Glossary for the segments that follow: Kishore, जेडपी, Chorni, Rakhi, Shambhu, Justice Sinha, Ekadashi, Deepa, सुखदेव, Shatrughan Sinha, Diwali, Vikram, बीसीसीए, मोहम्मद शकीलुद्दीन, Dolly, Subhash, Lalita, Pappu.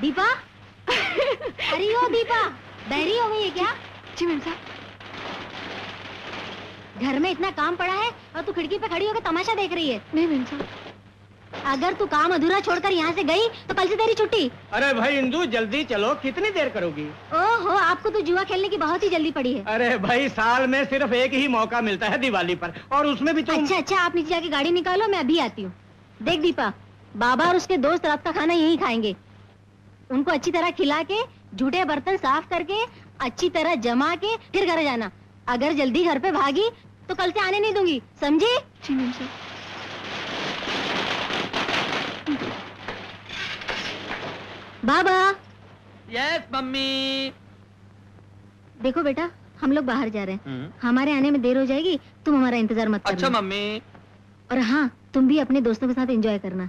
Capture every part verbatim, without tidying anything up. दीपा, अरे ओ दीपा, बहरी हो गई है क्या? जी मैम साहब। घर में इतना काम पड़ा है और तू खिड़की पे खड़ी होकर तमाशा देख रही है? नहीं मैम साहब। अगर तू काम अधूरा छोड़कर यहाँ से गई तो कल से तेरी छुट्टी। अरे भाई इंदु, जल्दी चलो, कितनी देर करोगी? ओहो, आपको तो जुआ खेलने की बहुत ही जल्दी पड़ी है। अरे भाई, साल में सिर्फ एक ही मौका मिलता है दिवाली पर, और उसमें भी तुम... अच्छा अच्छा, आप नीचे जाके गाड़ी निकालो, मैं अभी आती हूँ। देख दीपा, बाबा और उसके दोस्त रात का खाना यही खाएंगे। उनको अच्छी तरह खिला के, झूठे बर्तन साफ करके, अच्छी तरह जमा के फिर घर जाना। अगर जल्दी घर पे भागी तो कल से आने नहीं दूंगी, समझी? बाबा। Yes mummy. देखो बेटा, हम लोग बाहर जा रहे हैं, हमारे आने में देर हो जाएगी, तुम हमारा इंतजार मत करना। अच्छा मम्मी। और हाँ, तुम भी अपने दोस्तों के साथ एंजॉय करना,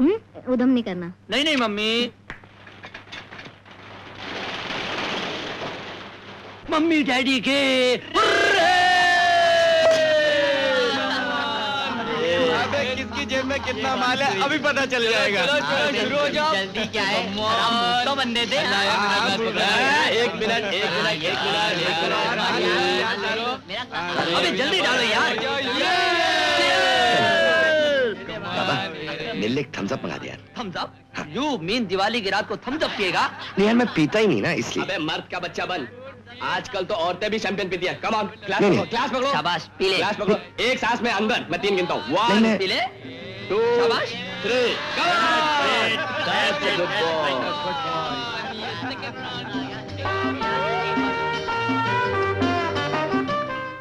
हम्म, उधम नहीं करना। नहीं नहीं मम्मी। मम्मी डैडी के अबे किसकी जेब में कितना माल है अभी पता चल जाएगा। शुरू हो जाओ। जल्दी क्या है, तो बंदे दे। एक मिनट एक मिनट एक मिनट अबे जल्दी डालो यार। बाबा मिल एक थम्स अप मंगा दे यार। Thums Up? You mean Diwali की रात को थम्स अप पिएगा? नहीं यार, मैं पीता ही नहीं ना, इसलिए। अबे मर्द का बच्चा बन, आजकल तो औरतें भी शैंपेन पीती हैं। कम ऑन, क्लास पकड़ो, क्लास पकड़ो, शाबाश, पी ले, क्लास पकड़ो। एक सांस में अंदर, मैं तीन गिनता हूँ। वन, पी ले, टू, शाबाश, three, come on. Good boy.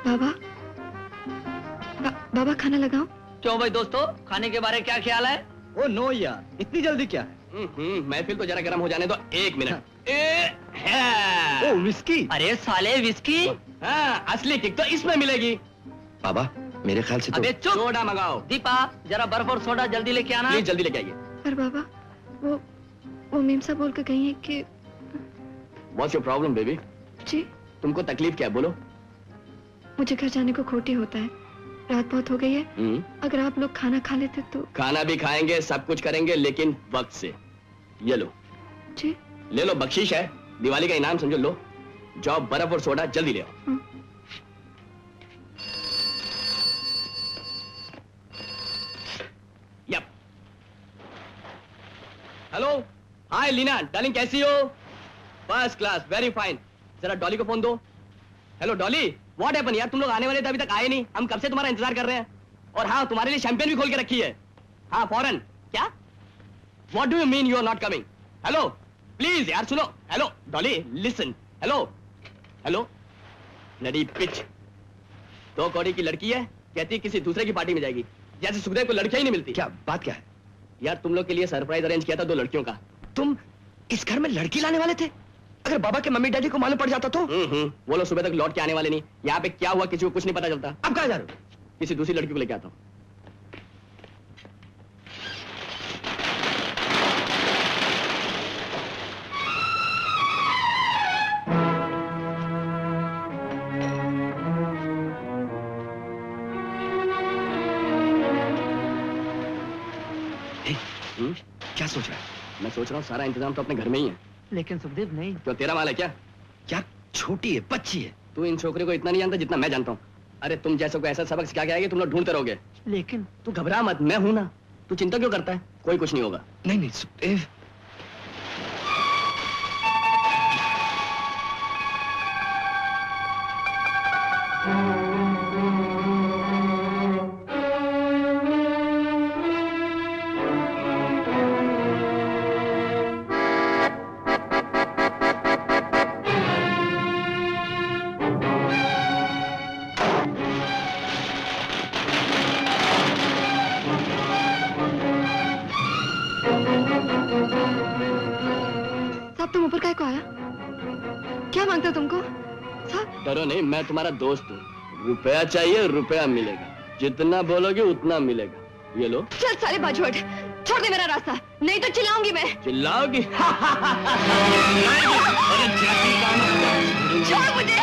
बाबा, बा, बाबा खाना लगाओ। क्यों भाई दोस्तों, खाने के बारे क्या ख्याल है? ओ नो यार, इतनी जल्दी क्या है? महफिल तो जरा गर्म हो जाने दो। एक मिनट। ए, ओ विस्की। अरे साले विस्की, हाँ, असली किक तो इसमें मिलेगी। बाबा मेरे ख्याल से तो... अबे चुप, सोडा मंगाओ। दीपा जरा बर्फ और सोडा जल्दी लेके आना। प्लीज जल्दी लेके आइए। पर बाबा वो वो मेम साहब बोल के गई है कि व्हाट्स योर प्रॉब्लम बेबी? जी तुमको तकलीफ क्या है, बोलो। मुझे घर जाने को खोटी होता है, रात बहुत हो गई है, अगर आप लोग खाना खा लेते तो। खाना भी खाएंगे, सब कुछ करेंगे, लेकिन वक्त से। ये लो जी, ले लो, बख्शीश है, दिवाली का इनाम समझो। लो जाओ, बर्फ और सोडा जल्दी ले आओ। Yup. Hello, hi Leena darling, कैसी हो? First class, very fine. जरा डॉली को फोन दो। हेलो डॉली, व्हाट हैपन यार, तुम लोग आने वाले थे, अभी तक आए नहीं, हम कब से तुम्हारा इंतजार कर रहे हैं। और हाँ, तुम्हारे लिए शैंपेन भी खोल के रखी है। हाँ फॉरन। क्या? What do you mean you are not coming? Hello please यार सुनो। Hello Dolly listen. Hello hello नडी पिच। दो कौड़ी की लड़की है, कहती है किसी दूसरे की पार्टी में जाएगी, जैसे सुखदेव को लड़कियां ही नहीं मिलती। क्या बात क्या है यार, तुम लोग के लिए सरप्राइज अरेंज किया था दो लड़कियों का। तुम इस घर में लड़की लाने वाले थे? अगर बाबा के मम्मी डैडी को मालूम पड़ जाता तो? वो लोग सुबह तक लौट के आने वाले नहीं। यहाँ पे क्या हुआ किसी को कुछ नहीं पता चलता। अब कहाँ जा रहे हो? किसी दूसरी लड़की को लेके आता हूँ। क्या सोच रहा है? मैं सोच रहा हूँ सारा इंतजाम तो अपने घर में ही है। लेकिन सुखदेव नहीं तो तेरा माल है क्या? क्या छोटी है, बच्ची है, तू इन छोकरे को इतना नहीं जानता जितना मैं जानता हूँ। अरे तुम जैसे को ऐसा सबक सिखा के आएगी, तुम लोग ढूंढते रहोगे। लेकिन तू घबरा मत, मैं हूँ ना, तू चिंता क्यों करता है, कोई कुछ नहीं होगा। नहीं नहीं सुखदेव। मैं तुम्हारा दोस्त हूँ, रुपया चाहिए रुपया मिलेगा, जितना बोलोगे उतना मिलेगा। ये लो। चल सारे बाजू हट, छोड़ दे मेरा रास्ता, नहीं तो चिल्लाऊंगी मैं। चिल्लाओगी? छोड़ मुझे।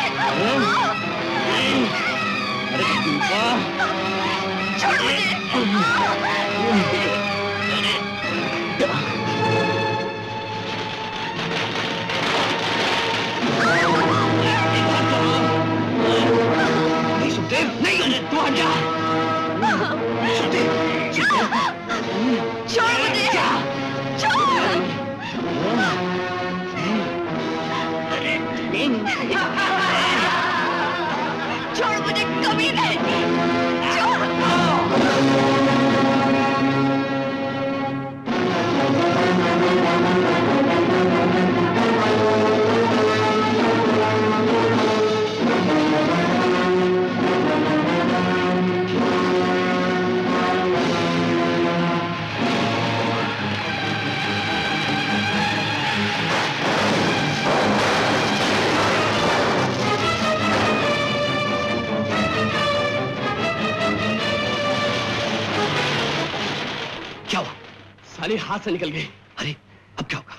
से निकल गए। अरे अब क्या होगा?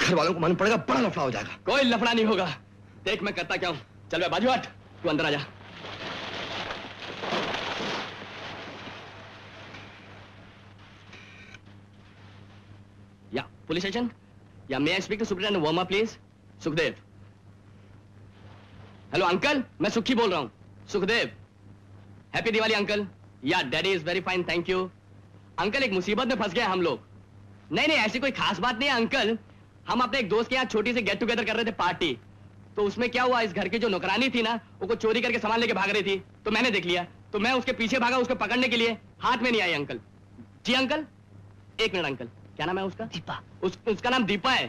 घर वालों को मालूम पड़ेगा, बड़ा लफड़ा हो जाएगा। कोई लफड़ा नहीं होगा, देख मैं करता क्या हूँ। चल बे बाजू हट, तू अंदर आ जा। या पुलिस स्टेशन, या मैं speak to superintendent Verma please. सुखदेव। Hello uncle, मैं सुखी बोल रहा हूँ। सुखदेव। Happy Diwali uncle. Yeah daddy is very fine thank you. Uncle एक मुसीबत में फंस गए हम लोग। नहीं नहीं ऐसी कोई खास बात नहीं है अंकल, हम अपने एक दोस्त के यहाँ छोटी सी गेट टुगेदर कर रहे थे पार्टी, तो उसमें क्या हुआ, इस घर की जो नौकरानी थी ना वो को चोरी करके सामान लेके भाग रही थी, तो मैंने देख लिया, तो मैं उसके पीछे भागा उसको पकड़ने के लिए, हाथ में नहीं आई अंकल। जी अंकल एक मिनट अंकल, क्या नाम है उसका? दीपा। उस, उसका नाम दीपा है।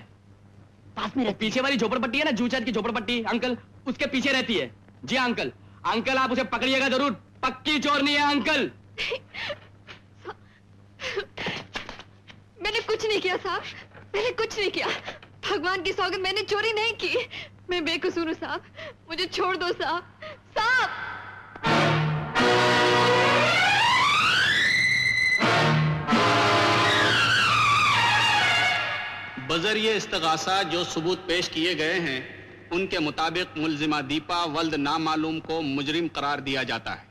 पास में पीछे वाली झोपड़पट्टी है ना, जूचर की झोपड़पट्टी अंकल, उसके पीछे रहती है। जी अंकल। अंकल आप उसे पकड़िएगा जरूर, पक्की चोरनी है अंकल। मैंने कुछ नहीं किया साहब, मैंने कुछ नहीं किया, भगवान की सौगंध मैंने चोरी नहीं की, मैं बेकसूर हूँ साहब, मुझे छोड़ दो साहब। साहब बजरिए इस्तगासा जो सबूत पेश किए गए हैं उनके मुताबिक मुलजिमा दीपा वल्द नामालूम को मुजरिम करार दिया जाता है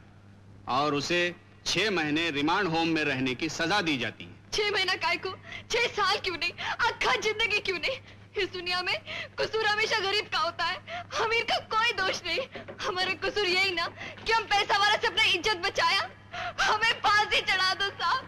और उसे छह महीने रिमांड होम में रहने की सजा दी जाती है। छह महीना काय को, छह साल क्यों नहीं, आखा जिंदगी क्यों नहीं। इस दुनिया में कसूर हमेशा गरीब का होता है, अमीर का कोई दोष नहीं। हमारा कसूर यही ना कि हम पैसा वाला से अपना इज्जत बचाया, हमें फांसी चढ़ा दो साहब।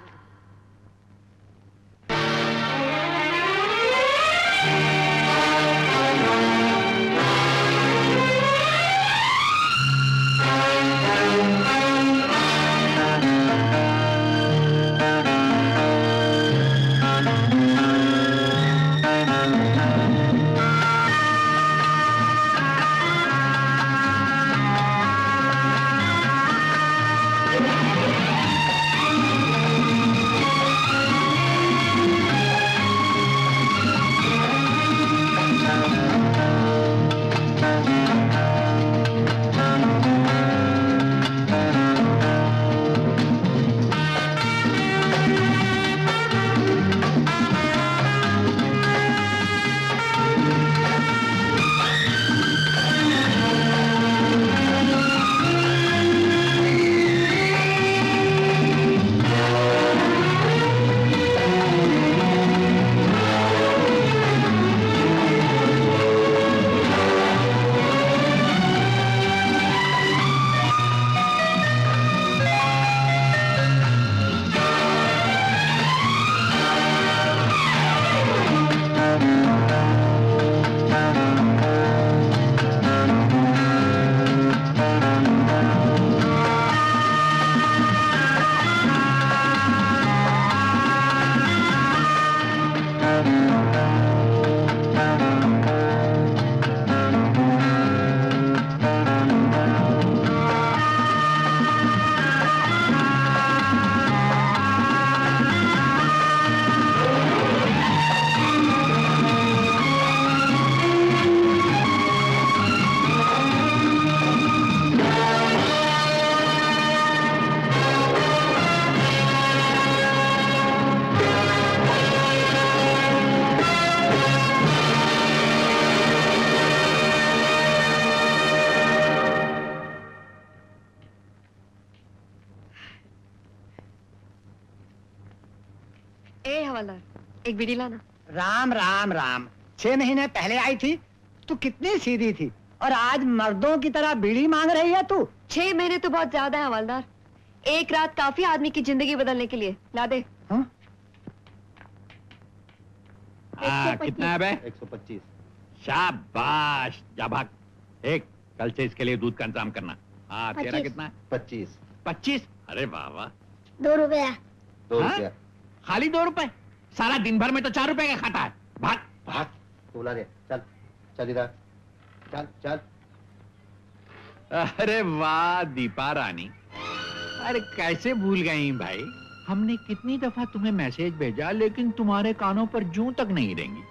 ए हवालदार, एक बीड़ी लाना। राम राम राम, छह महीने पहले आई थी तू कितनी सीधी थी और आज मर्दों की तरह बीड़ी मांग रही है तू। छह महीने तो बहुत ज्यादा है हवालदार, एक रात काफी आदमी की जिंदगी बदलने के लिए। ला दे। हाँ? आ, कितना है बे? एक सौ पच्चीस। शाबाश जाभाग, एक कल से इसके लिए दूध का इंतजाम करना। हाँ तेरा कितना? पच्चीस। पच्चीस? अरे वाह वाह। दो रुपया। दो रुपया? खाली दो रुपए? सारा दिन भर में तो चार रुपए का खाता है। भाग भाग, बोला रे, चल चल इधर, चल चल। अरे वाह दीपा रानी, अरे कैसे भूल गई भाई, हमने कितनी दफा तुम्हें मैसेज भेजा लेकिन तुम्हारे कानों पर जूं तक नहीं रहेंगी।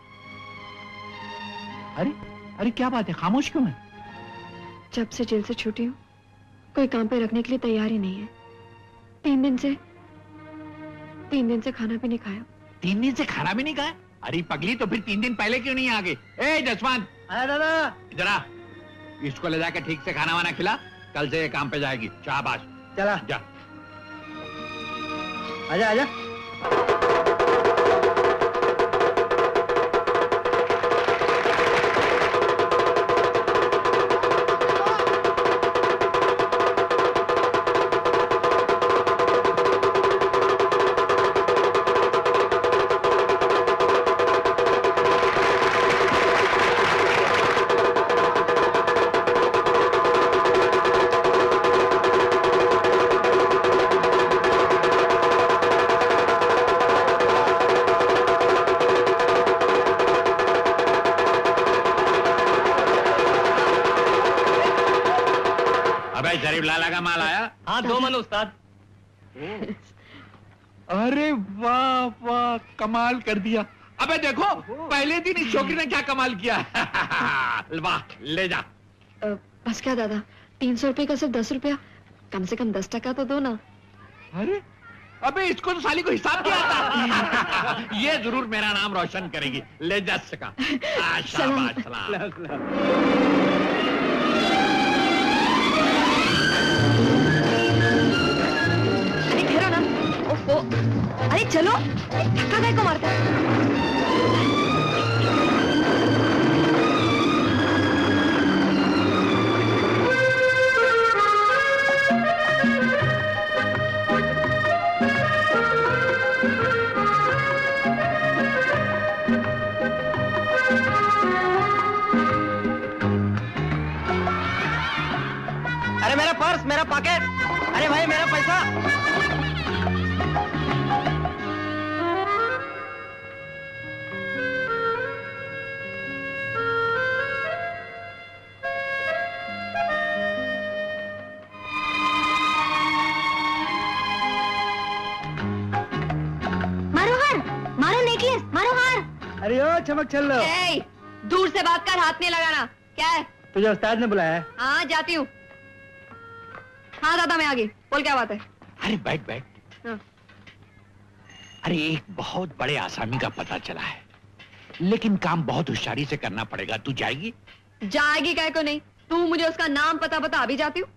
अरे अरे क्या बात है, खामोश क्यों है? जब से जेल से छुट्टी हूँ कोई काम पे रखने के लिए तैयार ही नहीं है। तीन दिन से तीन दिन से खाना भी नहीं खाया। तीन दिन से खाना भी नहीं खाया? अरे पगली, तो फिर तीन दिन पहले क्यों नहीं आ गए? ए जसवान, अरे दादा इधर आ, इसको ले जाकर ठीक से खाना वाना खिला, कल से काम पे जाएगी। शाबाश, चला जा। आजा आजा। लाला का माल आया? हाँ दो मन उस्ताद। अरे वाह वाह, कमाल कर दिया। अबे देखो पहले दिन इस छोकरी ने क्या कमाल किया। वाह, ले जा। बस क्या दादा, तीन सौ रुपए का सिर्फ दस रुपया, कम से कम दस टका तो दो ना। अरे अबे इसको तो साली को हिसाब क्या आता। ये जरूर मेरा नाम रोशन करेगी। ले जा सका। ओ, अरे चलो, धक्का दे को मारता है। अरे मेरा पर्स, मेरा पॉकेट, अरे भाई मेरा पैसा। अरे ओ चमक चल लो। ए, दूर से बात कर, हाथ नहीं लगाना। क्या है? तुझे उस्ताद ने बुलाया है। हाँ जाती हूँ। हाँ दादा मैं आ गई, बोल क्या बात है? अरे बैठ बैठ। हाँ। अरे एक बहुत बड़े आसामी का पता चला है, लेकिन काम बहुत होशियारी से करना पड़ेगा। तू जाएगी? जाएगी कह को नहीं, तू मुझे उसका नाम पता बता, अभी जाती हूँ।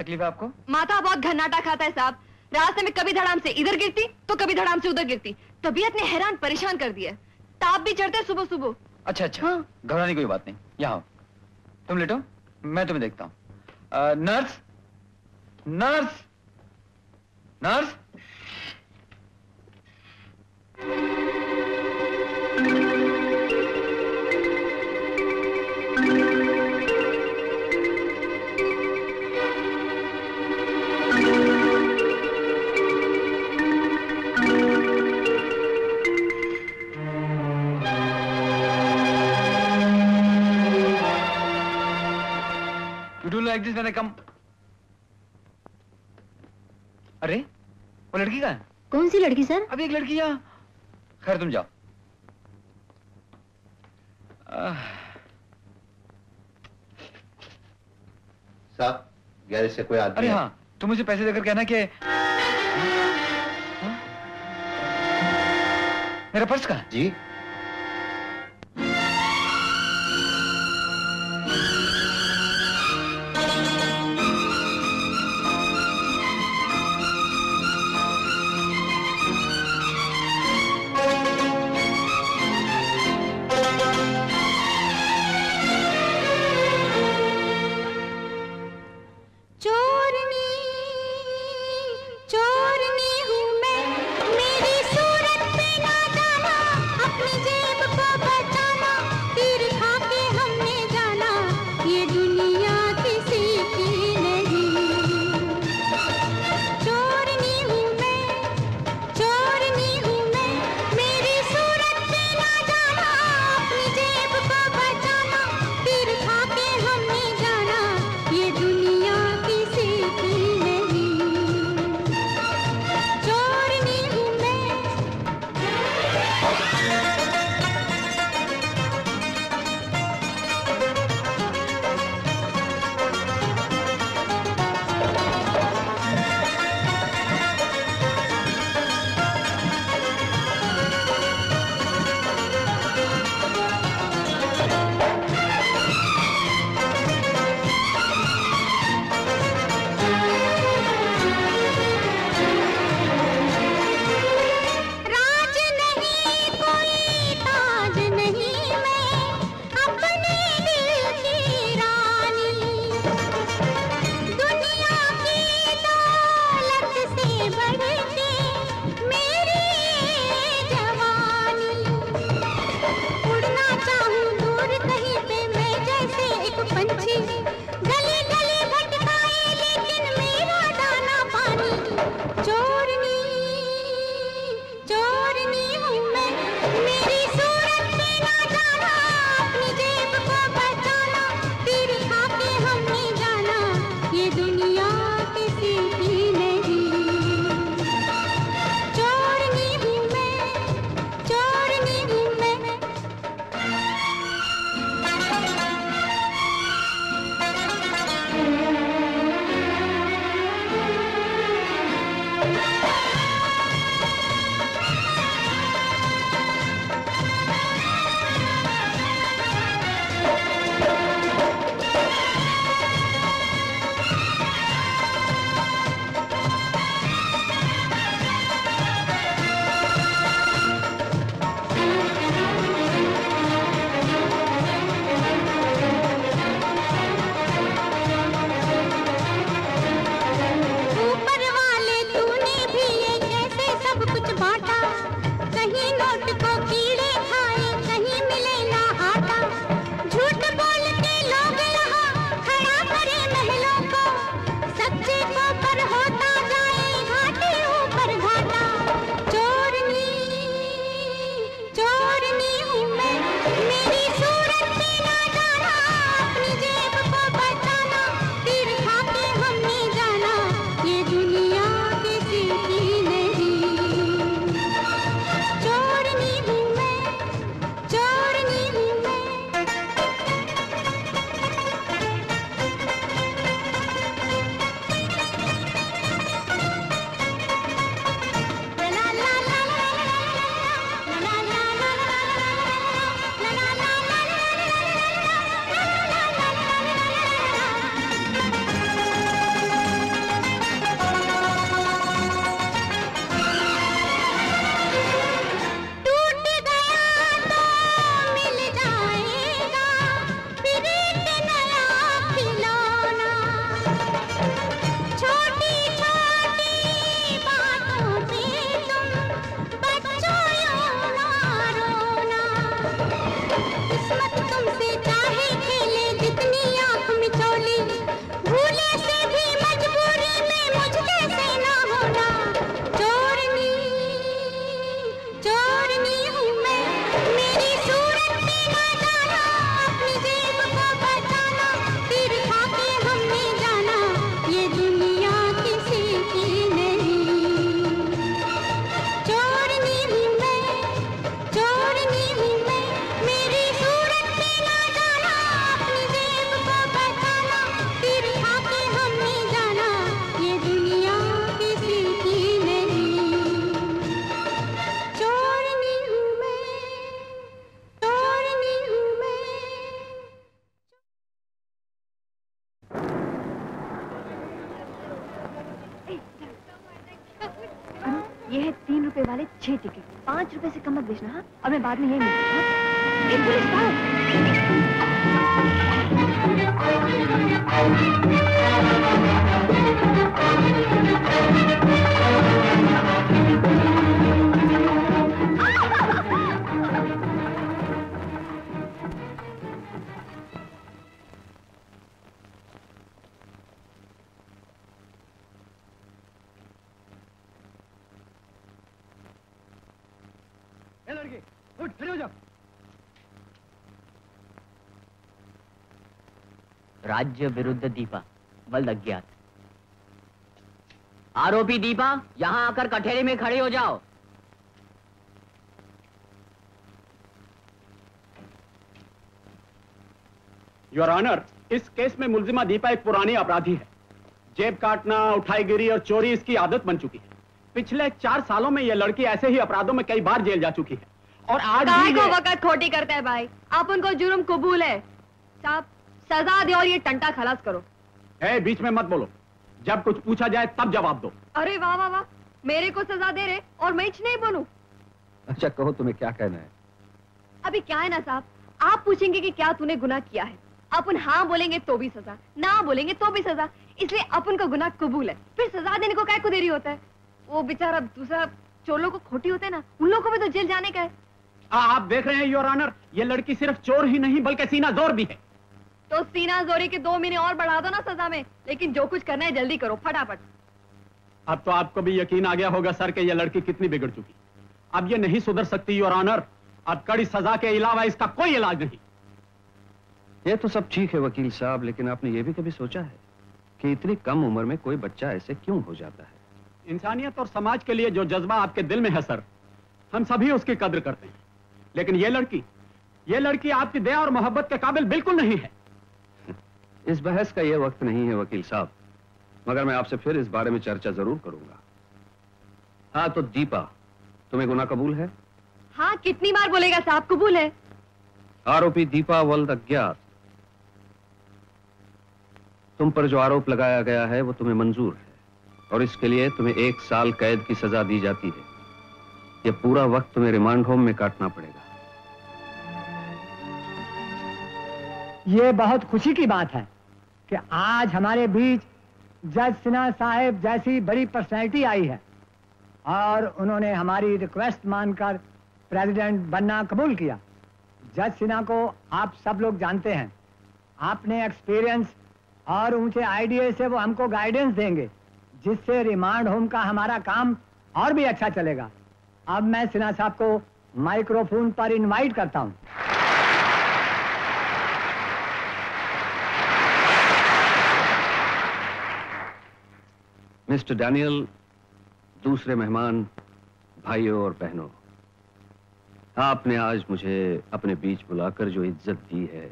तकलीफ है आपको? माता बहुत घन्नाटा खाता है साहब, रास्ते में कभी धड़ाम से इधर गिरती तो कभी धड़ाम से उधर गिरती। तबीयत ने हैरान परेशान कर दिया है, ताप भी चढ़ता है सुबह सुबह। अच्छा अच्छा, हाँ। घबराने कोई बात नहीं, यहाँ आओ, तुम लेटो, मैं तुम्हें देखता हूँ। Nurse nurse nurse, like this when I come. अरे वो लड़की का? कौन सी लड़की सर? अभी एक लड़की यहाँ खैर तुम जाओ। साहब गैरेज से कोई आदमी। अरे हाँ, तुम उसे पैसे देकर कहना कि मेरा पर्स कहाँ? जी ये है तीन रुपए वाले छह टिकट, पाँच रुपए से कम मत बेचना। हाँ, और मैं बाद में यही राज्य विरुद्ध दीपा बल अज्ञात। आरोपी दीपा यहाँ आकर कठेरे में खड़े हो जाओ। योर ऑनर, इस केस में मुलजिमा दीपा एक पुरानी अपराधी है। जेब काटना, उठाईगिरी और चोरी इसकी आदत बन चुकी है। पिछले चार सालों में यह लड़की ऐसे ही अपराधों में कई बार जेल जा चुकी है। और आज भी को वक्त खोटी करते हैं भाई, आप उनको जुर्म कबूल है साहब, सजा दे और ये टंटा खलास करो। ए, बीच में मत बोलो, जब कुछ पूछा जाए तब जवाब दो। अरे वाह वाह वाह, मेरे को सजा दे रहे और मैं कुछ नहीं बोलूं। अच्छा कहो, तुम्हें क्या कहना है? अभी क्या है ना साहब, आप पूछेंगे कि क्या तूने गुनाह किया है, अपन हाँ बोलेंगे तो भी सजा, ना बोलेंगे तो भी सजा, इसलिए अपन को गुनाह कबूल है। फिर सजा देने को काय को देरी होता है? वो बेचारा दूसरा चोर लोग को खोटी होते हैं ना, उन लोगों को भी तो जेल जाने का है। आ, आप देख रहे हैं योर ऑनर, ये लड़की सिर्फ चोर ही नहीं बल्कि सीना जोर भी है। तो सीना जोरी के दो महीने और बढ़ा दो ना सजा में, लेकिन जो कुछ करना है जल्दी करो फटाफट। अब तो आपको भी यकीन आ गया होगा सर कि ये लड़की कितनी बिगड़ चुकी, अब ये नहीं सुधर सकती योर ऑनर। अब कड़ी सजा के अलावा इसका कोई इलाज नहीं। ये तो सब ठीक है वकील साहब, लेकिन आपने ये भी कभी सोचा है कि इतनी कम उम्र में कोई बच्चा ऐसे क्यों हो जाता है? इंसानियत और समाज के लिए जो जज्बा आपके दिल में है सर, हम सभी उसकी कद्र करते हैं, लेकिन ये लड़की ये लड़की आपकी दया और मोहब्बत के काबिल बिल्कुल नहीं है। इस बहस का ये वक्त नहीं है वकील साहब, मगर मैं आपसे फिर इस बारे में चर्चा जरूर करूंगा। हाँ तो दीपा, तुम्हें गुनाह कबूल है? हाँ, कितनी बार बोलेगा साहब, कबूल है। आरोपी दीपा वल्द अज्ञात, तुम पर जो आरोप लगाया गया है वो तुम्हें मंजूर है और इसके लिए तुम्हें एक साल कैद की सजा दी जाती है। यह पूरा वक्त तुम्हें रिमांड होम में काटना पड़ेगा। यह बहुत खुशी की बात है कि आज हमारे बीच जज सिन्हा साहब जैसी बड़ी पर्सनैलिटी आई है और उन्होंने हमारी रिक्वेस्ट मानकर प्रेसिडेंट बनना कबूल किया। जज सिन्हा को आप सब लोग जानते हैं, आपने एक्सपीरियंस और ऊंचे आइडिया से वो हमको गाइडेंस देंगे, जिससे रिमांड होम का हमारा काम और भी अच्छा चलेगा। अब मैं सिन्हा साहब को माइक्रोफोन पर इनवाइट करता हूं। मिस्टर डैनियल, दूसरे मेहमान, भाइयों और बहनों, आपने आज मुझे अपने बीच बुलाकर जो इज्जत दी है,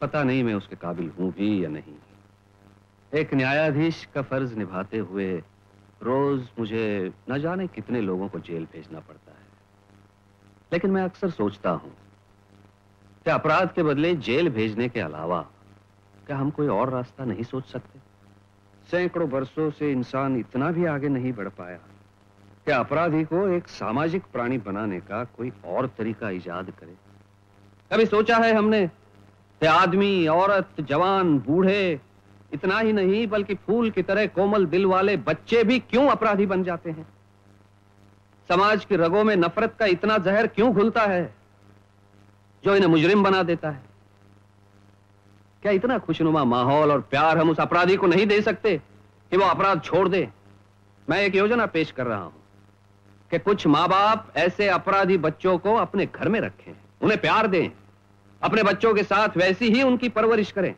पता नहीं मैं उसके काबिल हूं भी या नहीं। एक न्यायाधीश का फर्ज निभाते हुए रोज मुझे न जाने कितने लोगों को जेल भेजना पड़ता है, लेकिन मैं अक्सर सोचता हूं कि अपराध के बदले जेल भेजने के अलावा क्या हम कोई और रास्ता नहीं सोच सकते? सैकड़ों वर्षों से इंसान इतना भी आगे नहीं बढ़ पाया कि अपराधी को एक सामाजिक प्राणी बनाने का कोई और तरीका इजाद करे। कभी सोचा है हमने कि आदमी, औरत, जवान, बूढ़े, इतना ही नहीं बल्कि फूल की तरह कोमल दिल वाले बच्चे भी क्यों अपराधी बन जाते हैं? समाज की रगों में नफरत का इतना जहर क्यों घुलता है जो इन्हें मुजरिम बना देता है? क्या इतना खुशनुमा माहौल और प्यार हम उस अपराधी को नहीं दे सकते कि वो अपराध छोड़ दे? मैं एक योजना पेश कर रहा हूं कि कुछ माँ बाप ऐसे अपराधी बच्चों को अपने घर में रखें, उन्हें प्यार दें, अपने बच्चों के साथ वैसी ही उनकी परवरिश करें,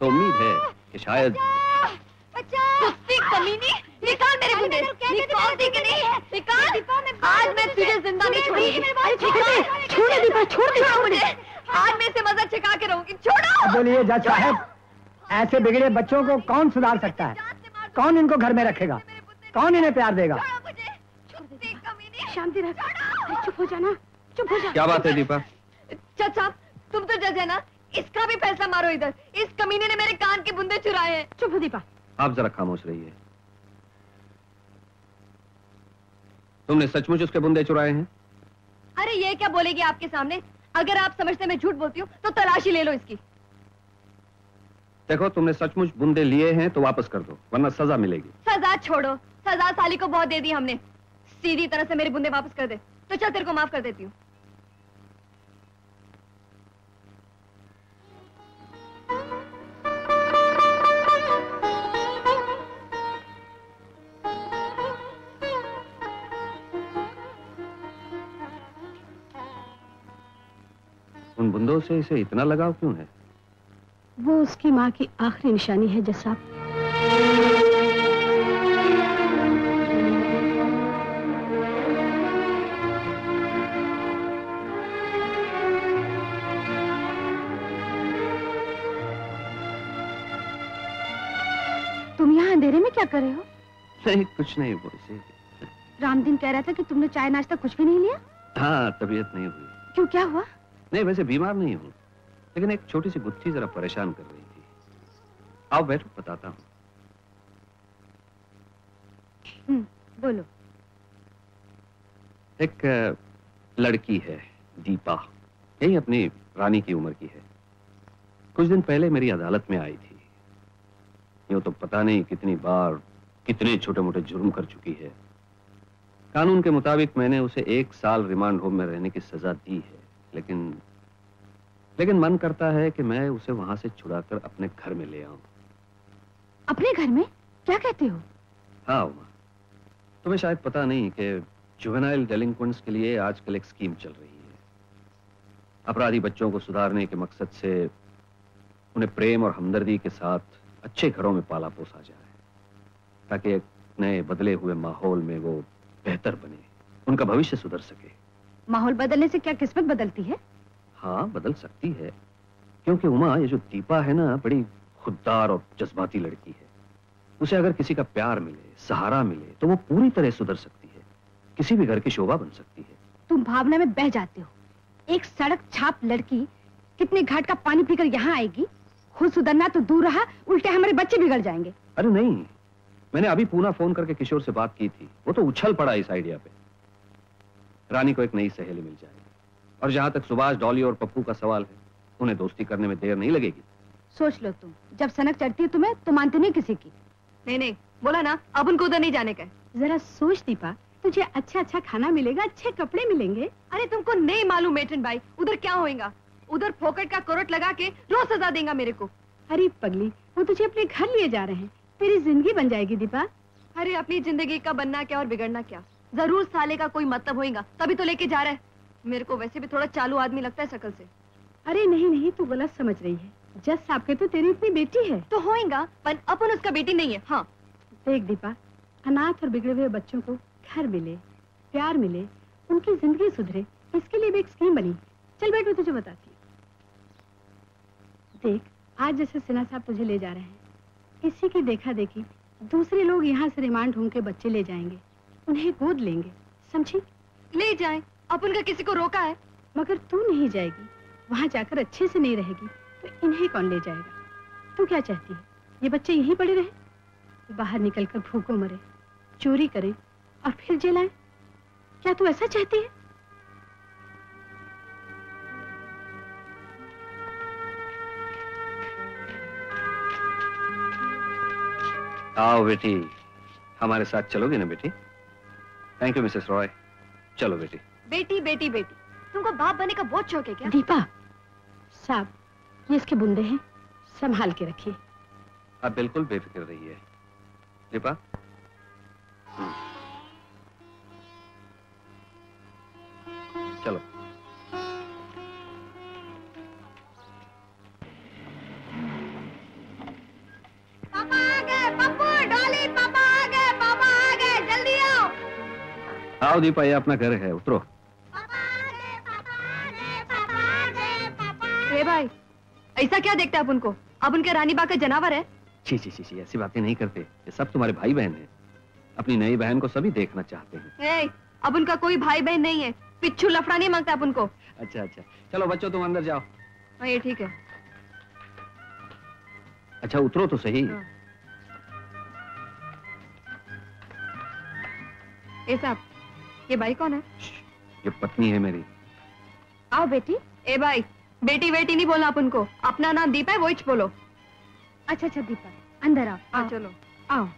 तो उम्मीद है कि शायद कमीनी, निकाल मेरे मुंडे, निकाल देगी नहीं, निकाल। आज मैं तुझे जिंदा नहीं छोड़ूंगी। छोड़ दे दीपा, छोड़ दे मुझे, आज मैं इसे मजा छिपा के रहूंगी। छोड़ो। बोलिए जज साहब, ऐसे बिगड़े बच्चों को कौन सुधार सकता है? कौन इनको घर में रखेगा? कौन इन्हें प्यार देगा? शांति रख, चुप हो जाना, चुप हो जाना। क्या बात है दीपा? जज साहब तुम तो जज है ना, इसका भी फैसला मारो। इधर इस कमीने ने मेरे कान के बुंदे चुराए हैं। चुप हो दीपा, आप जरा खामोश रहिए। तुमने सचमुच उसके बुंदे चुराए हैं? अरे ये क्या बोलेगी आपके सामने? अगर आप समझते मैं झूठ बोलती हूँ तो तलाशी ले लो इसकी। देखो तुमने सचमुच बुंदे लिए हैं तो वापस कर दो, वरना सजा मिलेगी। सजा छोड़ो, सजा साली को बहुत दे दी हमने। सीधी तरह से मेरे बुंदे वापस कर दे तो चल तेरे को माफ कर देती हूँ। उन बुंदों से इसे इतना लगाव क्यों है? वो उसकी माँ की आखिरी निशानी है जस्सा। तुम यहाँ अंधेरे में क्या कर रहे हो? नहीं कुछ नहीं। वो इसे रामदीन कह रहा था कि तुमने चाय नाश्ता कुछ भी नहीं लिया। हाँ तबीयत नहीं हुई। क्यों क्या हुआ? नहीं वैसे बीमार नहीं हूँ, लेकिन एक छोटी सी गुत्थी जरा परेशान कर रही थी। आओ बैठो बताता हूँ। हम्म, बोलो। एक लड़की है दीपा, यही अपनी रानी की उम्र की है। कुछ दिन पहले मेरी अदालत में आई थी। यूं तो पता नहीं कितनी बार कितने छोटे मोटे जुर्म कर चुकी है। कानून के मुताबिक मैंने उसे एक साल रिमांड होम में रहने की सजा दी है, लेकिन लेकिन मन करता है कि मैं उसे वहां से छुड़ाकर अपने घर में ले आऊं। अपने घर में? क्या कहते हो? हाँ उमा, तुम्हें शायद पता नहीं कि जुवेनाइल डेलिंक्वेंट्स के लिए आजकल एक स्कीम चल रही है। अपराधी बच्चों को सुधारने के मकसद से उन्हें प्रेम और हमदर्दी के साथ अच्छे घरों में पाला पोसा जाए, ताकि एक नए बदले हुए माहौल में वो बेहतर बने, उनका भविष्य सुधर सके। माहौल बदलने से क्या किस्मत बदलती है? हाँ बदल सकती है, क्योंकि उमा ये जो दीपा है ना, बड़ी खुददार और जज्बाती लड़की है। उसे अगर किसी का प्यार मिले, सहारा मिले, तो वो पूरी तरह सुधर सकती है, किसी भी घर की शोभा बन सकती है। तुम भावना में बह जाते हो। एक सड़क छाप लड़की कितने घाट का पानी पीकर यहाँ आएगी, खुद सुधरना तो दूर रहा, उल्टे हमारे बच्चे बिगड़ जाएंगे। अरे नहीं, मैंने अभी पूना फोन करके किशोर से बात की थी, वो तो उछल पड़ा इस आइडिया पे। रानी को एक नई सहेली मिल जाएगी, और जहां तक सुभाष, डॉली और पप्पू का सवाल है, उन्हें दोस्ती करने में देर नहीं लगेगी। सोच लो तुम, जब सनक चढ़ती है तुम्हें तो मानते नहीं किसी की। नहीं नहीं बोला ना, अब उनको उधर नहीं जाने का। जरा सोच दीपा, तुझे अच्छा अच्छा खाना मिलेगा, अच्छे कपड़े मिलेंगे। अरे तुमको नहीं मालूम मेटन भाई, उधर क्या होएगा। उधर फोकट का कोरट लगा के रोज सजा देगा मेरे को। अरे पगली, वो तुझे अपने घर लिए जा रहे हैं, तेरी जिंदगी बन जाएगी दीपा। अरे अपनी जिंदगी का बनना क्या और बिगड़ना क्या, जरूर साले का कोई मतलब होएगा, तभी तो लेके जा रहा है। मेरे को वैसे भी थोड़ा चालू आदमी लगता है शक्ल से। अरे नहीं नहीं, तू गलत समझ रही है। जस साहब के तो तेरी इतनी बेटी है तो होएगा, पर अपन उसका बेटी नहीं है। हाँ देख दीपा, अनाथ और बिगड़े हुए बच्चों को घर मिले, प्यार मिले, उनकी जिंदगी सुधरे, इसके लिए भी एक स्कीम बनी। चल बैठ, मैं तुझे बताती हूँ। देख आज जैसे सिन्हा साहब तुझे ले जा रहे हैं, इसी की देखा देखी दूसरे लोग यहाँ से रिमांड होम के बच्चे ले जाएंगे, उन्हें गोद लेंगे, समझी? ले जाए, अब उनका किसी को रोका है? मगर तू नहीं जाएगी, वहाँ जाकर अच्छे से नहीं रहेगी तो इन्हें कौन ले जाएगा? तू क्या चाहती है, ये बच्चे यहीं पड़े रहे, बाहर निकलकर भूखों मरे, चोरी करे और फिर जेल आए? क्या तू ऐसा चाहती है? आओ बेटी, हमारे साथ चलोगे ना बेटी? Thank you Mrs Roy. चलो बेटी। बेटी बेटी बेटी, तुमको बाप बनने का बहुत शौक है क्या? दीपा साहब, ये इसके बुंदे हैं, संभाल के रखिए। आप बिल्कुल बेफिक्र रहिए दीपा। चलो पापा आ गए, पप्पू डॉली पापा आ गए, पापा आ गए, जल्दी आओ। आओ दीपा, ये अपना घर है, उतरो। अरे भाई ऐसा क्या देखते हैं आप उनको, अब उनके रानी बा का जनावर है? छी छी छी, ऐसी बातें नहीं करते, ये सब तुम्हारे भाई बहन हैं, अपनी नई बहन को सभी देखना चाहते हैं। ए, अब उनका कोई भाई बहन नहीं है, पिछू लफड़ा नहीं मांगता आप उनको। अच्छा अच्छा, चलो बच्चों तुम अंदर जाओ। हाँ ये ठीक है। अच्छा उतरो तो सही। हाँ। ए साहब, ये भाई कौन है? ये पत्नी है मेरी। आओ बेटी। ए भाई, बेटी बेटी नहीं बोलना आप उनको, अपना नाम दीपा है वो इच बोलो। अच्छा अच्छा दीपा, अंदर आओ। आओ चलो आओ।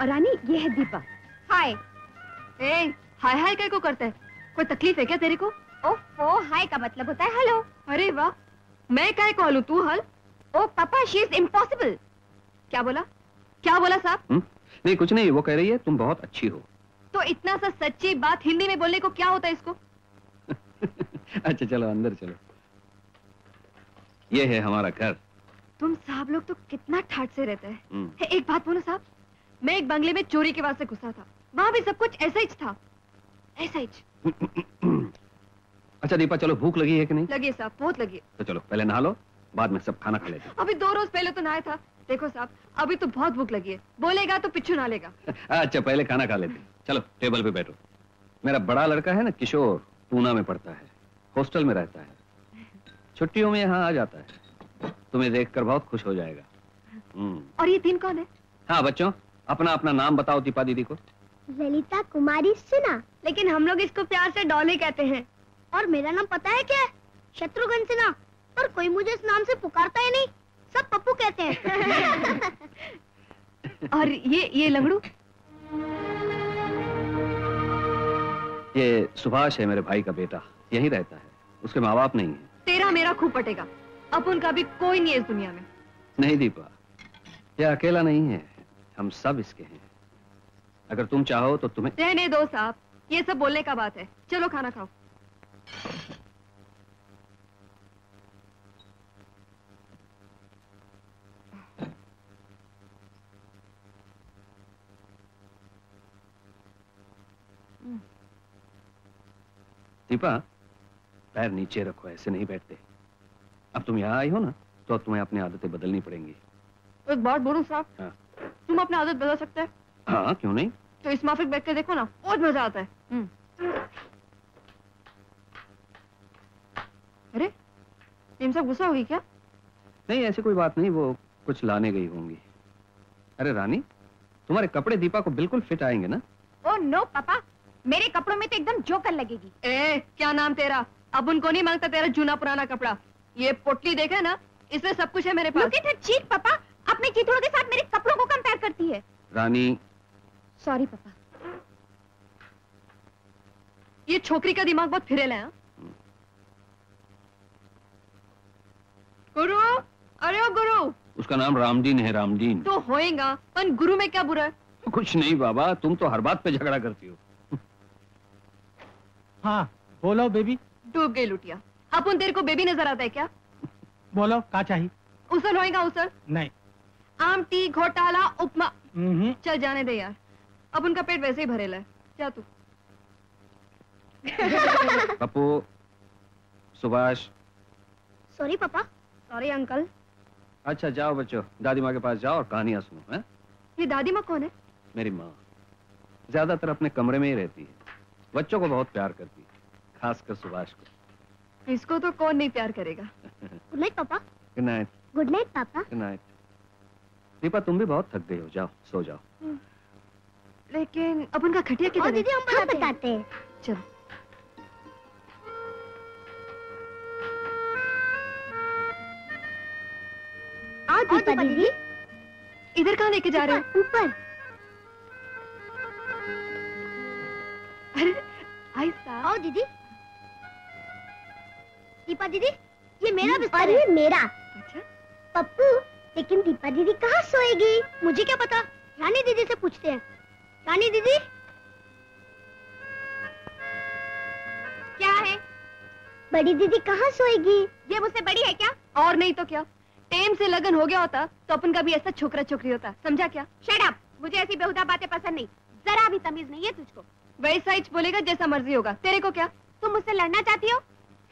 और रानी ये है दीपा। हाय। ए हाय हाय कैको करता है, कोई तकलीफ है क्या तेरे को? ओफो, हाय का मतलब होता है हेलो। अरे वाह, मैं क्या कहूँ तू हल? ओ पापा शी इज इम्पॉसिबल। क्या बोला क्या बोला साहब? नहीं कुछ नहीं, वो कह रही है तुम बहुत अच्छी हो। तो इतना सा सच्ची बात हिंदी में बोलने को क्या होता है इसको? अच्छा चलो अंदर चलो, ये है हमारा घर। तुम साहब लोग तो कितना ठाट से रहते हैं। एक बात बोलो साहब, मैं एक बंगले में चोरी के वास्ते घुसा था, वहाँ भी सब कुछ ऐसा ही था, ऐसा ही। अच्छा दीपा चलो, भूख लगी है कि नहीं? लगी साहब, बहुत लगी। तो चलो पहले नहा लो, बाद में सब खाना खा लेते हैं। अभी दो रोज पहले तो नहाया था। देखो साहब अभी तो बहुत भूख लगी है, बोलेगा तो पिछू ना लेगा। अच्छा पहले खाना खा लेते हैं। चलो टेबल पे बैठो। मेरा बड़ा लड़का है ना किशोर, पूना में पढ़ता है, हॉस्टल में रहता है, छुट्टियों में यहाँ आ जाता है, तुम्हें देखकर बहुत खुश हो जाएगा। और ये तीन कौन है? हाँ बच्चों अपना अपना नाम बताओ दीपा दीदी को। ललिता कुमारी सिन्हा, लेकिन हम लोग इसको प्यार से डॉली कहते हैं। और मेरा नाम पता है क्या? शत्रुघ्न सिन्हा, पर कोई मुझे इस नाम से पुकारता ही नहीं, सब पप्पू कहते हैं। और ये ये लंगड़ू? ये सुभाष है मेरे भाई का बेटा, यही रहता है, उसके माँ बाप नहीं है। तेरा मेरा खूब पटेगा, अब उनका भी कोई नहीं है इस दुनिया में। नहीं दीपा, यह अकेला नहीं है, हम सब इसके हैं। अगर तुम चाहो तो तुम्हें। रहने दो साहब, ये सब बोलने का बात है, चलो खाना खाओ। दीपा पैर नीचे रखो, ऐसे नहीं बैठते। अब तुम यहाँ आई हो ना, तो तुम्हें अपनी आदतें बदलनी पड़ेंगी। एक बात बोलूं साहब? हाँ। तुम अपनी आदत बदल सकते हैं? हाँ क्यों नहीं। तो इस माफिक बैठ के देखो ना, बहुत मजा आता है। अरे टीम साहब गुस्सा होगी क्या? नहीं ऐसी कोई बात नहीं, वो कुछ लाने गई होंगी। अरे रानी तुम्हारे कपड़े दीपा को बिल्कुल फिट आएंगे ना। ओ नो पापा, मेरे कपड़ों में तो एकदम जोकर लगेगी। ए क्या नाम तेरा? अब उनको नहीं मांगता तेरा जूना पुराना कपड़ा। ये पोटली देखा ना, इसमें सब कुछ है मेरे पास। Look at her cheek papa, अपने चीथड़ों के साथ मेरे कपड़ों को कंपेयर करती है। रानी सॉरी पापा, ये छोकरी का दिमाग बहुत फिरेला है। गुरु, अरे ओ गुरु। उसका नाम रामदीन है, रामदीन। तो होएगा, पर गुरु में क्या बुरा है? तो कुछ नहीं बाबा, तुम तो हर बात पे झगड़ा करती हो। हाँ बोलो बेबी। डूब गई लुटिया, अपन तेरे को बेबी नजर आता है क्या? बोलो क्या चाहिए? उसल होएगा उसल? नहीं। आमटी घोटाला उपमा। चल जाने दे यार, अब उनका पेट वैसे ही भरेला है, जा तू। Pappu, Subhash. Sorry papa. Sorry uncle. अच्छा जाओ बच्चों, दादी माँ के पास जाओ और कहानियाँ सुनो है? ये दादी माँ कौन है? मेरी माँ, ज्यादातर अपने कमरे में ही रहती है, बच्चों को बहुत प्यार करती है, खासकर सुभाष को। इसको तो कौन नहीं प्यार करेगा। Good night papa. Good night. Good night papa. Good night. Deepa तुम भी बहुत थक गई हो, जाओ सो जाओ। लेकिन अब उनका खटिया किधर है? दीदी हम हाँ बताते हैं। चलो आ दीपा दीदी। इधर कहाँ लेके जा रहे हो? ऊपर। अरे आई साहब। आओ दीदी। दीपा दीदी ये मेरा बिस्तर है। और ये मेरा। अच्छा पप्पू, लेकिन दीपा दीदी कहाँ सोएगी? मुझे क्या पता, रानी दीदी से पूछते हैं। रानी दीदी क्या है? बड़ी दीदी कहाँ सोएगी? ये मुझसे बड़ी है क्या? और नहीं तो क्या, टेम से लगन हो गया होता तो अपन का भी ऐसा छोकरा छोकरी होता, समझा क्या? शट अप, मुझे ऐसी बेहुदा बातें पसंद नहीं, जरा भी तमीज नहीं है तुझको। वैसा ही बोलेगा जैसा मर्जी होगा, तेरे को क्या? तुम मुझसे लड़ना चाहती हो?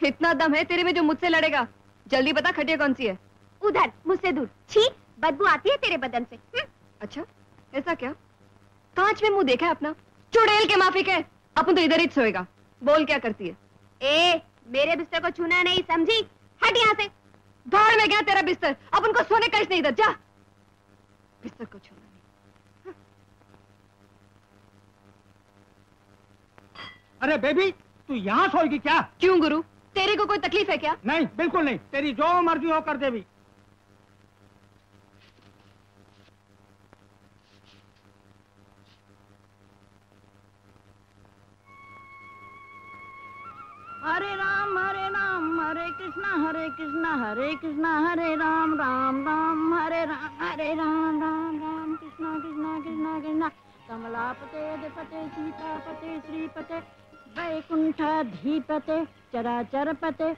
इतना दम है तेरे में जो मुझसे लड़ेगा? जल्दी बता खटिया कौन सी है? उधर, मुझसे दूर। छी, बदबू आती है तेरे बदन से। हुँ? अच्छा ऐसा क्या? कांच में मुंह देखा है अपना? चुड़ैल के माफिक है, अपन तो इधर ही सोएगा। बोल क्या करती है? ए, मेरे बिस्तर को छूना नहीं, समझी? हट यहाँ से। बाहर में गया तेरा बिस्तर, अब उनको सोने का नहीं। इधर जा, बिस्तर को छूना। अरे बेबी तू यहाँ सोएगी क्या? क्यों गुरु, तेरे को कोई तकलीफ है क्या? नहीं बिल्कुल नहीं, तेरी जो मर्जी हो कर देवी। हरे राम हरे राम हरे कृष्णा हरे कृष्णा हरे कृष्णा हरे राम राम राम हरे राम हरे राम राम राम कृष्णा कृष्णा कृष्णा कृष्णा कमला पते पते सीता पते श्रीपते वैकुंठाधिपते चराचर पते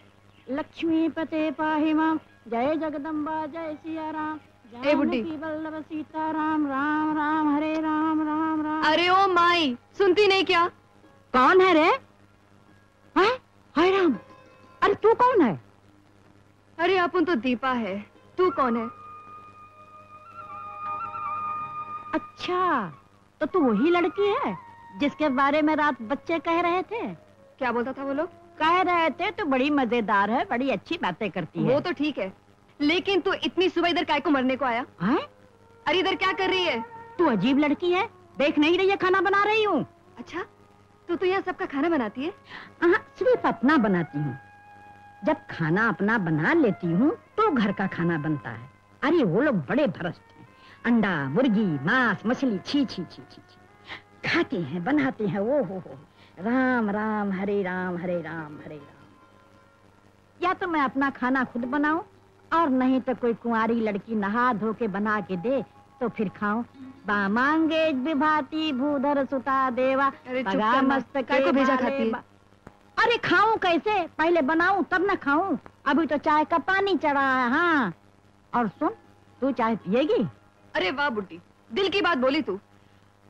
लक्ष्मी पते पाहि मां जय जगदम्बा जय सिया राम जय वल्लभ सीता राम राम राम हरे राम राम राम। अरे ओ माई, सुनती नहीं क्या? कौन है रे? हाय राम, अरे तू कौन है? अरे अपन तो दीपा है, तू कौन है? अच्छा, तो तू वही लड़की है जिसके बारे में रात बच्चे कह रहे थे? क्या बोलता था वो लोग? कह रहे थे तो बड़ी मजेदार है, बड़ी अच्छी बातें करती है। वो तो ठीक है, लेकिन तू इतनी सुबह इधर काय को मरने को आया? है? अरे इधर क्या कर रही है? तू अजीब लड़की है, देख नहीं रही है खाना बना रही हूँ। अच्छा, तो तू यहाँ सबका खाना बनाती है? हाँ, सिर्फ अपना बनाती हूँ। जब खाना अपना बना लेती हूँ तो घर का खाना बनता है। अरे वो लोग बड़े भ्रष्ट हैं, अंडा मुर्गी मांस मछली छी छी छी छी खाते हैं बनाते हैं। ओ हो हो, राम राम हरे राम हरे राम हरे राम। या तो मैं अपना खाना खुद बनाऊं, और नहीं तो कोई कुंवारी लड़की नहा धो के बना के दे तो फिर खाऊं। बामांगे विभाती भूधर सुता देवा। अरे मस्त को भेजा खाती है? अरे खाऊं कैसे? पहले बनाऊं तब ना खाऊं। अभी तो चाय का पानी चढ़ा है। हाँ, और सुन, तू चाय पिएगी? अरे वाह बुड्ढी, दिल की बात बोली तू।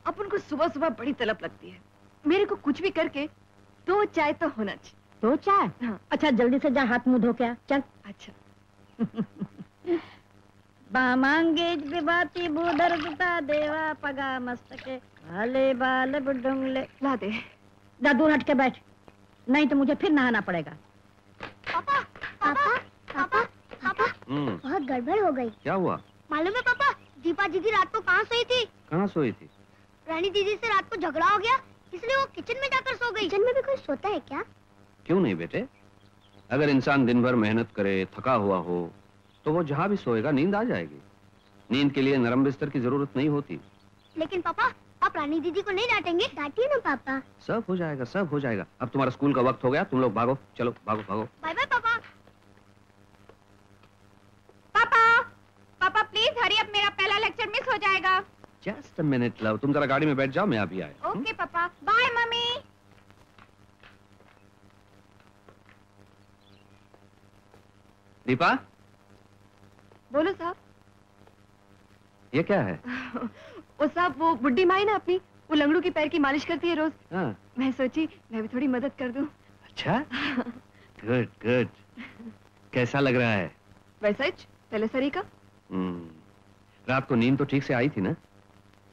अपन को सुबह सुबह बड़ी तलब लगती है, मेरे को कुछ भी करके दो चाय तो होना चाहिए। दो चाय? हाँ। अच्छा जल्दी से जा, हाथ मुँह धो के चल। अच्छा। बामांगेज विभाती भूधर सुता देवा पगा मस्तके भाले बाल बुडुंगले। ला दे, जा दूर हट के बैठ, नहीं तो मुझे फिर नहाना पड़ेगा। पापा पापा पापा पापा, बहुत गड़बड़ हो गई। क्या हुआ मालूम है पापा? दीपा दीदी रात को कहाँ सोई थी? कहाँ सोई थी? रानी दीदी से रात को झगड़ा हो गया, इसलिए वो किचन में जाकर सो गई। किचन में भी कोई सोता है क्या? क्यों नहीं बेटे, अगर इंसान दिन भर मेहनत करे, थका हुआ हो, तो वो जहाँ भी सोएगा नींद आ जाएगी। नींद के लिए नरम बिस्तर की जरूरत नहीं होती। लेकिन पापा, आप रानी दीदी को नहीं डांटेंगे? डांटिए ना पापा। सब हो जाएगा, सब हो जाएगा। अब तुम्हारा स्कूल का वक्त हो गया, तुम लोग भागो, चलो भागो भागो। बाय बाय पापा। पापा पापा प्लीज हरी अप, मेरा पहला लेक्चर मिस हो जाएगा। जस्ट अ मिनट लव, तुम जरा गाड़ी में बैठ जाओ, मैं अभी आया। ओके पापा, बाय मम्मी। दीपा। बोलो साहब। ये क्या है? वो साहब, वो बुड्ढी माई ना अपनी, वो लंगड़ू की पैर की मालिश करती है रोज। हाँ। मैं सोची मैं भी थोड़ी मदद कर दूं। अच्छा, गुड गुड। कैसा लग रहा है? वैसा ही, पहले सरी का। रात को नींद तो ठीक से आई थी ना?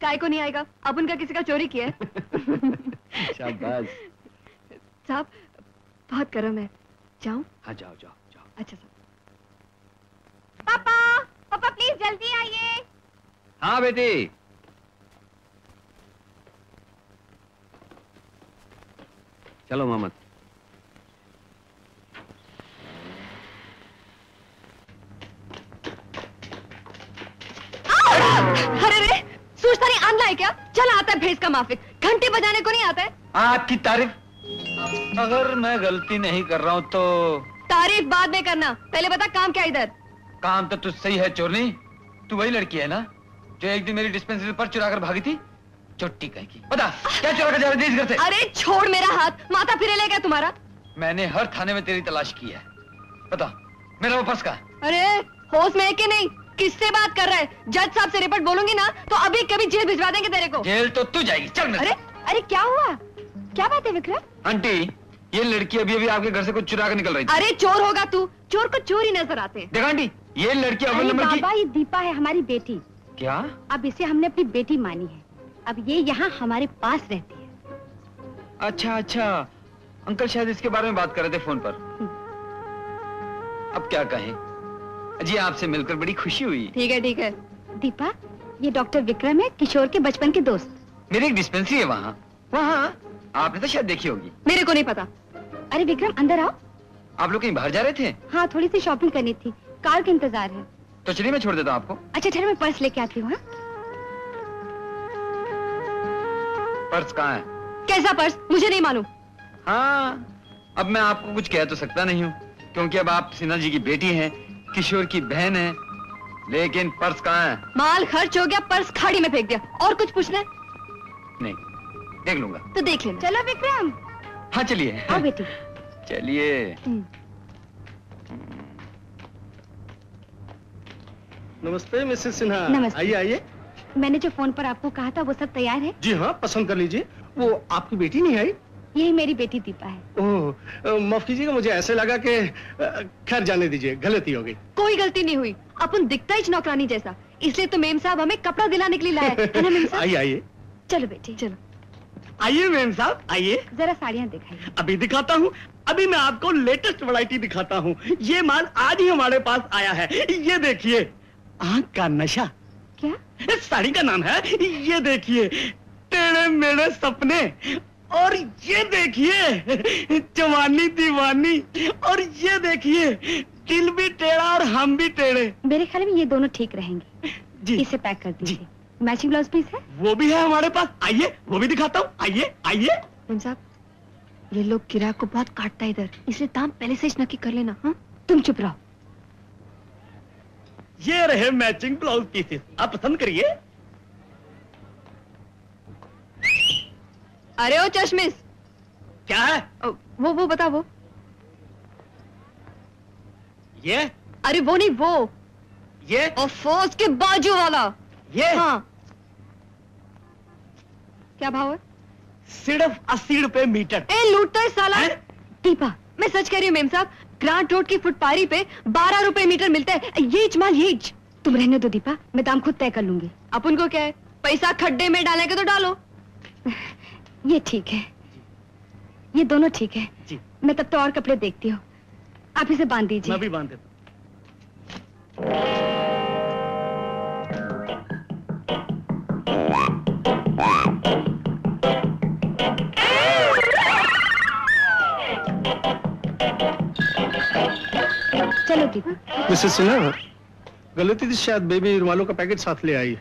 काय को नहीं आएगा, अब उनका किसी का चोरी किया है। शाबाश। साहब बहुत गर्म है, जाऊं? हाँ जाओ जाओ जाओ। अच्छा साहब। पापा पापा प्लीज जल्दी आइए। हाँ बेटी। चलो मामा। अरे रे, सोचता नहीं आंधला है क्या? चल आता है भेस का माफिक, घंटे बजाने को नहीं आता है। आपकी तारीफ अगर मैं गलती नहीं कर रहा हूँ तो? तारीफ बाद में करना, पहले बता काम क्या इधर? काम तो तुझसे ही है चोरनी, तू वही लड़की है ना जो एक दिन मेरी डिस्पेंसरी पर चुरा कर भागी थी? चोटी कहीं की, बता क्या चुरा कर जा रही थी इस घर से? अरे छोड़ मेरा हाथ, माता फिरे ले गया तुम्हारा। मैंने हर थाने में तेरी तलाश की है, बता मेरा वो पर्स कहाँ? अरे होश में है कि नहीं? किससे बात कर रहा है? जज साहब से रिपोर्ट बोलूंगी ना तो अभी कभी जेल भिजवा देंगे तेरे को। जेल तो तू जाएगी, चल। अरे अरे क्या हुआ, क्या बात है विक्रम? आंटी ये लड़की अभी अभी आपके घर से कुछ चुरा कर निकल रही थी। अरे चोर होगा तू, चोर को चोर ही नजर आते हैं। देखा आंटी, ये लड़की अव्वल नंबर की। बाबा ये दीपा है हमारी बेटी। क्या? अब इसे हमने अपनी बेटी मानी है, अब ये यहाँ हमारे पास रहती है। अच्छा अच्छा, अंकल शायद इसके बारे में बात कर रहे थे फोन पर। अब क्या कहें जी, आपसे मिलकर बड़ी खुशी हुई। ठीक है ठीक है। दीपा ये डॉक्टर विक्रम है, किशोर के बचपन के दोस्त। मेरी एक डिस्पेंसरी है वहाँ। वहाँ आपने तो शायद देखी होगी। मेरे को नहीं पता। अरे विक्रम अंदर आओ। आप लोग कहीं बाहर जा रहे थे? हाँ, थोड़ी सी शॉपिंग करनी थी, कार का इंतजार है। तो चलिए मैं छोड़ देता हूँ आपको। अच्छा ठहरे, मैं पर्स लेके आती हूँ। पर्स कहाँ है? कैसा पर्स? मुझे नहीं मालूम। हाँ, अब मैं आपको कुछ कह तो सकता नहीं हूँ क्योंकि अब आप सिन्हा जी की बेटी हैं, किशोर की बहन है, लेकिन पर्स कहाँ है? माल खर्च हो गया, पर्स खाड़ी में फेंक दिया। और कुछ पूछना है? नहीं, देख लूंगा। तो देख लेना। चलो विक्रम। हाँ चलिए। आओ बेटी। चलिए। नमस्ते मिसेस सिन्हा। नमस्ते। आइए आइए। मैंने जो फोन पर आपको कहा था वो सब तैयार है? जी हाँ, पसंद कर लीजिए। वो आपकी बेटी नहीं आई? यही मेरी बेटी दीपा है। ओह, माफ कीजिएगा, मुझे ऐसे लगा कि खैर जाने दीजिए, गलती हो गई। कोई गलती नहीं हुई, अपन दिखता ही नौकरानी जैसा, इसलिए तो मेम साहब हमें कपड़ा दिलाने के लिए लाए है ना मेम साहब? आइए आइए। चलो बेटी चलो। आइए मेम साहब आइए। जरा साड़ियाँ दिखाइए। अभी दिखाता हूँ, अभी मैं आपको लेटेस्ट वैरायटी दिखाता हूँ। ये माल आज ही हमारे पास आया है, ये देखिए। आँख का नशा। क्या? इस साड़ी का नाम है। ये देखिए। तेरे मेरे सपने। और ये देखिए। जवानी दीवानी। और ये देखिए। दिल भी टेढ़ा और हम भी टेढ़े। मेरे ख्याल में ये दोनों ठीक रहेंगे जी। इसे पैक कर दीजिए। मैचिंग ब्लाउज पीस है? वो भी है हमारे पास। आइए वो भी दिखाता हूँ। आइए आइए। मैम साहब, ये लोग किराए को बहुत काटता है इधर, इसलिए दाम पहले से नक्की कर लेना। हा? तुम चुप रहो। ये रहे मैचिंग ब्लाउज पीसेस, आप पसंद करिए। अरे ओ चश्मिस। क्या है? वो वो बता वो। ये? अरे वो नहीं वो। ये? और फौज के बाजू वाला। ये? हाँ। क्या भाव है? सिर्फ अस्सी रुपए मीटर। ए लूटता है साला। है? दीपा मैं सच कह रही हूँ मेम साहब, ग्रांट रोड की फुटपारी पे बारह रुपए मीटर मिलता है। ये माल ये। तुम रहने दो दीपा, मैं दाम खुद तय कर लूंगी। अपन को क्या है, पैसा खड्डे में डालने के तो डालो। ये ठीक है, ये दोनों ठीक है जी। मैं तब तो और कपड़े देखती हूँ, आप इसे बांध दीजिए। मैं भी बांध देता हूँ। चलो दीपा। मिसेस सिन्हा, गलती थी, शायद बेबी रुमालों का पैकेट साथ ले आई।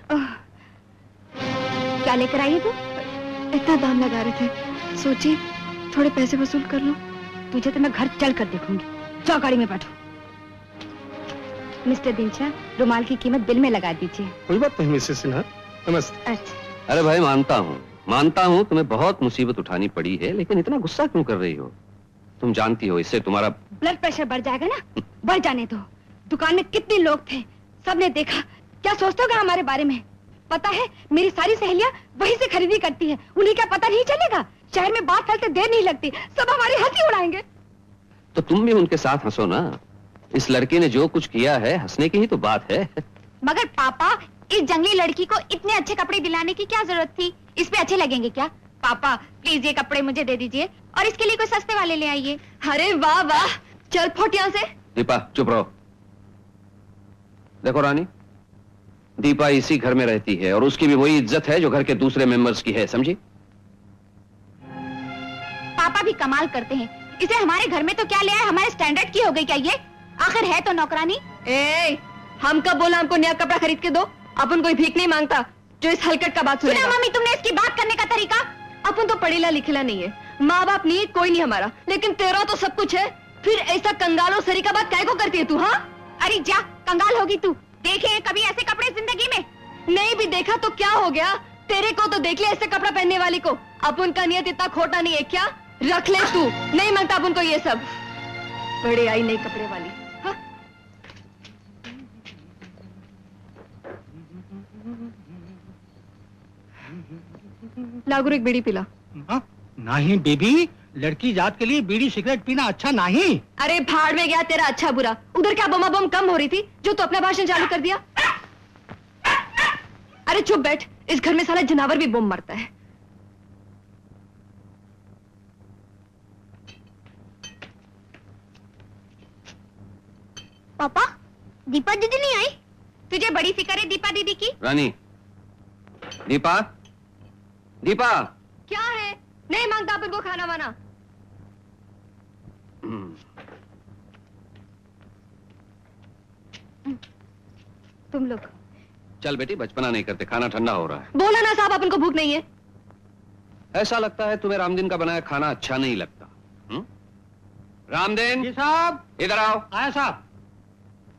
क्या लेकर आई है तू? इतना दाम लगा रहे थे, सोची थोड़े पैसे वसूल कर लूं। तुझे तो मैं घर चल कर देखूंगी। जाओ गाड़ी में बैठो। मिस्टर दिनशा, रुमाल की कीमत बिल में लगा दीजिए। कोई बात नहीं मिसेस सिन्हा, नमस्ते। अच्छा। अरे भाई, मानता हूँ मानता हूँ तुम्हें बहुत मुसीबत उठानी पड़ी है, लेकिन इतना गुस्सा क्यों कर रही हो? तुम जानती हो इससे तुम्हारा ब्लड प्रेशर बढ़ जाएगा ना। बढ़ जाने दो। दुकान में कितने लोग थे, सबने देखा। क्या सोचते होगा हमारे बारे में? पता है मेरी सारी सहेलियां वहीं से खरीदी करती है, उन्हें क्या पता नहीं चलेगा? शहर में बात फैलते देर नहीं लगती, सब हमारी हंसी उड़ाएंगे। तो तुम भी उनके साथ हंसो ना। इस लड़की ने जो कुछ किया है, हंसने की ही तो बात है। मगर पापा, इस जंगली लड़की को इतने अच्छे कपड़े दिलाने की क्या जरूरत थी? इसपे अच्छे लगेंगे क्या? पापा प्लीज ये कपड़े मुझे दे दीजिए, और इसके लिए कोई सस्ते वाले ले आइए। अरे वाह वाह, चल फट यहाँ से। दीपा चुप रहो। देखो रानी, दीपा इसी घर में रहती है और उसकी भी वही इज्जत है जो घर के दूसरे मेंबर्स की है, समझी? पापा भी कमाल करते हैं। इसे हमारे घर में तो क्या ले आए, हमारे स्टैंडर्ड की हो गई क्या ये? आखिर है तो नौकरानी। ए, हम कब बोला हमको नया कपड़ा खरीद के दो? अपन कोई भीख नहीं मांगता जो इस हलकट का बात सुने। मम्मी तुमने इसकी बात करने का तरीका। अपन तो पढ़ेला लिखेला नहीं है, माँ बाप नहीं है, कोई नहीं हमारा, लेकिन तेरा तो सब कुछ है। फिर ऐसा कंगालों सरी का बात काय को करती है तू? हाँ, अरे जा, कंगाल होगी तू। देखे कभी ऐसे कपड़े जिंदगी में? नहीं भी देखा तो क्या हो गया, तेरे को तो देख लिया ऐसे कपड़ा पहनने वाली को। अपन का नियत इतना खोटा नहीं है क्या? रख ले तू, नहीं मांगता अपन को ये सब। बड़े आई नई कपड़े वाली। हा? लागू एक बीड़ी पिला। नहीं बेबी, लड़की जात के लिए बीड़ी सिगरेट पीना अच्छा नहीं। अरे भाड़ में गया तेरा अच्छा बुरा। उधर क्या बम बम कम हो रही थी जो तो अपना भाषण चालू कर दिया? अरे चुप बैठ, इस घर में साला जनावर भी बम मरता है। पापा, दीपा दीदी नहीं आई? तुझे बड़ी फिक्र है दीपा दीदी की। रानी, दीपा, दीपा क्या है? नहीं मांगता अपन को खाना वाना। तुम लोग चल बेटी, बचपना नहीं करते, खाना ठंडा हो रहा है। बोला ना साहब, अपन को भूख नहीं है। ऐसा लगता है तुम्हें रामदीन का बनाया खाना अच्छा नहीं लगता। हुँ? रामदीन जी साहब, इधर आओ। आया साहब।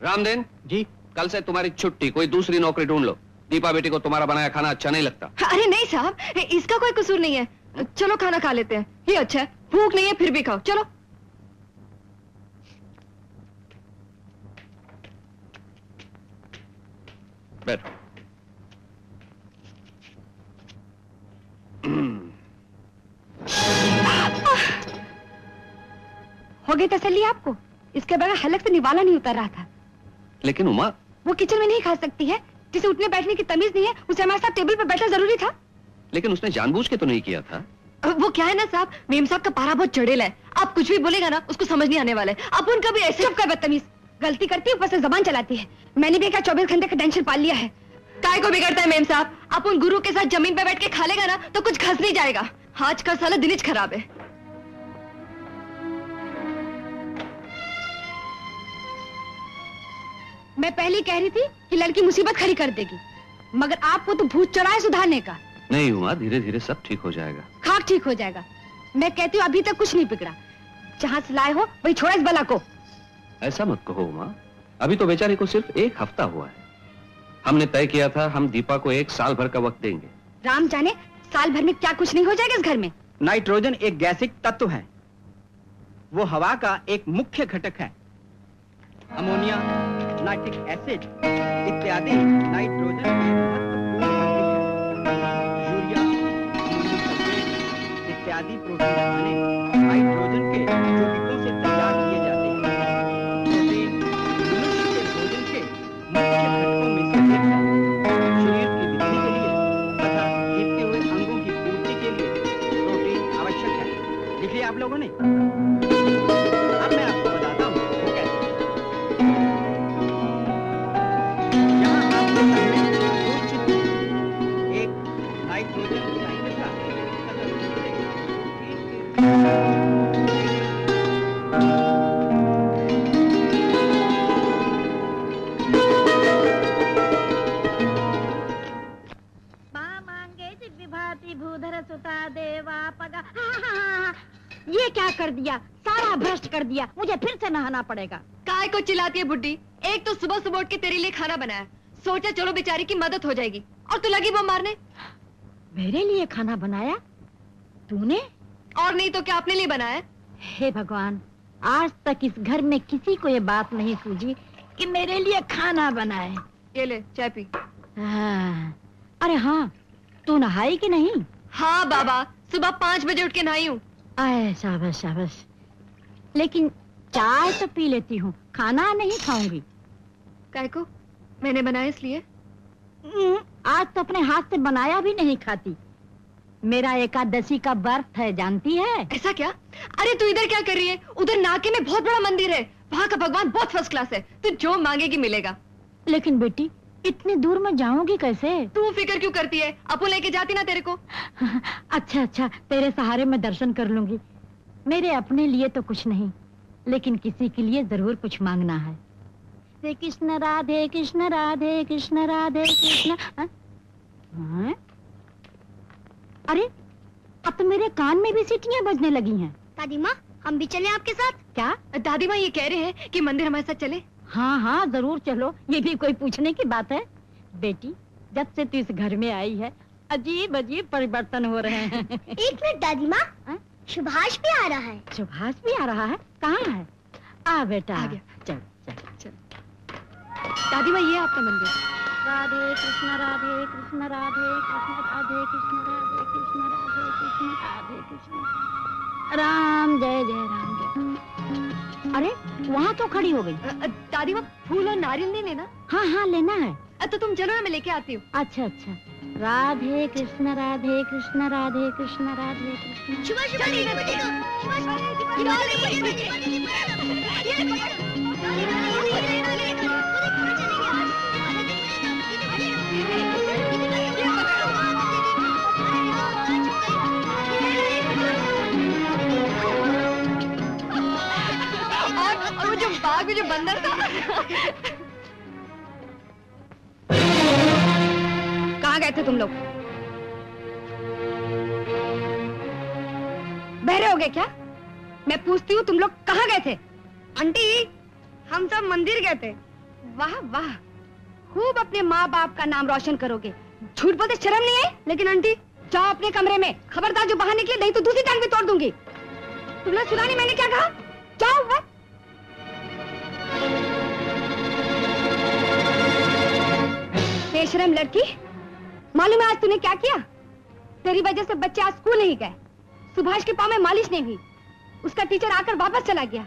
रामदीन जी, कल से तुम्हारी छुट्टी, कोई दूसरी नौकरी ढूंढ लो। दीपा बेटी को तुम्हारा बनाया खाना अच्छा नहीं लगता। अरे नहीं साहब, इसका कोई कसूर नहीं है। हुँ? चलो खाना खा लेते हैं, ये अच्छा है। भूख नहीं है फिर भी खाओ, चलो। बैठो। हो गई तसल्ली आपको? इसके बगैर हलक से निवाला नहीं उतर रहा था। लेकिन उमा वो किचन में नहीं खा सकती है। जिसे उठने बैठने की तमीज नहीं है, उसे हमारे साथ टेबल पर बैठना जरूरी था। लेकिन उसने जानबूझ के तो नहीं किया था। वो क्या है ना साहब, मेम साहब का पारा बहुत चढ़ेला है। आप कुछ भी बोलेगा ना, उसको समझ नहीं आने वाला है। आप उनका भी ऐसे सबका बदतमीज गलती करती है, ऊपर से जबान चलाती है। मैंने भी क्या चौबीस घंटे का टेंशन पाल लिया है। काय को बिगड़ता है मेम साहब, अपन गुरु के साथ जमीन पे बैठ के खा लेगा ना तो कुछ घस नहीं जाएगा। आज का साला दिलिज खराब है। मैं पहले कह रही थी कि लड़की मुसीबत खड़ी कर देगी, मगर आपको तो भूत चढ़ा है सुधारने का। नहीं हुआ, धीरे धीरे सब ठीक हो जाएगा। खाक ठीक हो जाएगा। मैं कहती हूँ अभी तक कुछ नहीं बिगड़ा। जहाँ से लाए हो वही छोड़ा इस बला को। ऐसा मत कहो माँ, अभी तो बेचारी को सिर्फ एक हफ्ता हुआ है। हमने तय किया था हम दीपा को एक साल भर का वक्त देंगे। राम जाने साल भर में क्या कुछ नहीं हो जाएगा इस घर में। नाइट्रोजन एक गैसिक तत्व है, वो हवा का एक मुख्य घटक है। अमोनिया, नाइट्रिक एसिड इत्यादि नाइट्रोजन यूरिया इत्यादि प्रोटीन नाइट्रोजन के यौगिकों से तैयार किए जाते हैं। घटकों में से एक है। शरीर की वृद्धि के लिए तथा गिरते हुए अंगों की पूर्ति के लिए प्रोटीन आवश्यक है। लिख लिया आप लोगों ने? अब मैं आपको बताता हूँ कैसे। यहाँ आपके सामने दो चित्र, एक नाइट्रोजन साइकिल का तथा भूधर सुता देवा पगा। हाँ हाँ हाँ। ये क्या कर दिया, सारा भ्रष्ट कर दिया। मुझे फिर से नहाना पड़ेगा। काय को चिल्लाती है बुड्ढी, एक तो सुबह सुबह उठ के तेरे लिए खाना बनाया, सोचा चलो बेचारी की मदद हो जाएगी, और तू लगी वो मारने। मेरे लिए खाना बनाया तूने? और नहीं तो क्या, अपने लिए बनाया। हे भगवान, आज तक इस घर में किसी को ये बात नहीं सूझी कि मेरे लिए खाना बनाए। ये ले चाय पी। हाँ। अरे हाँ, तू नहाई कि नहीं? हाँ बाबा, सुबह पाँच बजे उठ के नहाई हूँ। आए शाबाश शाबाश। लेकिन चाय तो पी लेती हूँ, खाना नहीं खाऊंगी। काय को? मैंने बनाया इसलिए। आज तो अपने हाथ से बनाया भी नहीं खाती। मेरा एकादशी का व्रत है, जानती है? ऐसा क्या? अरे तू इधर क्या कर रही है? उधर नाके में बहुत बड़ा मंदिर है, वहाँ का भगवान बहुत फर्स्ट क्लास है। तू जो मांगेगी मिलेगा। लेकिन बेटी इतनी दूर में जाऊंगी कैसे? तू फिक्र क्यों करती है, अपू लेके जाती ना तेरे को। अच्छा अच्छा, तेरे सहारे मैं दर्शन कर लूंगी। मेरे अपने लिए तो कुछ नहीं, लेकिन किसी के लिए जरूर कुछ मांगना है। कृष्ण राधे कृष्ण राधे कृष्ण राधे कृष्ण। अरे अब तो मेरे कान में भी सीटियाँ बजने लगी हैं। दादी माँ, हम भी चले आपके साथ? क्या दादी माँ ये कह रहे हैं कि मंदिर हमारे साथ चले? हाँ हाँ जरूर चलो, ये भी कोई पूछने की बात है। बेटी जब से तू इस घर में आई है अजीब अजीब परिवर्तन हो रहे हैं। एक मिनट दादी माँ, सुभाष भी आ रहा है। सुभाष भी आ रहा है? कहाँ है? आ बेटा आ गया। चल चल चल। दादी माँ ये आपका मंदिर। राधे कृष्ण राधे कृष्ण राधे कृष्ण राधे कृष्ण राधे कृष्ण राधे कृष्ण राधे कृष्ण राम जय जय राम जय। अरे वहाँ तो खड़ी हो गई। दादी माँ फूल और नारियल नहीं लेना? हाँ हाँ लेना है। तो तुम चलो ना, मैं लेके आती हूँ। अच्छा अच्छा। राधे कृष्ण राधे कृष्ण राधे कृष्ण राधे कृष्ण। आपके जो बंदर था कहाँ गए थे तुम लोग? बहरे हो गए क्या? मैं पूछती हूँ तुम लोग कहाँ गए थे? आंटी हम सब मंदिर गए थे। वाह वाह, खूब अपने माँ बाप का नाम रोशन करोगे। झूठ बोलते शर्म नहीं है? लेकिन आंटी जाओ अपने कमरे में, खबरदार जो बाहर निकले नहीं तो दूसरी टांग भी तोड़ दूंगी। तुमने सुना नहीं मैंने क्या कहा? जाओ। वह बेशरम लड़की, मालूम है आज तूने क्या किया? तेरी वजह से बच्चे आज स्कूल नहीं गए। सुभाष के पाँव में मालिश नहीं हुई, उसका टीचर आकर वापस चला गया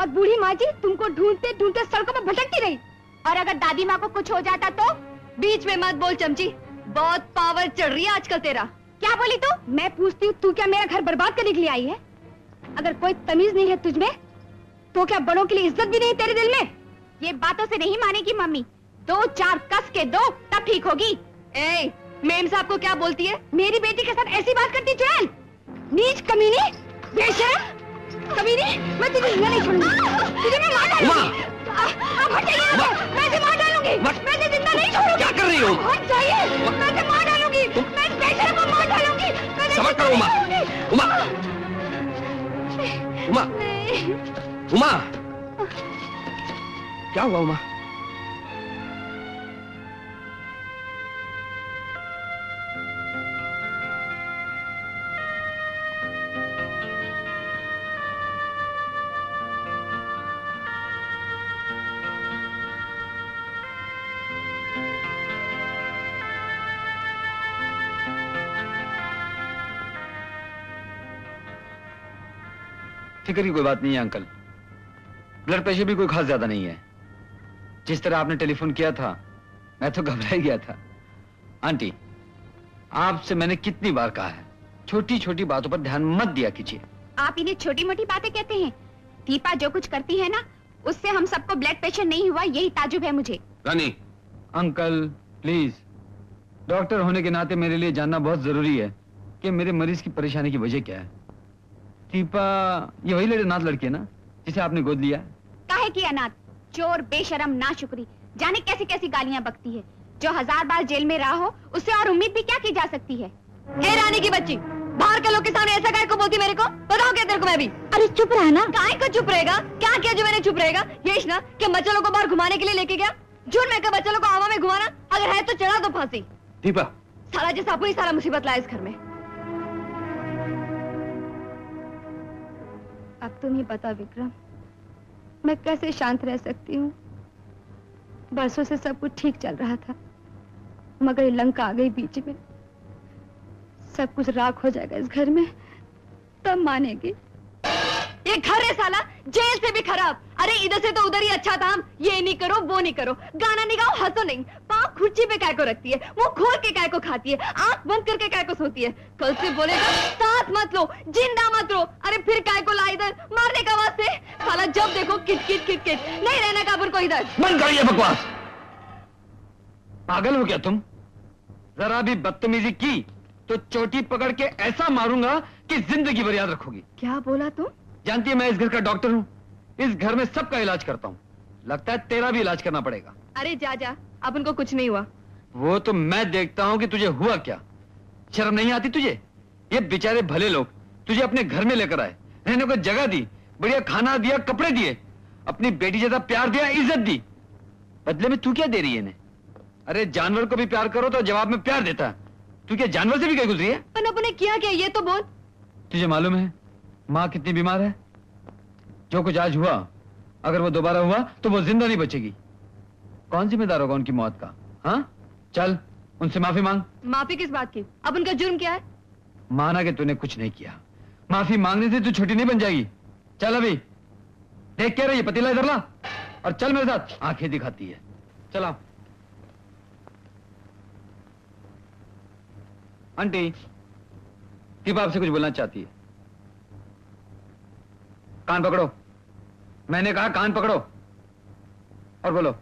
और बूढ़ी माँ जी तुमको ढूंढते ढूंढते सड़कों पर भटकती रही। और अगर दादी माँ को कुछ हो जाता तो? बीच में मत बोल चमची, बहुत पावर चढ़ रही है आजकल तेरा। क्या बोली तू? मैं पूछती हूँ तू क्या मेरा घर बर्बाद करने के लिए आई है? अगर कोई तमीज नहीं है तुझमें तो क्या बड़ों के लिए इज्जत भी नहीं तेरे दिल में? ये बातों से नहीं मानेगी मम्मी, दो चार कस के दो तब ठीक होगी। ए, मेम साहब को क्या बोलती है? मेरी बेटी के साथ ऐसी बात करती? चल नीच कमीनी, बेशर्म कमीनी, मैं तुझे नहीं छोड़ूंगी, तुझे मैं मार डालूंगी। अब हट जाइए, मैं तुझे मार डालूंगी, मैं तुझे जिंदा नहीं छोड़ूंगी। क्या कर रही हो? हट जाइए, मैं तुझे मार डालूंगी, मैं बेशर्म को मार डालूंगी। समझ करो उमा, उमा, उमा, उमा, क्या हुआ उमा? फिक्र की कोई बात नहीं है अंकल, ब्लड प्रेशर भी कोई खास ज्यादा नहीं है। जिस तरह आपने टेलीफोन किया था मैं तो घबरा ही गया था। आंटी आपसे मैंने कितनी बार कहा है छोटी छोटी बातों पर ध्यान मत दिया कीजिए। आप इन्हें छोटी मोटी बातें कहते हैं? दीपा जो कुछ करती है ना उससे हम सबको ब्लड प्रेशर नहीं हुआ यही ताजुब है मुझे। रानी अंकल प्लीज, डॉक्टर होने के नाते मेरे लिए जानना बहुत जरूरी है कि मेरे मरीज की परेशानी की वजह क्या है। दीपा ये वही अनाथ लड़की है ना जिसे आपने गोद लिया? काहे की अनाथ, चोर, बेशरम, नाशुकरी, जाने कैसी कैसी गालियां बकती है। जो हजार बार जेल में रहा हो उससे और उम्मीद भी क्या की जा सकती है? हे रानी की बच्ची, बाहर के लोग के सामने ऐसा काहे को बोलती मेरे को? बताओ क्या तेरे को? मैं भी अरे चुप रहा ना। काहे को चुप रहेगा? क्या किया जो मैंने चुप रहेगा? ये ना क्या बच्चों को बाहर घुमाने के लिए लेके गया? झूठ में बच्चों को हवा में घुमाना, अगर है तो चढ़ा दो फांसी। दीपा सारा जैसा पूरी सारा मुसीबत लाया इस घर में। अब तुम ही बता विक्रम, मैं कैसे शांत रह सकती हूँ? बरसों से सब कुछ ठीक चल रहा था मगर ये लंका आ गई बीच में। सब कुछ राख हो जाएगा इस घर में तब मानेगी। ये घर है साला जेल से भी खराब। अरे इधर से तो उधर ही अच्छा था। ये नहीं करो वो नहीं करो, गाना नहीं गाओ, हंसो नहीं, पाँव खुर्ची पे काय को रखती है, मुंह खोल के काय को खाती है, आंख बंद करके काय को सोती है। कल से बोलेगा साथ मत लो, जिंदा मत रो, अरे फिर काय को ला इधर मारने का वास्ते। साला जब देखो किट किट किट किट, नहीं रहना काबुर को इधर। बंद करो ये बकवास। पागल हो क्या तुम? जरा भी बदतमीजी की तो चोटी पकड़ के ऐसा मारूंगा कि जिंदगी भर याद रखोगी। क्या बोला तुम? जानती है मैं इस घर का डॉक्टर हूँ, इस घर में सबका इलाज करता हूँ, लगता है तेरा भी इलाज करना पड़ेगा। अरे जा जा, अब उनको कुछ नहीं हुआ। वो तो मैं देखता हूँ कि तुझे हुआ क्या। शर्म नहीं आती तुझे? ये बेचारे भले लोग तुझे अपने घर में लेकर आए, रहने को जगह दी, बढ़िया खाना दिया, कपड़े दिए, अपनी बेटी जैसा प्यार दिया, इज्जत दी, बदले में तू क्या दे रही है इन्हें? अरे जानवर को भी प्यार करो तो जवाब में प्यार देता है, तू क्या जानवर से भी कहीं गुजरी है? अपने किया क्या ये तो बोल। तुझे मालूम है माँ कितनी बीमार है? जो कुछ आज हुआ अगर वो दोबारा हुआ तो वो जिंदा नहीं बचेगी। कौन जिम्मेदार होगा उनकी मौत का? हाँ चल उनसे माफी मांग। माफी किस बात की? अब उनका जुर्म क्या है? माना कि तूने कुछ नहीं किया, माफी मांगने से तू छोटी नहीं बन जाएगी। चल अभी देख क्या रही, पतीला इधर ला और चल मेरे साथ, आंखें दिखाती है। चला आंटी, दीपा आपसे कुछ बोलना चाहती है। कान पकड़ो, मैंने कहा कान पकड़ो और बोलो।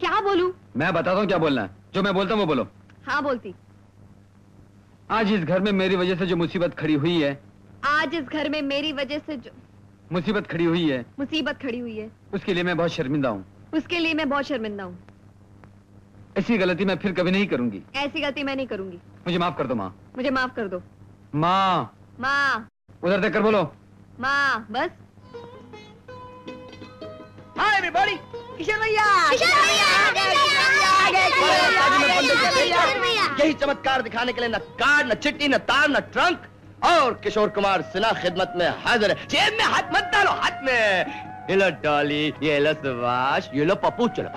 क्या बोलूं? मैं बताता हूँ क्या बोलना है, जो मैं बोलता हूँ वो बोलो। हाँ बोलती। आज इस घर में मेरी वजह से जो मुसीबत खड़ी हुई है, आज इस घर में मेरी वजह से जो मुसीबत खड़ी हुई है। मुसीबत खड़ी हुई है उसके लिए मैं बहुत शर्मिंदा हूँ। उसके लिए मैं बहुत शर्मिंदा हूँ। ऐसी गलती मैं फिर कभी नहीं करूँगी। ऐसी गलती मैं नहीं करूँगी। मुझे माफ कर दो माँ। मुझे माफ कर दो माँ। माँ उधर देख कर बोलो माँ। बस हाय एवरीबॉडी, किशोर भैया यही चमत्कार दिखाने के लिए न कार न चिट्टी न तार न ट्रंक और किशोर कुमार सिन्हा खिदमत में हाजिर है। जेब में हाथ मत डालो, हाथ में ये लो डॉली, ये लो सुभाष, ये लो पप्पू। चलो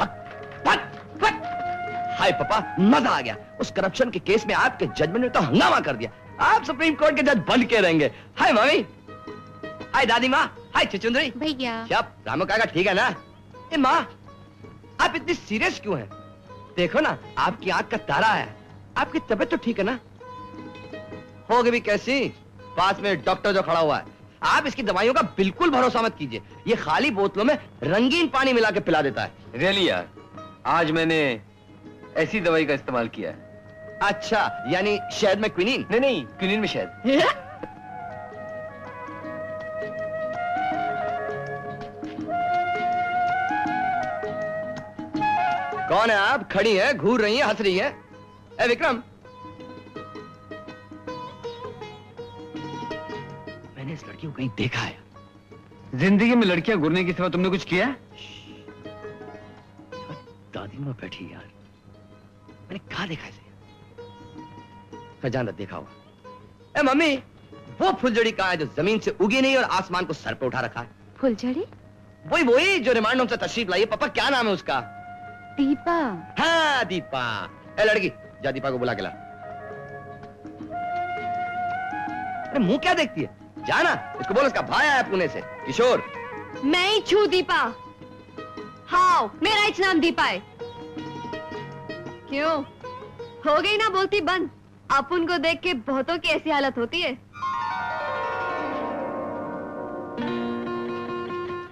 हाय पापा, मजा आ गया। उस करप्शन के केस में आपके जजमेंट ने तो हंगामा कर दिया। आप सुप्रीम कोर्ट के जज बन के रहेंगे। हाय मम्मी, हाय दादी माँ, हाय चिचुंदरी भैया। रामू काका ठीक है ना? ए माँ, आप इतनी सीरियस क्यों हैं? देखो ना, आपकी आंख का तारा है। आपकी तबीयत तो ठीक है ना? होगी भी कैसी, पास में डॉक्टर जो खड़ा हुआ है। आप इसकी दवाइयों का बिल्कुल भरोसा मत कीजिए। ये खाली बोतलों में रंगीन पानी मिला के पिला देता है। रियली यार, आज मैंने ऐसी दवाई का इस्तेमाल किया है। अच्छा, यानी शहद में क्विनीन? नहीं नहीं, क्विनीन में शहद। कौन है आप? खड़ी है, घूर रही है, हंस रही है। ए विक्रम, मैंने इस लड़की को कहीं देखा है। जिंदगी में लड़कियां घूरने के सिवा तुमने कुछ किया? दादी माँ बैठी यार, मैंने कहा देखा इसे? खजाना देखा हुआ। ए मम्मी, वो फुलझड़ी कहाँ है जो जमीन से उगी नहीं और आसमान को सर पे उठा रखा है? फुलझड़ी? वही वही जो रिमांड होम से तशरीफ लाई है। पापा क्या नाम है उसका? दीपा। हाँ दीपा। ए लड़की, जा दीपा को बुला के ला। अरे मुंह क्या देखती है, जाना उसको बोल उसका भाई आया पुणे से, किशोर। मैं ही छू दीपा। हाँ, मेरा ही नाम दीपा है। क्यों, हो गई ना बोलती बंद? आप उनको देख के बहुतों की ऐसी हालत होती है।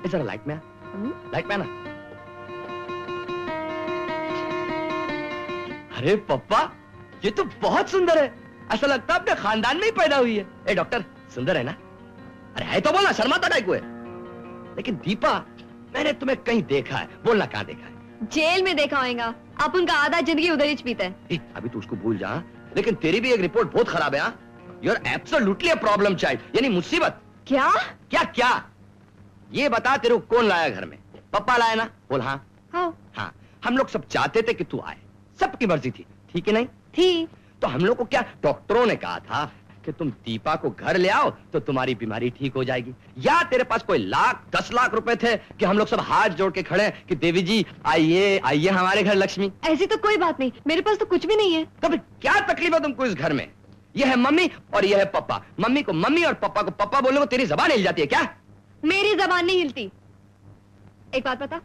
जरा लाइट में आ, लाइट में ना। अरे पप्पा, ये तो बहुत सुंदर है। ऐसा लगता है अपने खानदान में ही पैदा हुई है। ए डॉक्टर, सुंदर है ना? अरे है तो बोलना, शर्माता डाइकू है। लेकिन दीपा, मैंने तुम्हें कहीं देखा है। बोलना कहाँ देखा है? जेल में देखा होगा। आप उनका आधा जिंदगी उधर ही बीता है। अभी तो उसको भूल जा, लेकिन तेरी भी एक रिपोर्ट बहुत खराब है। You're absolutely a problem child, यानी मुसीबत। क्या? क्या क्या? ये बता, तेरे को कौन लाया घर में? पापा लाया ना? बोल हाँ। हाँ। हाँ। हम लोग सब चाहते थे कि तू आए, सबकी मर्जी थी, ठीक है नहीं? थी। तो हम लोग को क्या डॉक्टरों ने कहा था कि तुम दीपा को घर ले आओ तो तुम्हारी बीमारी ठीक हो जाएगी? या तेरे पास कोई लाख दस लाख रुपए थे कि हम लोग सब हाथ जोड़ के खड़े कि देवी जी आइए आइए हमारे घर लक्ष्मी? ऐसी तो कोई बात नहीं, मेरे पास तो कुछ भी नहीं है। तो फिर क्या तकलीफ है तुमको इस घर में? यह है मम्मी और यह है पापा। मम्मी को मम्मी और पापा को पापा बोलने को तेरी जबान हिल जाती है क्या? मेरी जबान नहीं हिलती। एक बात बता,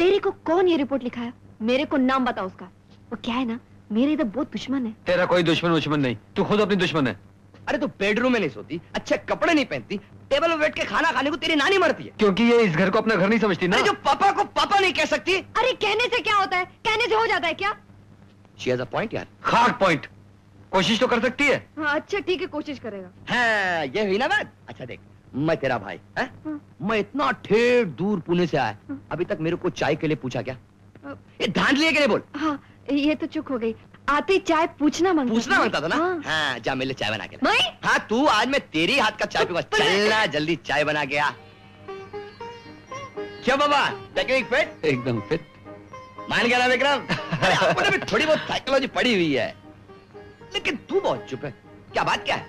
तेरे को कौन ये रिपोर्ट लिखाया? मेरे को नाम बता उसका। वो क्या है ना, मेरे इधर बहुत दुश्मन है। तेरा कोई दुश्मन दुश्मन नहीं, तू खुद अपनी दुश्मन है। अरे तू बेडरूम में नहीं सोती, अच्छे कपड़े नहीं पहनती, टेबल पे बैठ के खाना खाने को तेरी नानी मरती है। क्योंकि ये इस घर को अपना घर नहीं समझती ना। अरे जो पापा को पापा नहीं कह सकती। अरे कहने से क्या होता है, कहने से हो जाता है क्या? शी हैज अ पॉइंट यार। खाक पॉइंट, कोशिश तो कर सकती है। हाँ, अच्छा ठीक है, कोशिश करेगा। हाँ, ये हुई ना बात। अच्छा देख, मैं तेरा भाई, मैं इतना ढेर दूर पुणे से आया, अभी तक मेरे को चाय के लिए पूछा क्या? ये धांधली है के लिए बोल। हाँ, ये तो चुप हो गई। आते चाय पूछना मांगता पूछना मांगता था ना। हाँ, हाँ जा मेरे लिए चाय बना के ला। हाँ तू, आज मैं तेरी हाथ का चाय पीऊंगा। चलना जल्दी चाय बना के आ। क्या बाबा, टेक्निक फिट? एकदम फिट। मान गया ना विक्रम? अरे आपको भी थोड़ी बहुत साइकोलॉजी पड़ी हुई है, लेकिन तू बहुत चुप है। क्या बात क्या है?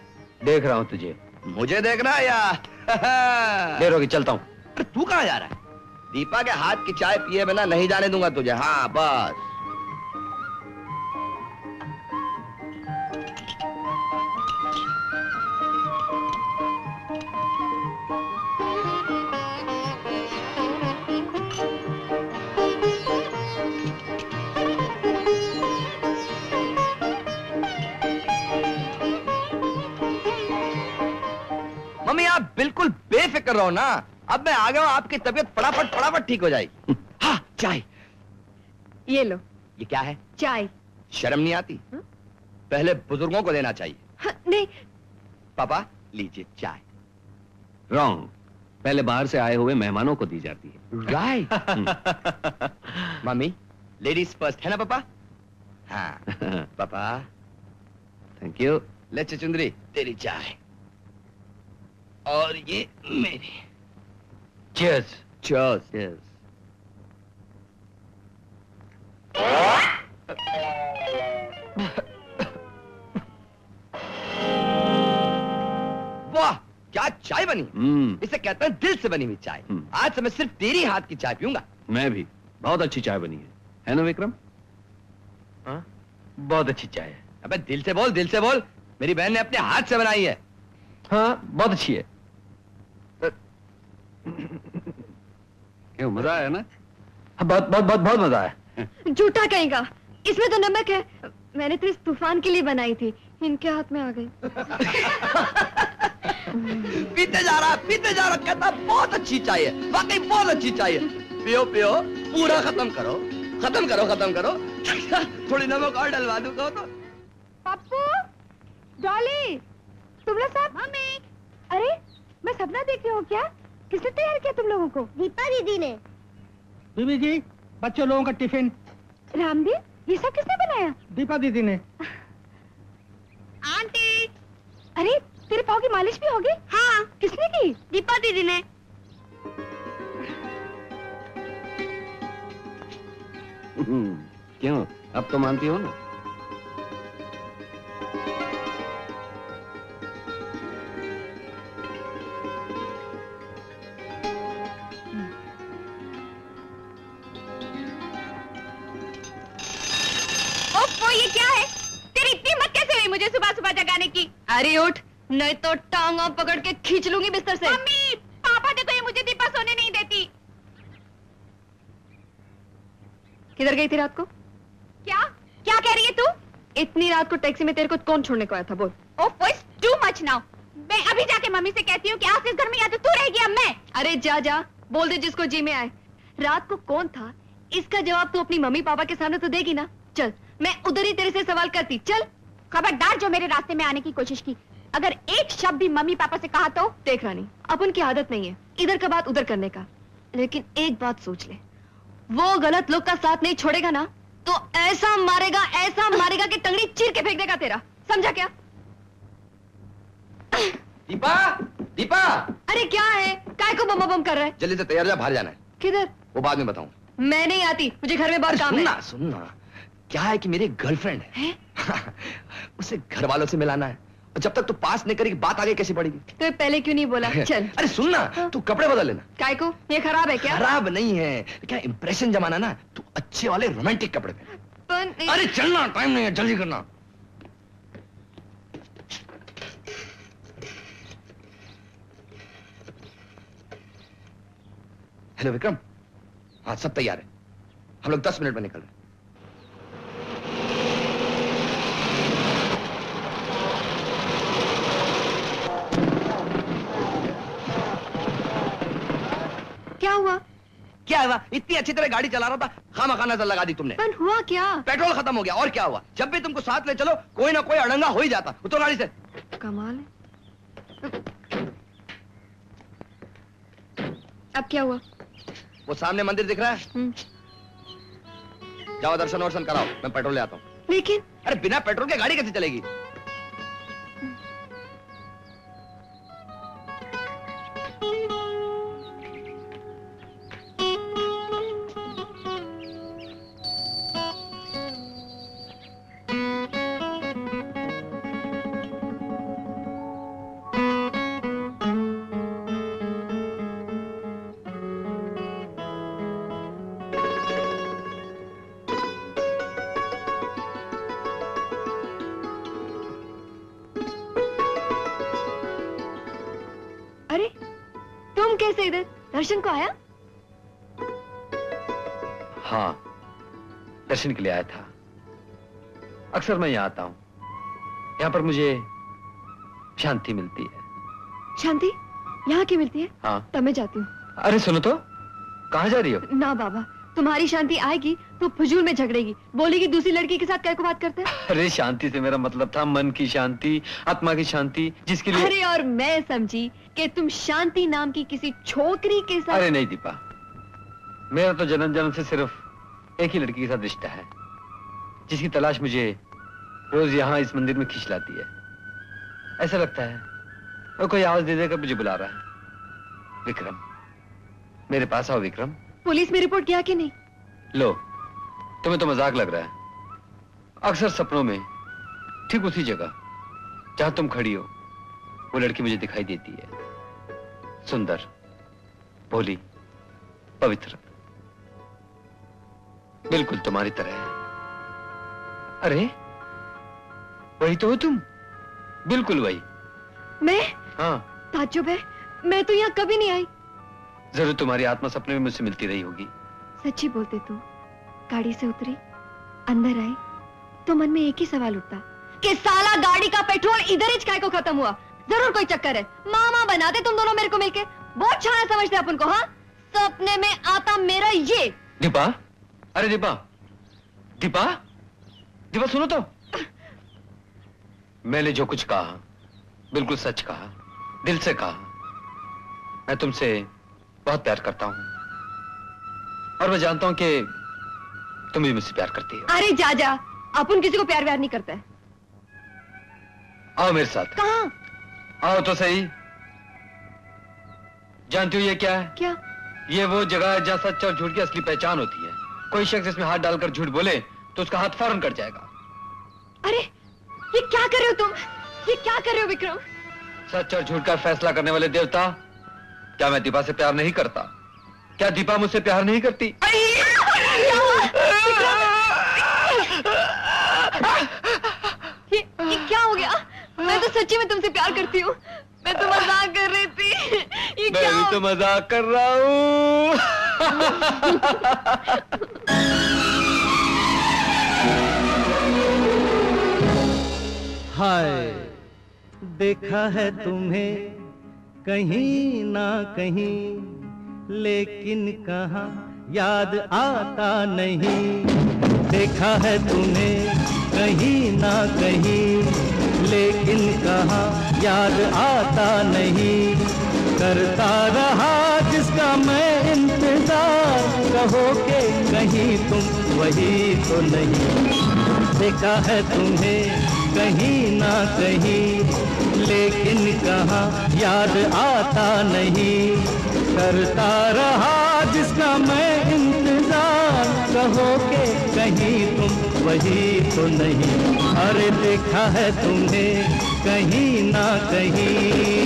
देख रहा हूँ तुझे। मुझे देख रहा है यार? देर होगी, चलता हूँ। अरे तू कहाँ जा रहा है? दीपा के हाथ की चाय पिए बिना नहीं जाने दूंगा तुझे। हाँ बस। मम्मी, आप बिल्कुल बेफिक्र रहो ना। अब मैं आ गया हूँ, आपकी तबीयत फटाफट फटाफट ठीक हो जाएगी। हाँ चाय ये लो। ये क्या है? चाय। शर्म नहीं आती? हा? पहले बुजुर्गों को देना चाहिए। हाँ, नहीं। पापा लीजिए चाय। रॉन्ग। पहले बाहर से आए हुए मेहमानों को दी जाती है। राइट। मम्मी, लेडीज फर्स्ट है ना पापा? हाँ। पापा, थैंक यू। ले चचुंदरी, तेरी चाय और ये मेरी। चीयर्स। चीयर्स। चीयर्स। वाह, क्या चाय बनी। mm. इसे कहते हैं दिल से बनी हुई चाय। mm. आज से मैं सिर्फ तेरी हाथ की चाय पीऊंगा। मैं भी। बहुत अच्छी चाय बनी है, है ना विक्रम? आ? बहुत अच्छी चाय है। अबे दिल से बोल, दिल से बोल। मेरी बहन ने अपने हाथ से बनाई है। हाँ, बहुत अच्छी है। क्यों, मजा आया ना? हाँ, बहुत बहुत बहुत बहुत मजा आया। झूठा कहेगा, इसमें तो नमक है। मैंने तो इस तूफान के लिए बनाई थी, इनके हाथ में आ गई। पीते जा रहा, पीते जा रहा, कहता बहुत अच्छी चाय है, वाकई बहुत अच्छी चाय है। पियो पियो, पूरा खत्म करो, खत्म करो, खत्म करो। थोड़ी नमक और डलवा दूं कहो तो। पप्पू, डॉली, तुम लोग सब? मम्मी। अरे, मैं सपना देख रही हूँ क्या? किसने तैयार किया तुम लोगों को? दीपा दीदी ने। दीदी जी, बच्चों लोगों का टिफिन। रामदेव, ये सब किसने बनाया? दीपा दीदी ने। आंटी। अरे, तेरे पाँव की मालिश भी होगी? हाँ। किसने की? दीपा दीदी ने। क्यों, अब तो मानती हो ना? ओफो, ये क्या है? तेरी इतनी हिम्मत कैसे हुई मुझे सुबह सुबह जगाने की? अरे उठ, नहीं तो टांग पकड़ के खींच लूंगी बिस्तर से। मम्मी, पापा देखो, ये मुझे दीपा सोने नहीं देती। किधर गई थी रात को? क्या क्या कह रही है तू? इतनी रात को टैक्सी में तेरे को कौन छोड़ने को आया था? बोल। Oh, it's too much now. मैं अभी जाके मम्मी से कहती हूँ कि आज इस घर में या तो तू रहेगी या मैं। अरे जा जा, बोल दे जिसको जी में आए। रात को कौन था इसका जवाब तू अपनी मम्मी पापा के सामने तो देगी ना? चल, मैं उधर ही तेरे से सवाल करती। चल। खबरदार जो मेरे रास्ते में आने की कोशिश की। अगर एक शब्द भी मम्मी पापा से कहा तो। देख रानी, अपन की आदत नहीं है इधर का बात उधर करने का, लेकिन एक बात सोच ले, वो गलत लोग का साथ नहीं छोड़ेगा ना तो ऐसा मारेगा, ऐसा मारेगा कि टंगड़ी चीर के फेंक देगा तेरा। समझा क्या? दीपा, दीपा। अरे क्या है, काय को बम बम कर रहा है? जल्दी से तैयार जा, बाहर जाना है। किधर? वो बाद में बताऊं। मैं नहीं आती, मुझे घर में बहुत काम है। सुनना सुनना, क्या है कि मेरी गर्लफ्रेंड है, है? उसे घर वालों से मिलाना है, और जब तक तू पास नहीं करेगी बात आगे कैसे बढ़ेगी? तो पहले क्यों नहीं बोला? चल। अरे सुनना, तू कपड़े बदल लेना। काय को, ये खराब है क्या? खराब नहीं है, क्या इंप्रेशन जमाना ना, तू अच्छे वाले रोमांटिक कपड़े पहन। अरे चलना, टाइम नहीं है, जल्दी करना। हेलो विक्रम। हाँ, सब तैयार है, हम लोग दस मिनट में निकल रहे हैं। क्या हुआ? क्या हुआ? इतनी अच्छी तरह गाड़ी चला रहा था, खामखा नजर लगा दी तुमने। पर हुआ क्या? पेट्रोल खत्म हो गया और क्या हुआ। जब भी तुमको साथ ले चलो कोई ना कोई अड़ंगा हो ही जाता। उतर गाड़ी से। कमाल है। अब क्या हुआ? वो सामने मंदिर दिख रहा है, जाओ दर्शन वर्शन कराओ, मैं पेट्रोल ले आता हूँ। लेकिन अरे बिना पेट्रोल के गाड़ी कैसे चलेगी? दर्शन को आया? हाँ, दर्शन के लिए आया था। अक्सर मैं यहाँ आता हूँ, यहाँ पर मुझे शांति मिलती है। शांति यहाँ की मिलती है? हाँ। तब मैं जाती हूँ। अरे सुनो तो, कहाँ जा रही हो? ना बाबा, तुम्हारी शांति आएगी तो फजूल में झगड़ेगी, बोलेगी दूसरी लड़की के साथ क्या को बात करते हैं। अरे शांति से मेरा मतलब था मन की शांति, आत्मा की शांति, जिसके लिए। अरे और मैं समझी कि तुम शांति नाम की किसी छोकरी के साथ। अरे नहीं दीपा, मेरा तो जन्म जन्म से सिर्फ एक ही लड़की के साथ रिश्ता है, जिसकी तलाश मुझे रोज यहाँ इस मंदिर में खींच लाती है। ऐसा लगता है वो कोई आवाज दे देकर मुझे बुला रहा है। विक्रम, मेरे पास आओ विक्रम। पुलिस में रिपोर्ट किया कि नहीं? लो, तुम्हें तो मजाक लग रहा है। अक्सर सपनों में ठीक उसी जगह जहां तुम खड़ी हो वो लड़की मुझे दिखाई देती है, सुंदर, भोली, पवित्र, बिल्कुल तुम्हारी तरह। अरे वही तो हो तुम, बिल्कुल वही। मैं? हाँ। ताज्जुब है, मैं तो यहाँ कभी नहीं आई। जरूर तुम्हारी आत्मा सपने में मुझसे मिलती रही होगी। सच्ची बोलते तू, गाड़ी से उतरी, अंदर आई, तो मन में एक ही सवाल उठता कि साला गाड़ी का पेट्रोल इधर ही काय को खत्म हुआ, जरूर कोई चक्कर है। मामा बनाते तुम दोनों मेरे को मिलके, बहुत छाया समझते अपन को। हाँ, सपने में आता मेरा ये। दीपा, अरे दीपा, दीपा, दीपा सुनो तो, मैंने जो कुछ कहा बिल्कुल सच कहा, दिल से कहा। मैं तुमसे बहुत प्यार करता हूँ और मैं जानता हूँ कि तुम भी मुझसे प्यार करती हो। अरे जा जा, अपन किसी को प्यार व्यार नहीं करता है। आओ मेरे साथ। कहाँ? आओ तो सही। जानती हो ये क्या है? क्या? ये वो जगह है जहाँ सच और झूठ की असली पहचान होती है। कोई शख्स इसमें हाथ डालकर झूठ बोले तो उसका हाथ फौरन कट जाएगा। अरे ये क्या कर रहे हो तुम, ये क्या कर रहे हो विक्रम? सच और झूठ का फैसला करने वाले देवता, क्या मैं दीपा से प्यार नहीं करता? क्या दीपा मुझसे प्यार नहीं करती? ये, ये क्या हो गया? मैं तो सच्ची में तुमसे प्यार करती हूँ, मैं तो मजाक कर रही थी। ये मैं क्या भी हो? तो मजाक कर रहा हूँ। हाय, देखा है तुम्हें कहीं ना कहीं, लेकिन कहाँ याद आता नहीं। देखा है तुम्हें कहीं ना कहीं, लेकिन कहाँ याद आता नहीं। करता रहा जिसका मैं इंतजार, कहो के कहीं तुम वही तो नहीं। देखा है तुम्हें कहीं ना कहीं, लेकिन कहाँ याद आता नहीं। करता रहा जिसका मैं इंतजार, कहो के कहीं तुम वही तो नहीं। अरे देखा है तुम्हें कहीं ना कहीं।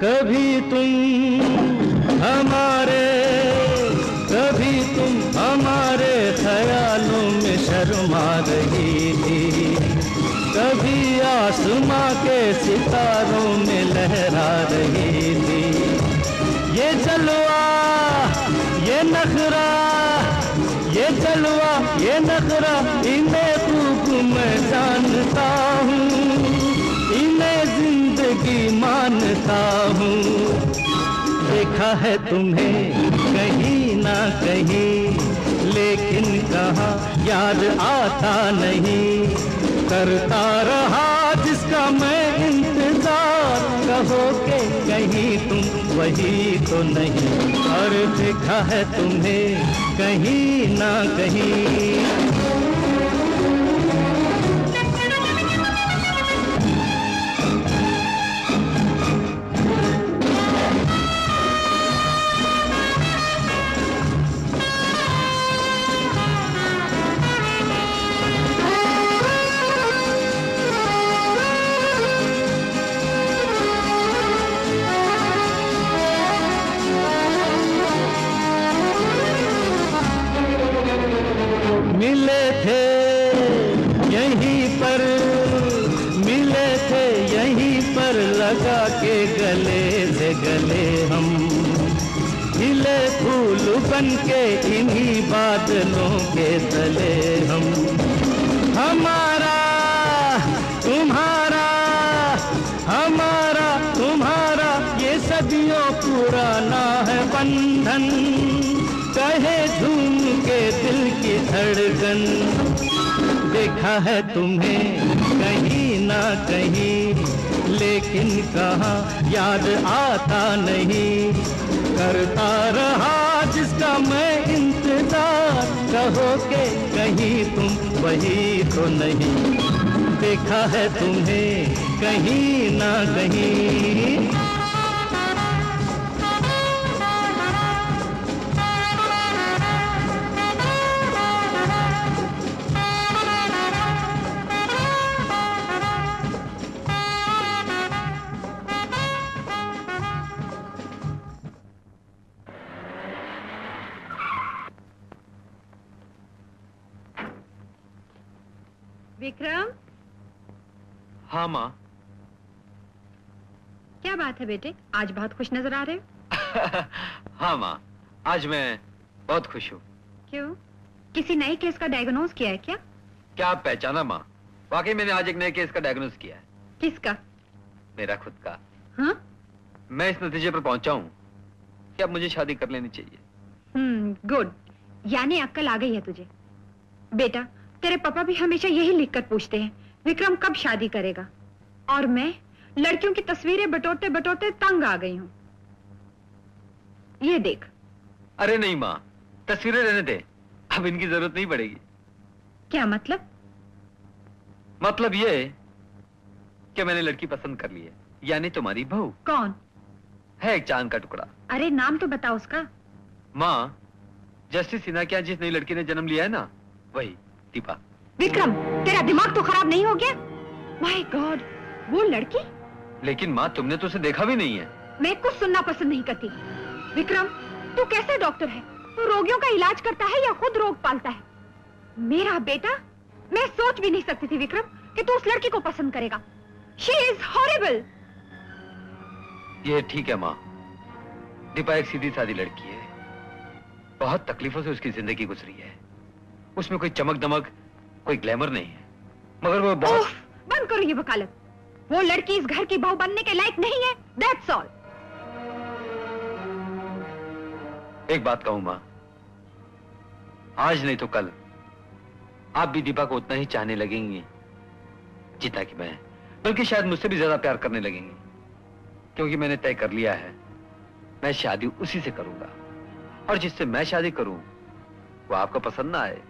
कभी तुम हमारे, कभी तुम हमारे ख्यालों में शर्मा रही थी, कभी आसमां के सितारों में लहरा रही थी। ये जलवा, ये नखरा, ये जलवा, ये नखरा, इन्हें रूप मैं जानता हूँ, इन्हें जिंदगी मानता हूँ। देखा है तुम्हें कहीं ना कहीं, लेकिन कहाँ याद आता नहीं। करता रहा जिसका मैं इंतजार, कहो के कहीं तुम वही तो नहीं। और देखा है तुम्हें कहीं ना कहीं। यहीं पर मिले थे, यहीं पर लगा के गले से गले हम खिले फूल बन के इन्हीं बादलों के तले हम। हमारा तुम्हारा, हमारा तुम्हारा ये सदियों पुराना है बंधन, कहे झूम के दिल की धड़कन। देखा है तुम्हें कहीं ना कहीं, लेकिन कहाँ याद आता नहीं। करता रहा जिसका मैं इंतजार, कहो के कहीं तुम वही तो नहीं। देखा है तुम्हें कहीं ना कहीं। विक्रम। हाँ माँ। क्या बात है बेटे, आज बहुत खुश नजर आ रहे हो। हाँ माँ, आज मैं बहुत खुश हूँ। क्यों, किसी नए केस का डायग्नोज किया है क्या? क्या आप पहचाना माँ, वाकई मैंने आज एक नए केस का डायग्नोज किया है। किसका? मेरा खुद का। हाँ? मैं इस नतीजे पर पहुँचा हूँ कि अब मुझे शादी कर लेनी चाहिए। हम्म, गुड, यानी अक्कल आ गई है तुझे। बेटा, तेरे पापा भी हमेशा यही लिखकर पूछते हैं, विक्रम कब शादी करेगा, और मैं लड़कियों की तस्वीरें बटोरते बटोरते तंग आ गई हूँ। ये देख। अरे नहीं माँ, तस्वीरें रहने दे, अब इनकी जरूरत नहीं पड़ेगी। क्या मतलब? मतलब ये कि मैंने लड़की पसंद कर ली है, यानी तुम्हारी बहू। कौन है? एक चांद का टुकड़ा। अरे नाम तो बताओ उसका। माँ, जस्टिस सिन्हा क्या जिस नई लड़की ने जन्म लिया है ना, वही दीपा। विक्रम, तेरा दिमाग तो खराब नहीं हो गया? माय गॉड, वो लड़की। लेकिन माँ, तुमने तो उसे देखा भी नहीं है। मैं कुछ सुनना पसंद नहीं करती। विक्रम, तू कैसा डॉक्टर है? तू रोगियों का इलाज करता है या खुद रोग पालता है? मेरा बेटा, मैं सोच भी नहीं सकती थी विक्रम कि तू उस लड़की को पसंद करेगा। She is horrible. ये ठीक है माँ, दीपा एक सीधी सादी लड़की है, बहुत तकलीफों से उसकी जिंदगी गुजरी है, उसमें कोई चमक दमक, कोई ग्लैमर नहीं है, मगर वो बहुत। ओह, बंद करो ये वकालत। वो लड़की इस घर की बहू बनने के लायक नहीं है, दैट्स ऑल। एक बात कहूं माँ, आज नहीं तो कल आप भी दीपा को उतना ही चाहने लगेंगी जितना कि मैं, बल्कि शायद मुझसे भी ज्यादा प्यार करने लगेंगी, क्योंकि मैंने तय कर लिया है, मैं शादी उसी से करूंगा, और जिससे मैं शादी करूं वो आपको पसंद ना आए,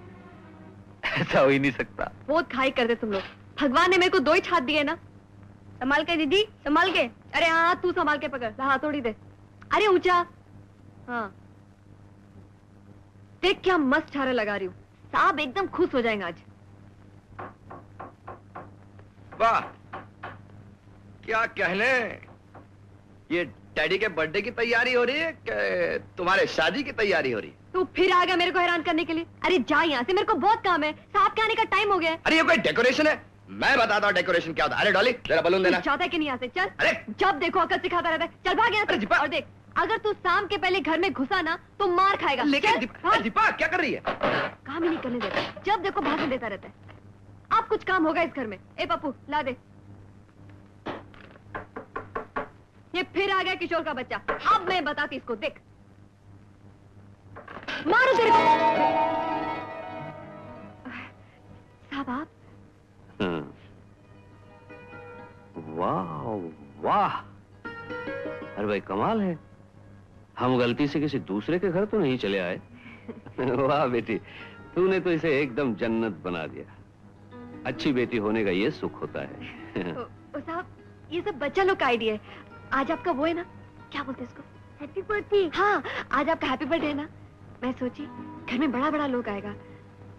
ऐसा हो ही नहीं सकता। बहुत खाई करते तुम लोग, भगवान ने मेरे को दो ही छात दिए ना। संभाल के दीदी, संभाल के। अरे हाँ, तू संभाल के पकड़, हथौड़ी दे। अरे ऊंचा। हाँ देख, क्या मस्त छारा लगा रही हूँ, साहब एकदम खुश हो जाएंगे आज। वाह, क्या कहले, ये डैडी के बर्थडे की तैयारी हो रही है कि तुम्हारे शादी की तैयारी हो रही है? तू फिर आ गया मेरे को हैरान करने के लिए। अरे जा यहाँ से, मेरे को बहुत काम है, साहब के आने का टाइम हो गया है। अरे ये कोई डेकोरेशन है? मैं बताता हूँ डेकोरेशन क्या होता है। अरे डॉली, जरा बलून देना। चाहता है कि नहीं यहाँ से, चल। अरे जब देखो अक्ल सिखाता रहता है, चल भाग यहाँ से। और देख, अगर तू शाम के पहले घर में घुसा ना तो मार खाएगा। लेकिन दीपा क्या कर रही है? काम ही नहीं करने देता, जब देखो भागने देता रहता है। अब कुछ काम होगा इस घर में। ए पप्पू, ला दे। ये फिर आ गया किशोर का बच्चा, अब मैं बताती इसको। देख, मारो तेरे को। साहब आप। वाह वाह, अरे भाई कमाल है, हम गलती से किसी दूसरे के घर तो नहीं चले आए। वाह बेटी, तूने तो इसे एकदम जन्नत बना दिया। अच्छी बेटी होने का ये सुख होता है। साहब, ये सब बच्चा लोग का आइडिया है। आज आपका वो है ना, क्या बोलते हैं इसको, हैप्पी बर्थडे। हाँ, आज आपका हैप्पी बर्थडे है ना। मैं सोची घर में बड़ा बड़ा लोग आएगा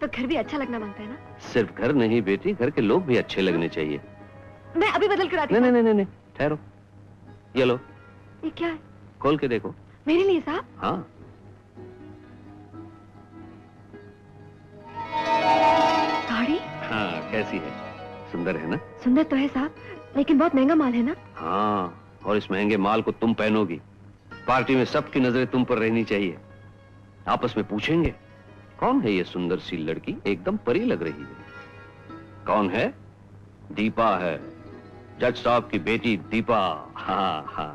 तो घर भी अच्छा लगना मांगता है ना। सिर्फ घर नहीं बेटी, घर के लोग भी अच्छे लगने चाहिए। मैं अभी बदल कर आती हूँ। नहीं नहीं नहीं नहीं, ठहरो, ये लो। ये क्या है? खोल के देखो। मेरे लिए साहब? हाँ। साड़ी? हाँ, कैसी है? सुंदर है ना? सुंदर तो है साहब, लेकिन बहुत महंगा माल है ना। हाँ, और इस महंगे माल को तुम पहनोगी। पार्टी में सबकी नजरें तुम पर रहनी चाहिए। आपस में पूछेंगे कौन है ये सुंदर सी लड़की, एकदम परी लग रही है। कौन है? दीपा है, जज साहब की बेटी दीपा। हाँ हाँ,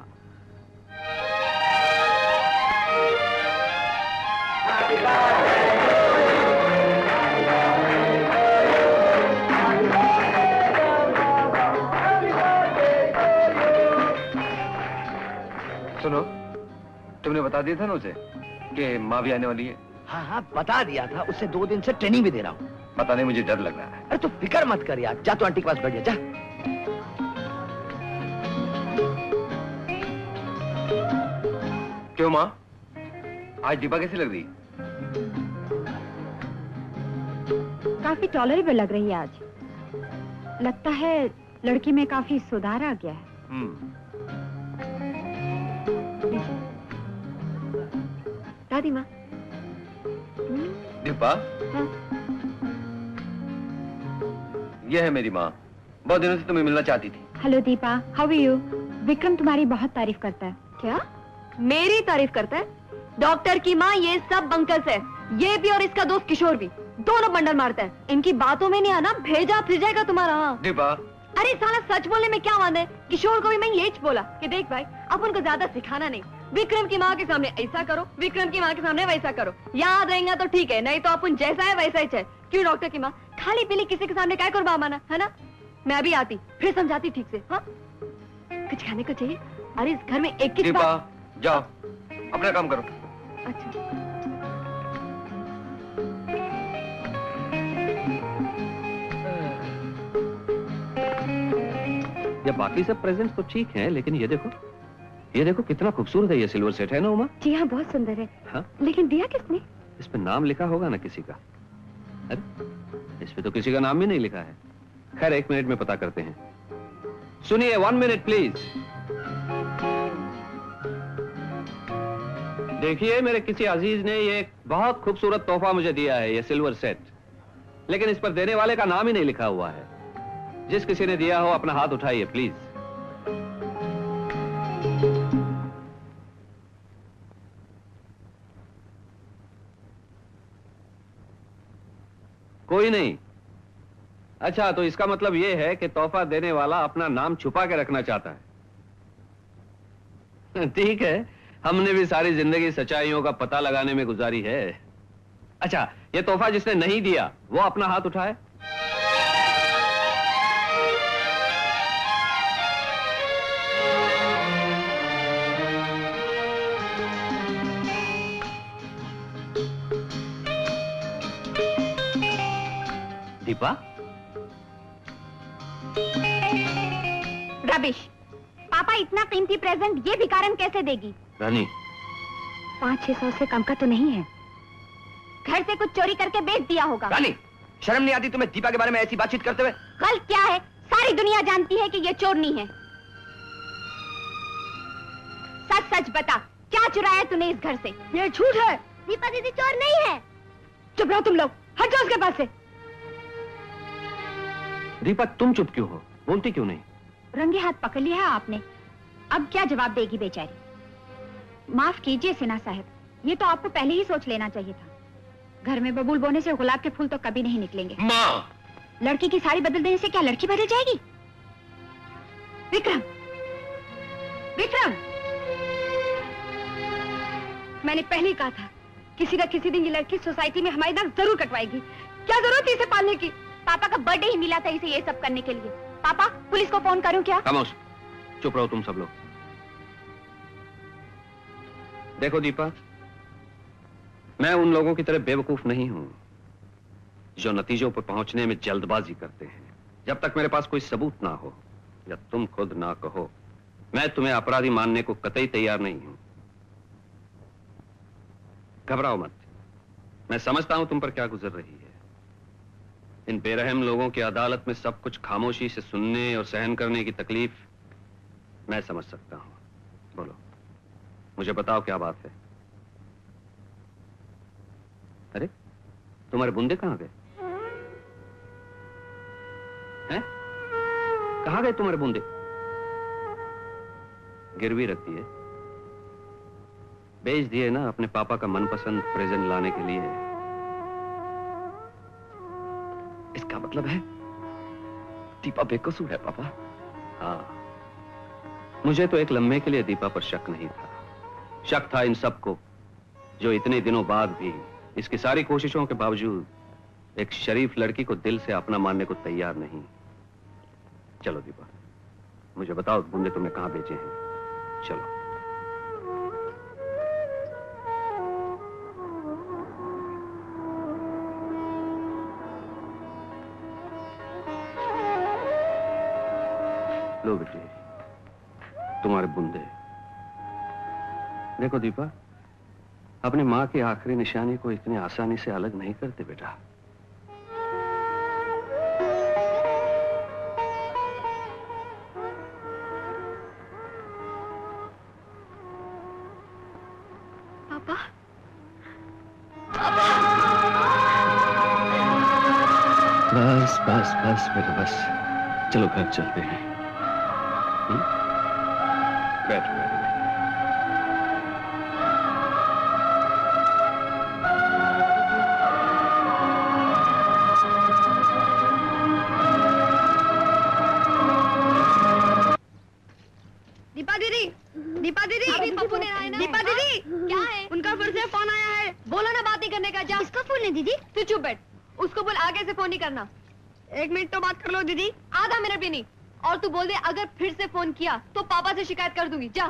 सुनो, तुमने बता दिया था ना उसे कि माँ भी आने वाली है? हाँ हाँ, बता दिया था। उससे दो दिन से ट्रेनिंग भी दे रहा हूँ। पता नहीं, मुझे डर लग रहा है। अरे तो फिक्र मत कर यार, जा तो आंटी के पास बैठ जा। क्यों माँ, आज दीपा कैसी लग रही? काफी टॉलरेबल लग रही है आज। लगता है लड़की में काफी सुधार आ गया है। दादी माँ। दीपा, हाँ? यह है मेरी माँ, बहुत दिनों से तुम्हें मिलना चाहती थी। Hello Deepa, how are you? Vikram तुम्हारी बहुत तारीफ करता है। क्या मेरी तारीफ करता है? डॉक्टर की माँ, ये सब बंकर्स है, ये भी और इसका दोस्त किशोर भी, दोनों बंडल मारता है। इनकी बातों में नहीं आना, भेजा फिजाएगा तुम्हारा। दीपा, अरे साला सच बोलने में क्या वादा है? किशोर को भी मैं यही बोला कि देख भाई, अब उनको ज्यादा सिखाना नहीं। विक्रम की माँ के सामने ऐसा करो, विक्रम की माँ के सामने वैसा करो, याद रहेगा तो ठीक है, नहीं तो अपन जैसा है वैसा ही चाहे। क्यों डॉक्टर की माँ, खाली पीली किसी के सामने क्या कुर्बा माना है ना? मैं भी आती, फिर समझाती ठीक से। हाँ, कुछ खाने को चाहिए? अरे इस घर में एक ही जाओ, अपना काम करो। अच्छा, जब बाकी सब प्रेजेंट तो ठीक है, लेकिन ये देखो, ये देखो कितना खूबसूरत है ये सिल्वर सेट, है ना उमा? जी हाँ, बहुत सुंदर है। हाँ? लेकिन दिया किसने? इस पे नाम लिखा होगा ना किसी का। अरे इस पे तो किसी का नाम भी नहीं लिखा है। खैर, एक मिनट में पता करते हैं। सुनिए, वन मिनट प्लीज। देखिए, मेरे किसी अजीज ने ये बहुत खूबसूरत तोहफा मुझे दिया है, ये सिल्वर सेट, लेकिन इस पर देने वाले का नाम ही नहीं लिखा हुआ है। जिस किसी ने दिया हो, अपना हाथ उठाइए प्लीज। कोई नहीं? अच्छा, तो इसका मतलब यह है कि तोहफा देने वाला अपना नाम छुपा के रखना चाहता है। ठीक है, हमने भी सारी जिंदगी सच्चाइयों का पता लगाने में गुजारी है। अच्छा, यह तोहफा जिसने नहीं दिया वो अपना हाथ उठाए। दीपा? रबिश, पापा इतना कीमती प्रेजेंट ये भिखारन कैसे देगी? रानी, पाँच छह सौ से कम का तो नहीं है, घर से कुछ चोरी करके बेच दिया होगा। रानी, शर्म नहीं आती तुम्हें दीपा के बारे में ऐसी बातचीत करते हुए? गलत क्या है, सारी दुनिया जानती है कि ये चोरनी है। सच सच बता, क्या चुराया तूने इस घर से? ये झूठ है, दीपा दीदी चोर नहीं है। चुप रहो तुम लोग, हट जाओ उसके पास से। दीपा, तुम चुप क्यों हो, बोलती क्यों नहीं? रंगे हाथ पकड़ लिया है आपने, अब क्या जवाब देगी बेचारी? माफ कीजिए सिन्हा साहब, ये तो आपको पहले ही सोच लेना चाहिए था। घर में बबूल बोने से गुलाब के फूल तो कभी नहीं निकलेंगे। माँ, लड़की की साड़ी बदल देने से क्या लड़की बदल जाएगी? विक्रम, विक्रम, मैंने पहले ही कहा था, किसी न किसी दिन ये लड़की सोसाइटी में हमारी नाक जरूर कटवाएगी। क्या जरूरत है इसे पालने की? पापा का बर्थडे ही मिला था इसे ये सब करने के लिए। पापा, पुलिस को फोन करूं क्या? खामोश, चुप रहो तुम सब लोग। देखो दीपा, मैं उन लोगों की तरह बेवकूफ नहीं हूं जो नतीजों पर पहुंचने में जल्दबाजी करते हैं। जब तक मेरे पास कोई सबूत ना हो या तुम खुद ना कहो, मैं तुम्हें अपराधी मानने को कतई तैयार नहीं हूं। घबराओ मत, मैं समझता हूं तुम पर क्या गुजर रही है। इन बेरहम लोगों की अदालत में सब कुछ खामोशी से सुनने और सहन करने की तकलीफ मैं समझ सकता हूँ। बोलो, मुझे बताओ क्या बात है? अरे तुम्हारे बूंदे कहाँ गए? हैं? कहाँ गए तुम्हारे बूंदे? गिरवी रख दिए, बेच दिए ना अपने पापा का मनपसंद प्रेजेंट लाने के लिए। इसका मतलब है दीपा बेकसूर है पापा। हाँ, मुझे तो एक लम्हे के लिए दीपा पर शक नहीं था। शक था इन सबको जो इतने दिनों बाद भी इसकी सारी कोशिशों के बावजूद एक शरीफ लड़की को दिल से अपना मानने को तैयार नहीं। चलो दीपा, मुझे बताओ बूंदे तुमने कहाँ बेचे हैं। चलो। लो बेटे, तुम्हारे बूंदे। देखो दीपा, अपनी माँ की आखिरी निशानी को इतनी आसानी से अलग नहीं करते बेटा। पापा, बस बस बस बेटा बस, चलो घर चलते हैं। बैठ बैठ। दीपा दीदी, दीपा दीदी, अभी पप्पू ने आया ना। दीपा दीदी, क्या है? उनका फिर से फोन आया है। बोला ना बात नहीं करने का। जा इसको फोन ले दीदी। तू चुप बैठ, उसको बोल आगे से फोन नहीं करना। एक मिनट तो बात कर लो दीदी, आधा मिनट भी नहीं। और तू बोल दे अगर फिर से फोन किया तो पापा से शिकायत कर दूंगी। जा।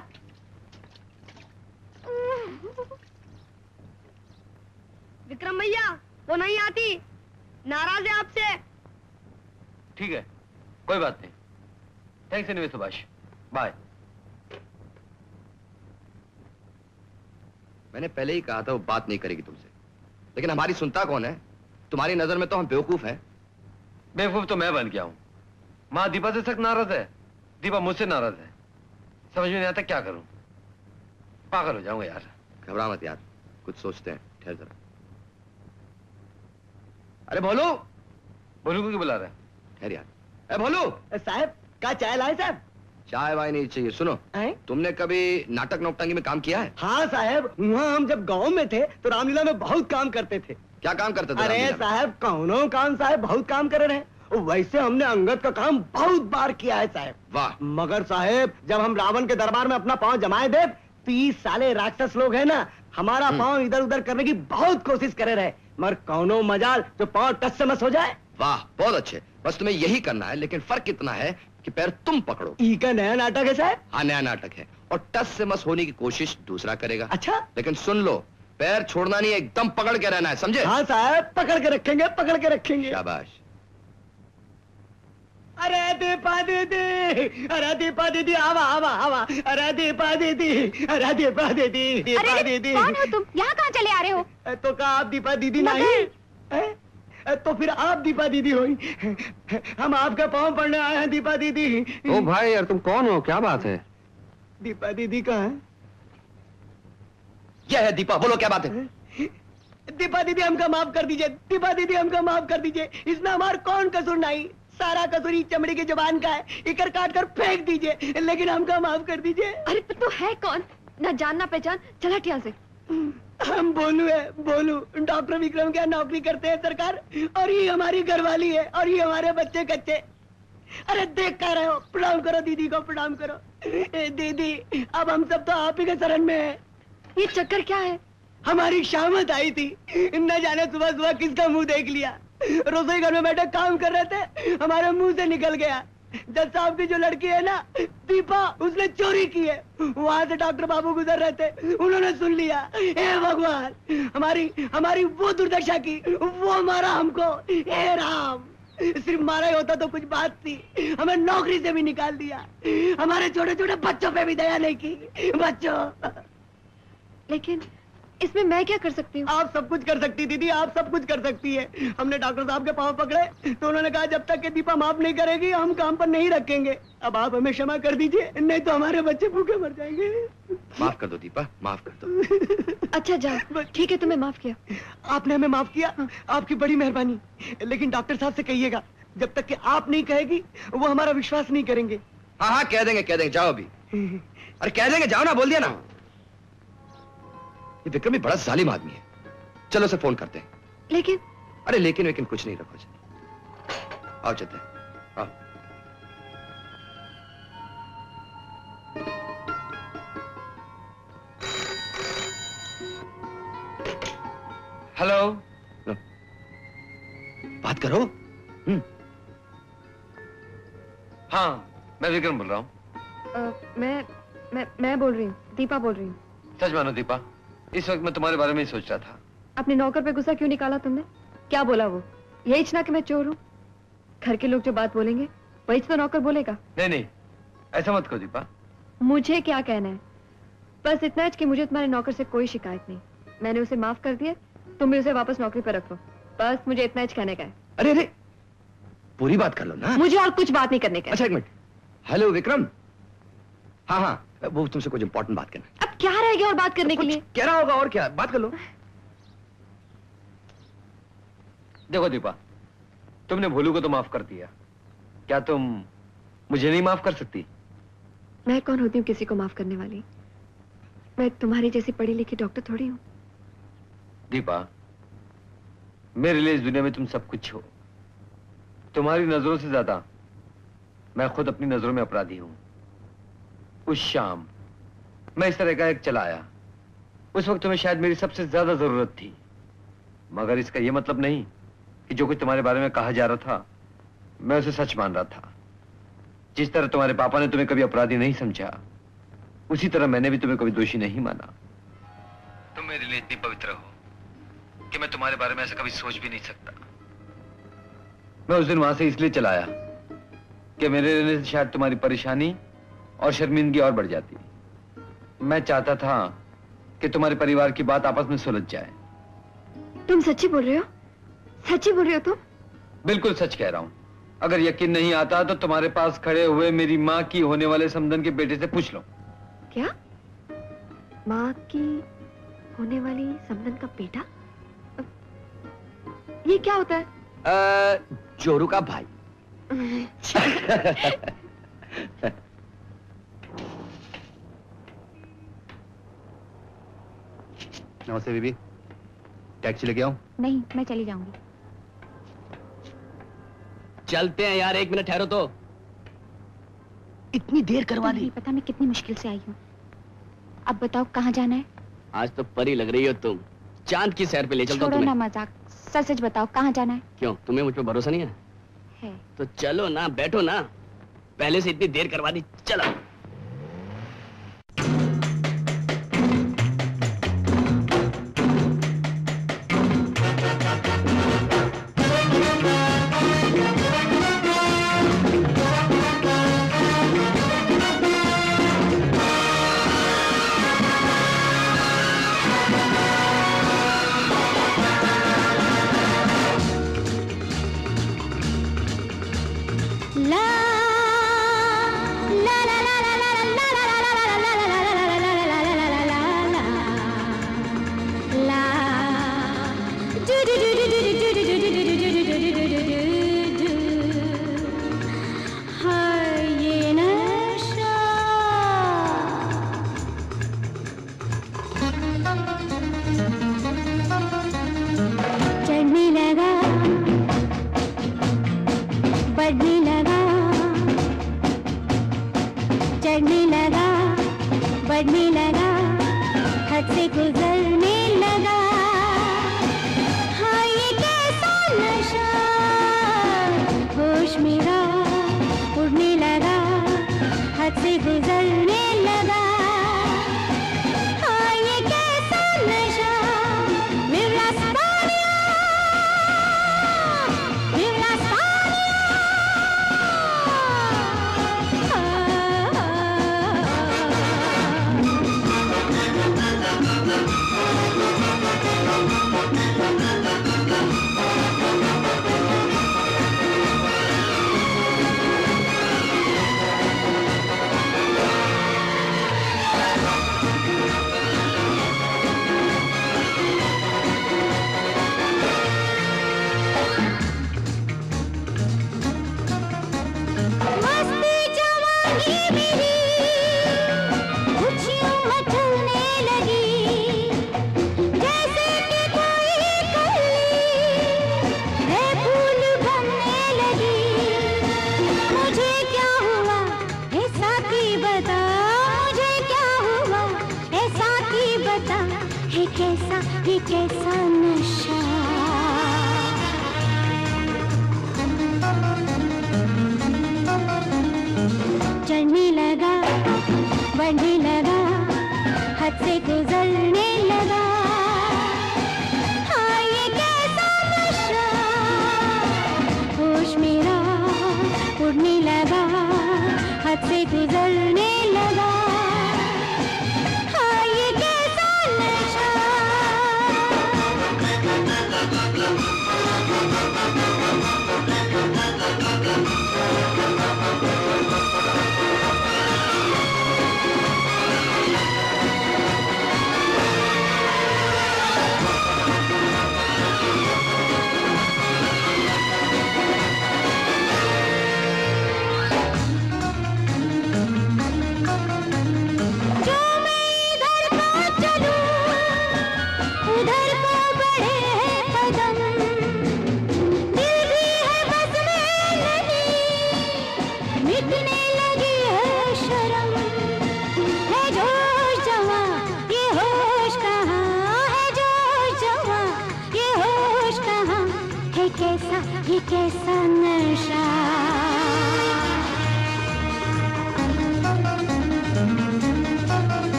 विक्रम भैया वो नहीं आती, नाराज है आपसे। ठीक है, कोई बात नहीं। Thanks anyway Subhash, bye. मैंने पहले ही कहा था वो बात नहीं करेगी तुमसे, लेकिन हमारी सुनता कौन है? तुम्हारी नजर में तो हम बेवकूफ हैं। बेवकूफ तो मैं बन गया हूँ। माँ दीपा से सख्त नाराज है, दीपा मुझसे नाराज है। समझ में नहीं आता क्या करूं, पागल हो जाऊंगा यार। घबरा मत यार, कुछ सोचते हैं, ठहर जरा। अरे बोलो, बोलू को क्यों बुला रहा है? ठहर यार। अरे बोलो साहब, क्या चाय लाए साहब? चाय वाय नहीं चाहिए। सुनो, तुमने कभी नाटक नौटंकी में काम किया है? हाँ साहब, वहाँ हम जब गाँव में थे तो रामलीला में बहुत काम करते थे। क्या काम करते थे? अरे साहब कौनो काम साहब, बहुत काम कर रहे हैं। वैसे हमने अंगद का काम बहुत बार किया है साहब। वाह। मगर साहब जब हम रावण के दरबार में अपना पांव जमाए थे, तीस साले राक्षस लोग हैं ना, हमारा पांव इधर उधर करने की बहुत कोशिश करे रहे, मगर कौनो मजाल जो पांव टच से मस हो जाए। वाह, बहुत अच्छे। बस तुम्हें यही करना है, लेकिन फर्क इतना है कि पैर तुम पकड़ो। ई का नया नाटक है साहब। हाँ नया नाटक है, और टच से मस होने की कोशिश दूसरा करेगा। अच्छा, लेकिन सुन लो, पैर छोड़ना नहीं, एकदम पकड़ के रहना है, समझे? हाँ साहब, पकड़ के रखेंगे, पकड़ के रखेंगे। शाबाश। अरे दीपा दीदी, अरे दीपा दीदी, आवा आवा आवा। अरे दीपा दीदी, अरे दीपा दीदी, दीपा दीदी। कौन हो तुम? यहाँ कहाँ चले आ रहे हो? तो क्या आप दीपा दीदी नहीं? तो फिर आप दीपा दीदी हो? हम आपका पाँव पड़ने आए हैं दीपा दीदी। ओ भाई यार, तुम कौन हो? क्या बात है? दीपा दीदी कहाँ है? यह है दीपा, बोलो क्या बात है? दीपा दीदी हमका माफ कर दीजिए, दीपा दीदी हमका माफ कर दीजिए। इसमें हमारा कौन कसूर नहीं, सारा कसूरी चमड़ी की जुबान का है। इकर काट कर फेंक दीजिए, लेकिन हमका माफ कर दीजिए। अरे तो है कौन, ना जान ना पहचान, चला टिया से। हम बोलू है, बोलू डॉक्टर विक्रम क्या नौकरी करते हैं सरकार, और ये हमारी घरवाली है, और ये हमारे बच्चे कच्चे। अरे देख कर रहे हो, प्रणाम करो दीदी को, प्रणाम करो। ए, दीदी अब हम सब तो आप ही के शरण में है। ये चक्कर क्या है? हमारी शामत आई थी, न जाने सुबह सुबह किसका मुँह देख लिया। रसोई घर में बैठे काम कर रहे थे, हमारे मुंह से निकल गया। जज साहब की जो लड़की है ना दीपा, उसने चोरी की है। वहाँ से डॉक्टर बाबू गुजर रहे थे, उन्होंने सुन लिया। हे भगवान, हमारी हमारी वो दुर्दशा की, वो मारा हमको। हे राम, सिर्फ मारा ही होता तो कुछ बात थी, हमें नौकरी से भी निकाल दिया। हमारे छोटे छोटे बच्चों पे भी दया नहीं की। बच्चों, लेकिन इसमें मैं क्या कर सकती हूँ? आप सब कुछ कर सकती दीदी, आप सब कुछ कर सकती है। हमने डॉक्टर साहब के पाँव पकड़े तो उन्होंने कहा जब तक के दीपा माफ नहीं करेगी हम काम पर नहीं रखेंगे। अब आप हमें क्षमा कर दीजिए, नहीं तो हमारे बच्चे भूखे मर जाएंगे। माफ कर दो दीपा, माफ कर दो। अच्छा जाओ, ठीक है, तुम्हें माफ किया। आपने हमें माफ किया, आपकी बड़ी मेहरबानी। लेकिन डॉक्टर साहब से कहिएगा जब तक कि आप नहीं कहेगी वो हमारा विश्वास नहीं करेंगे। हाँ हाँ कह देंगे कह देंगे, जाओ अभी। अरे कह देंगे, जाओ ना, बोल दिया ना। ये विक्रम भी बड़ा जालिम आदमी है, चलो उसे फोन करते हैं। लेकिन अरे लेकिन लेकिन कुछ नहीं रखो। आओ चलते हैं। हेलो, बात करो। हम्म, हाँ मैं विक्रम बोल रहा हूँ। मैं मैं मैं बोल रही हूँ, दीपा बोल रही हूँ। सच मानो दीपा, इस वक्त मैं तुम्हारे बारे में ही सोच रहा था। अपने नौकर पे गुस्सा क्यों निकाला तुमने? क्या बोला वो? यही इच्छा कि मैं चोर हूँ? घर के लोग जो बात बोलेंगे वही तो नौकर बोलेगा। नहीं नहीं, ऐसा मत कहो दीपा। मुझे क्या कहना है, बस इतना कि मुझे तुम्हारे नौकर से कोई शिकायत नहीं। मैंने उसे माफ कर दिया, तुम भी उसे वापस नौकरी पर रखो। बस मुझे इतना ही कहने का है। अरे अरे पूरी बात कर लो ना, मुझे और कुछ बात नहीं करने का। अच्छा एक मिनट, हेलो विक्रम। हाँ हाँ वो तुमसे कुछ इंपॉर्टेंट बात करना है। अब क्या रह गया और बात करने के लिए? कह रहा होगा और क्या, बात कर लो। देखो दीपा, तुमने भोलू को तो माफ कर दिया, क्या तुम मुझे नहीं माफ कर सकती? मैं कौन होती हूँ किसी को माफ करने वाली? मैं तुम्हारी जैसी पढ़ी लिखी डॉक्टर थोड़ी हूँ। दीपा, मेरे लिए इस दुनिया में तुम सब कुछ हो। तुम्हारी नजरों से ज्यादा मैं खुद अपनी नजरों में अपराधी हूं। उस शाम मैं इस तरह का एक चला आया, उस वक्त तुम्हें शायद मेरी सबसे ज्यादा जरूरत थी, मगर इसका यह मतलब नहीं कि जो कुछ तुम्हारे बारे में कहा जा रहा था मैं उसे सच मान रहा था। जिस तरह तुम्हारे पापा ने तुम्हें कभी अपराधी नहीं समझा, उसी तरह मैंने भी तुम्हें कभी दोषी नहीं माना। तुम मेरे लिए इतनी पवित्र हो कि मैं तुम्हारे बारे में ऐसा कभी सोच भी नहीं सकता। मैं उस दिन वहां से इसलिए चला आया कि मेरे रहने से शायद तुम्हारी परेशानी और शर्मिंदगी और बढ़ जाती। मैं चाहता था कि तुम्हारे परिवार की बात आपस में सुलझ जाए। तुम सच्ची बोल रहे हो? सच्ची बोल रहे हो तुम? बिल्कुल सच कह रहा हूँ। अगर यकीन नहीं आता तो तुम्हारे पास खड़े हुए मेरी माँ की होने वाले समधन के बेटे से पूछ लो। क्या? माँ की होने वाली समधन का बेटा? ये क्या होता है? आ, जोरू का भाई। नमस्ते बीबी, टैक्सी लेके आऊं? नहीं, मैं चली जाऊंगी। चलते हैं यार, एक मिनट ठहरो तो। इतनी देर करवा दी? पता मैं कितनी मुश्किल से आई हूँ। अब बताओ कहाँ जाना है? आज तो परी लग रही हो तुम, चांद की सैर पे ले चलता हूं तुम्हें। छोड़ो ना मजाक, सच सच बताओ कहाँ जाना है? क्यों, तुम्हें मुझ पे भरोसा नहीं है? है। तो चलो ना, बैठो ना, पहले से इतनी देर करवा दी। चलो la la la la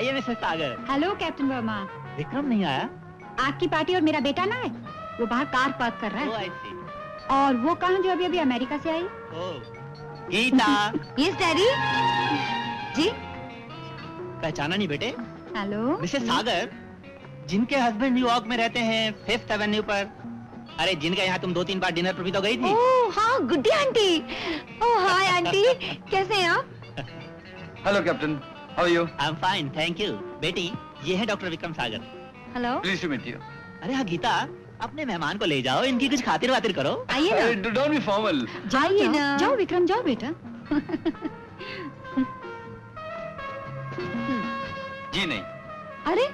आइए Mrs Sagar. Hello captain Verma. Vikram नहीं आया? आपकी पार्टी और मेरा बेटा ना है, वो बाहर कार पार्क कर रहा है। oh, और वो कहाँ जो अभी अभी अमेरिका से आई? oh, गीता। yes, daddy. जी? पहचाना नहीं बेटे? हेलो मिसेस सागर, जिनके हस्बैंड न्यूयॉर्क में रहते हैं फिफ्थ एवेन्यू पर, अरे जिनका यहाँ तुम दो तीन बार डिनर पर भी तो गई थी। oh, हाँ गुड्डी आंटी। ओह हाय आंटी, कैसे हैं आप? Hello captain, how are you? I'm fine, thank you. बेटी, ये है doctor Vikram Sagar. Hello. Pleased to meet you. अरे हाँ गीता, अपने मेहमान को ले जाओ, इनकी कुछ खातिर वातिर करो। आइए ना। uh, don't be formal. जाइए ना। जाओ विक्रम, जाओ बेटा। जी नहीं। अरे,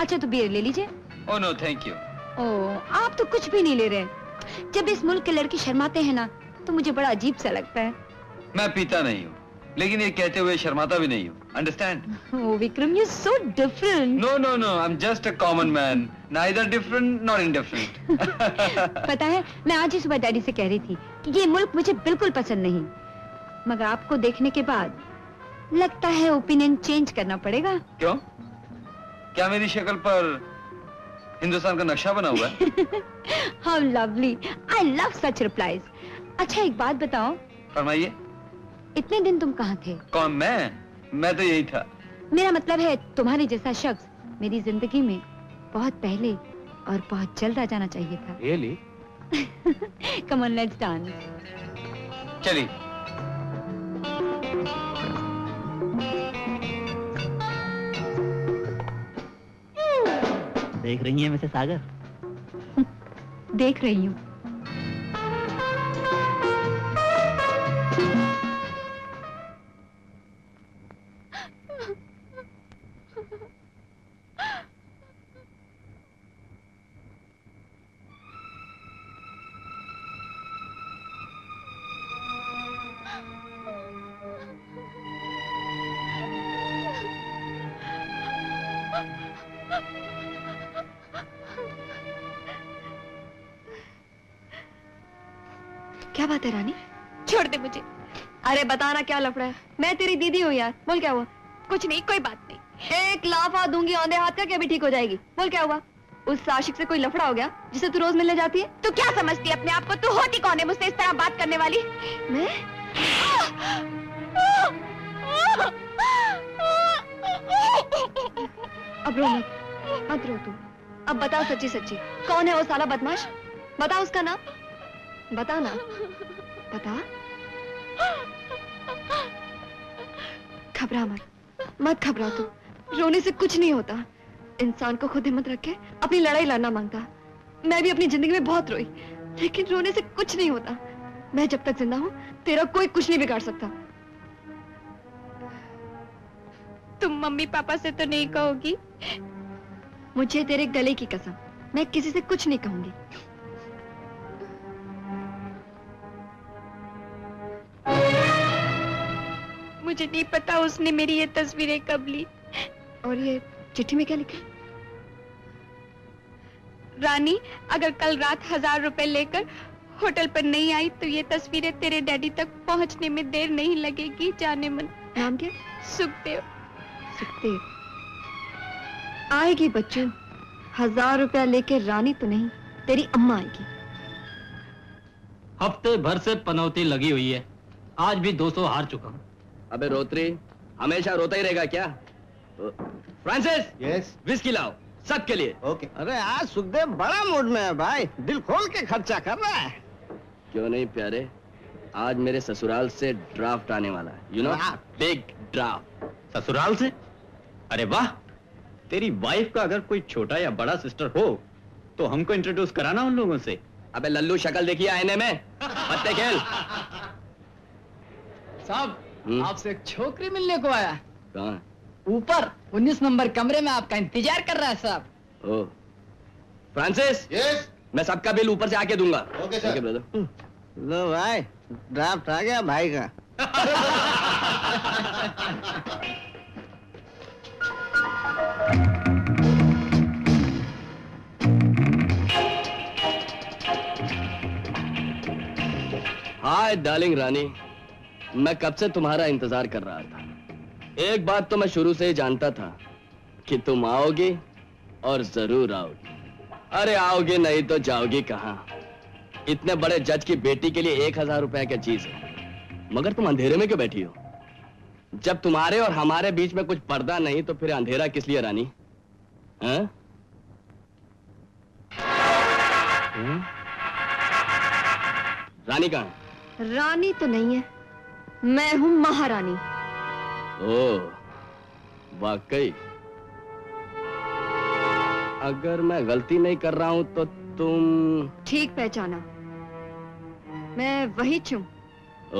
अच्छा तो बियर ले लीजिए। Oh no, thank you. Oh, आप तो कुछ भी नहीं ले रहे। जब इस मुल्क के लड़के शर्माते हैं ना, तो मुझे बड़ा अजीब सा लगता है। मैं पीता नहीं हूँ, लेकिन ये कहते हुए शर्माता भी नहीं हूँ। Understand? Oh, Vikram, you're so different. No, no, no. I'm just a common man. Neither different, nor indifferent. पता है, मैं आज ही सुबह डैडी से कह रही थी कि ये मुल्क मुझे बिल्कुल पसंद नहीं, मगर आपको देखने के बाद लगता है ओपिनियन चेंज करना पड़ेगा। क्यों? क्या मेरी शक्ल पर हिंदुस्तान का नक्शा बना हुआ है? How lovely. I love such replies. अच्छा एक बात बताओ। फरमाइए। इतने दिन तुम कहाँ थे? कौन मैं? मैं तो यही था। मेरा मतलब है तुम्हारे जैसा शख्स मेरी जिंदगी में बहुत पहले और बहुत जल्द आ जाना चाहिए था। Really? Come on, let's dance. चलिए। देख रही हैं मिसेस सागर? देख रही हूँ। बताना क्या लफड़ा है? मैं तेरी दीदी हूँ यार। बोल क्या हुआ? कुछ नहीं, कोई बात नहीं। एक लाफा दूंगी औंधे हाथ का, क्या भी ठीक हो जाएगी। बोल क्या हुआ? उस आशिक से कोई लफड़ा हो गया जिसे तू रोज मिलने जाती है? तू क्या समझती है अपने आप को? तू होती कौन है मुझसे इस तरह बात करने वाली? मैं अब रो मत, मत रो तू। अब बताओ सच्ची सच्ची कौन है वो साला बदमाश? बताओ उसका नाम, बता ना, बता। घबरा मत, मत घबरा तू। रोने से कुछ नहीं होता। इंसान को खुद हिम्मत रखे अपनी लड़ाई लड़ना मांगता। मैं भी अपनी जिंदगी में बहुत रोई, लेकिन रोने से कुछ नहीं होता। मैं जब तक जिंदा हूँ तेरा कोई कुछ नहीं बिगाड़ सकता। तुम मम्मी पापा से तो नहीं कहोगी? मुझे तेरे गले की कसम, मैं किसी से कुछ नहीं कहूंगी। मुझे नहीं पता उसने मेरी ये तस्वीरें कब ली। और ये चिट्ठी में क्या लिखा? रानी, अगर कल रात हजार रुपए लेकर होटल पर नहीं आई तो ये तस्वीरें तेरे डैडी तक पहुंचने में देर नहीं लगेगी। जाने मन। नाम क्या? सुखदेव। सुखदेव आएगी बच्चों, हजार रुपया लेकर रानी तो नहीं, तेरी अम्मा आएगी। हफ्ते भर से पनौती लगी हुई है, आज भी दो सौ हार चुका हूँ। अबे रोत्री, हमेशा रोता ही रहेगा क्या? Francis, yes? विस्की लाओ सबके लिए। ओके। okay. अरे आज सुखदेव बड़ा मूड में है भाई, दिल खोल के खर्चा कर रहा है। क्यों नहीं प्यारे, आज मेरे ससुराल से ड्राफ्ट आने वाला है, यू नो बिग ड्राफ्ट। ससुराल से? अरे वाह, तेरी वाइफ का अगर कोई छोटा या बड़ा सिस्टर हो तो हमको इंट्रोड्यूस कराना उन लोगों से। अबे लल्लू, शक्ल देखिए आईने में, पत्ते खेल। साहब आपसे एक छोकरी मिलने को आया। कहाँ? ऊपर उन्नीस नंबर कमरे में आपका इंतजार कर रहा है साहब। Oh Francis. यस। मैं सबका बिल ऊपर से आके दूंगा। Okay sir. Okay brother. लो भाई, ड्राफ्ट आ गया भाई का। हाय डार्लिंग रानी, मैं कब से तुम्हारा इंतजार कर रहा था। एक बात तो मैं शुरू से ही जानता था कि तुम आओगे और जरूर आओगे। अरे आओगे नहीं तो जाओगे कहाँ? इतने बड़े जज की बेटी के लिए एक हजार रुपए का चीज है, मगर तुम अंधेरे में क्यों बैठी हो? जब तुम्हारे और हमारे बीच में कुछ पर्दा नहीं तो फिर अंधेरा किस लिए रानी? हा? हा? रानी कहाँ? रानी तो नहीं है, मैं हूं महारानी। ओह वाकई, अगर मैं गलती नहीं कर रहा हूं तो तुम ठीक पहचाना, मैं वही हूं।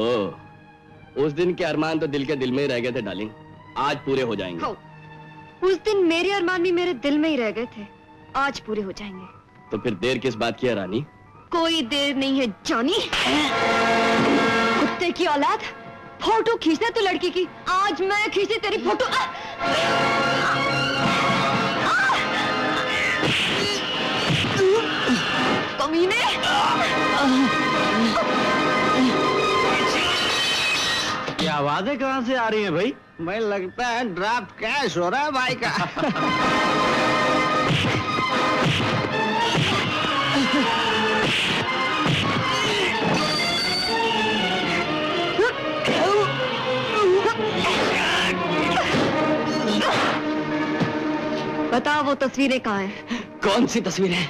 ओह, उस दिन के अरमान तो दिल के दिल में ही रह गए थे डार्लिंग, आज पूरे हो जाएंगे। हो, उस दिन मेरे अरमान भी मेरे दिल में ही रह गए थे, आज पूरे हो जाएंगे। तो फिर देर किस बात की है रानी? कोई देर नहीं है जानी, कुत्ते की औलाद। फोटो खींचना तो लड़की की, आज मैं खींची तेरी फोटो। आ, आ, आ, कमीने। ये आवाजें कहाँ से आ रही हैं भाई? मैं लगता है ड्राफ्ट कैश हो रहा है भाई का। बताओ वो तस्वीरें कहाँ हैं? कौन सी तस्वीरें?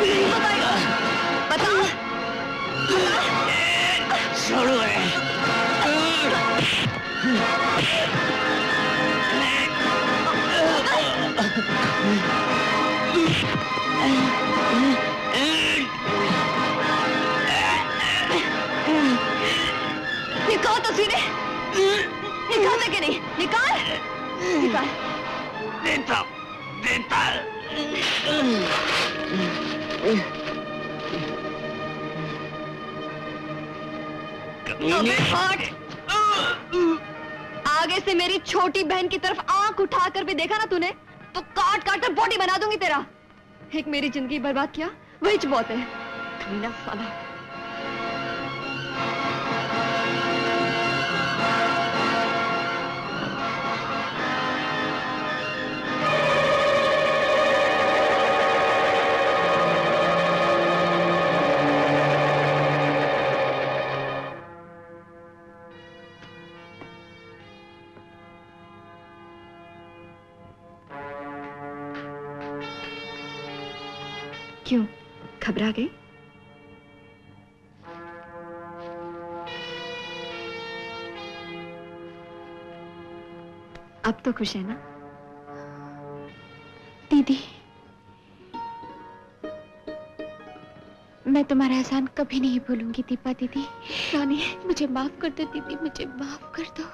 नहीं बताएगा। बताओ। छोड़ो है। निकाल तस्वीरें। निकाल मैं क्या नहीं? निकाल। निकाल। देता, देता। आगे से मेरी छोटी बहन की तरफ आंख उठाकर भी देखा ना तूने तो काट काट कर बॉडी बना दूंगी तेरा। एक मेरी जिंदगी बर्बाद किया वही चुबौत है। कमीना साला। क्यों घबरा गई? अब तो खुश है ना? दीदी मैं तुम्हारा एहसान कभी नहीं भूलूंगी। दीपा दीदी रानी मुझे माफ कर दो। दीदी मुझे माफ कर दो।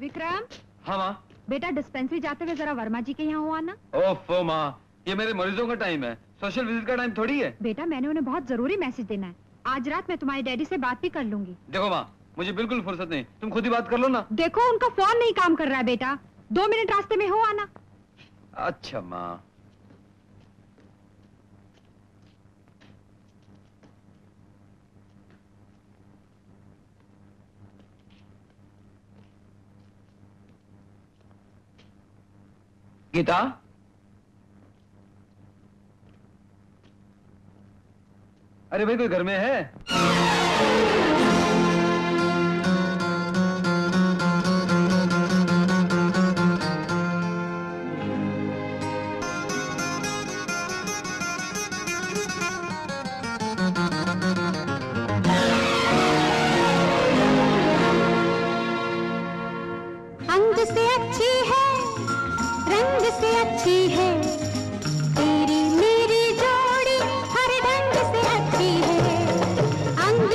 विक्रम। हाँ माँ। बेटा डिस्पेंसरी जाते हुए जरा वर्मा जी के यहाँ हुआ ना। ओफो माँ ये मेरे मरीजों का टाइम है, सोशल विजिट का टाइम थोड़ी है। बेटा मैंने उन्हें बहुत जरूरी मैसेज देना है। आज रात मैं तुम्हारे डैडी से बात भी कर लूंगी। देखो माँ मुझे बिल्कुल फुर्सत नहीं, तुम खुद ही बात कर लो ना। देखो उनका फोन नहीं काम कर रहा है बेटा, दो मिनट रास्ते में हो आना। अच्छा माँ। गीता अरे भाई कोई घर में है? अंग से अच्छी है रंग से अच्छी है तेरी मेरी जोड़ी हर ढंग से अच्छी है। अंग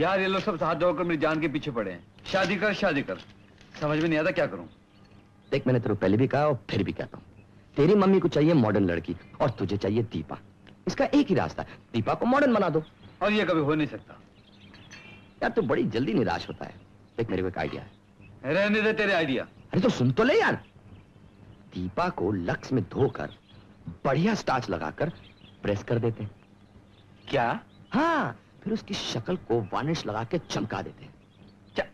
यार ये लोग सब हाथ जोड़कर मेरी जान के पीछे पड़े हैं। शादी कर शादी कर, समझ में नहीं आता क्या करूं। देख मैंने तेरे को पहले भी कहा और फिर भी कहता हूँ, तेरी मम्मी को चाहिए मॉडर्न लड़की और तुझे चाहिए दीपा। इसका एक ही रास्ता, दीपा को मॉडर्न बना दो। और ये कभी हो नहीं सकता। यार तू बड़ी जल्दी निराश होता है। देख मेरे को एक आइडिया है। रहने दे तेरे आइडिया। अरे तो सुन तो ले यार। दीपा को लक्स में धोकर बढ़िया स्टार्च लगाकर प्रेस कर देते। क्या? हाँ, फिर उसकी शक्ल को वार्निश लगा के चमका देते। च,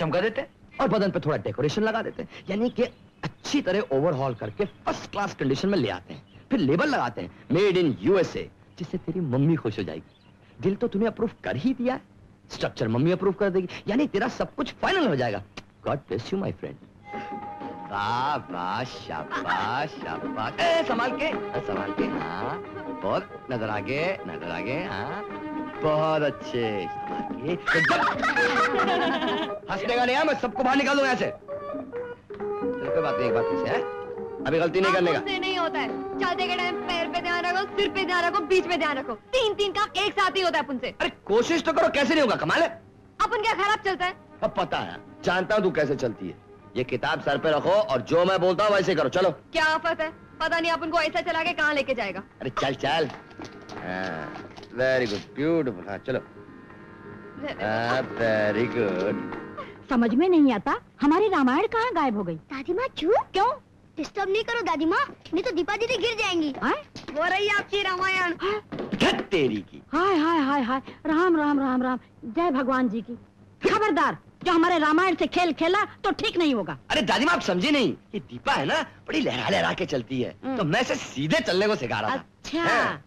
चमका देते और बदन पे थोड़ा डेकोरेशन लगा देते, यानी कि अच्छी तरह ओवरहॉल करके फर्स्ट क्लास कंडीशन में ले आते हैं। फिर लेबल लगाते हैं मेड इन यूएसए, जिससे तेरी मम्मी खुश हो जाएगी। दिल तो तूने अप्रूव कर ही दिया है, स्ट्रक्चर मम्मी अप्रूव कर देगी, यानी तेरा सब कुछ फाइनल हो जाएगा। God bless you my friend. शाबाश शाबाश शाबाश। ए संभाल के संभाल के। हाँ बहुत नजर आगे नजर आगे। हाँ बहुत अच्छे। हंसनेगा नहीं, मैं सबको बाहर निकाल दूंगा ऐसे। चलो कोई बात नहीं, एक बात पीछे है, अभी गलती नहीं करने का। मुझसे नहीं होता है। चलते के टाइम पैर पे ध्यान रखो, सिर पे ध्यान रखो, बीच में ध्यान रखो। तीन तीन काम एक साथ ही होता है पुनसे। अरे कोशिश तो करो, कैसे नहीं होगा। कमाल है, अपन क्या खराब चलता है। अब पता है, जानता हूँ तू कैसे चलती है। ये किताब सर पे रखो और जो मैं बोलता हूँ वैसे करो। चलो क्या आफत है, पता नहीं अपन को ऐसा चला के कहाँ लेके जाएगा। अरे चल चल। Very good, beautiful. चलो वेरी गुड। समझ में नहीं आता हमारी रामायण कहाँ गायब हो गयी। दादी माँ क्यों डिस्टर्ब नहीं करो दादी माँ, नहीं तो दीपा दीदी गिर जाएंगी। आ? वो रही आपकी रामायण तेरी की। हाय हाय हाय हाय, राम राम राम राम, जय भगवान जी की। खबरदार, जो हमारे रामायण से खेल खेला तो ठीक नहीं होगा। अरे दादी माँ आप समझे नहीं, ये दीपा है ना बड़ी लहरा लहरा के चलती है, तो मैं इसे सीधे चलने को सिखा रहा था। अच्छा हाँ।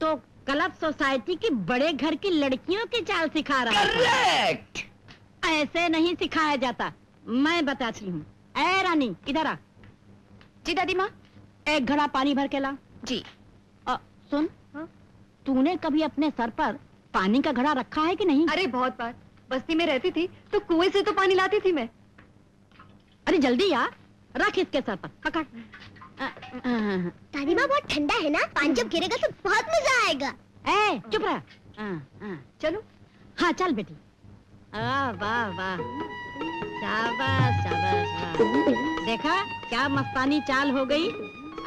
तो क्लब सोसाइटी की बड़े घर की लड़कियों के चाल सिखा रहा। करेक्ट, ऐसे नहीं सिखाया जाता, मैं बताती हूँ। ऐ रानी इधर आ। जी दादी माँ। एक घड़ा पानी भर के ला। जी। आ, सुन हाँ? तूने कभी अपने सर पर पानी का घड़ा रखा है कि नहीं? अरे बहुत बार, बस्ती में रहती थी तो कुएं से तो पानी लाती थी मैं। अरे जल्दी यार, रख इसके सर पर, पकड़। दादी माँ बहुत ठंडा है ना, पानी जब गिरेगा तो बहुत मजा आएगा। ए, चुप रह। चलो हाँ चल बेटी। वाह वाह, शाबाश शाबाश। देखा क्या मस्तानी चाल हो गई।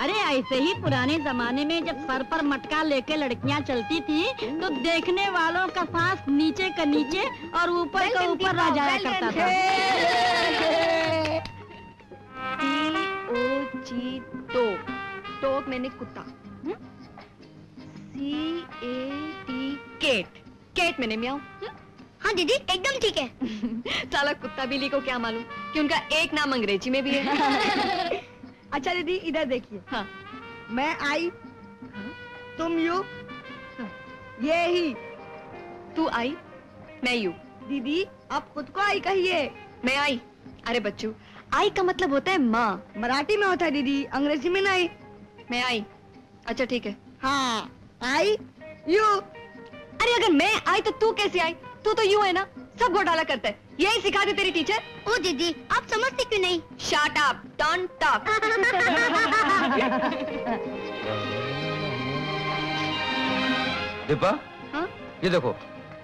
अरे ऐसे ही पुराने जमाने में जब सर पर मटका लेके लड़कियां चलती थी तो देखने वालों का सांस नीचे का नीचे और ऊपर का ऊपर रह जाया करता था। टी ओ जी टो, टो मैंने कुत्ता। C A T cat, cat मैंने म्याऊ। हाँ दीदी एकदम ठीक है। साला कुत्ता बिल्ली को क्या मालूम कि उनका एक नाम अंग्रेजी में भी है। अच्छा दीदी इधर देखिए। हाँ। मैं आई हाँ? तुम यू हाँ? ये ही। तू आई मैं यू। दीदी आप खुद को आई कहिए। मैं आई। अरे बच्चू आई का मतलब होता है माँ, मराठी में होता है दीदी, अंग्रेजी में नहीं। मैं आई। अच्छा ठीक है। हाँ आई यू। अरे अगर मैं आई तो तू कैसे आई? तू तो यू है ना, सब घोटाला करता है, यही सिखा दे तेरी टीचर। ओ दीदी आप समझते क्यों नहीं? Shut up, don't talk. Deepa हाँ? ये देखो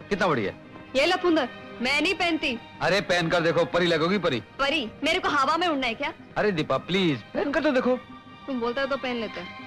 कितना बढ़िया। ये लो फुंगर, मैं नहीं पहनती। अरे पहन कर देखो, परी लगोगी। परी परी मेरे को हवा में उड़ना है क्या? अरे दीपा प्लीज पहन कर तो देखो। तुम बोलता हो तो पहन लेते हैं।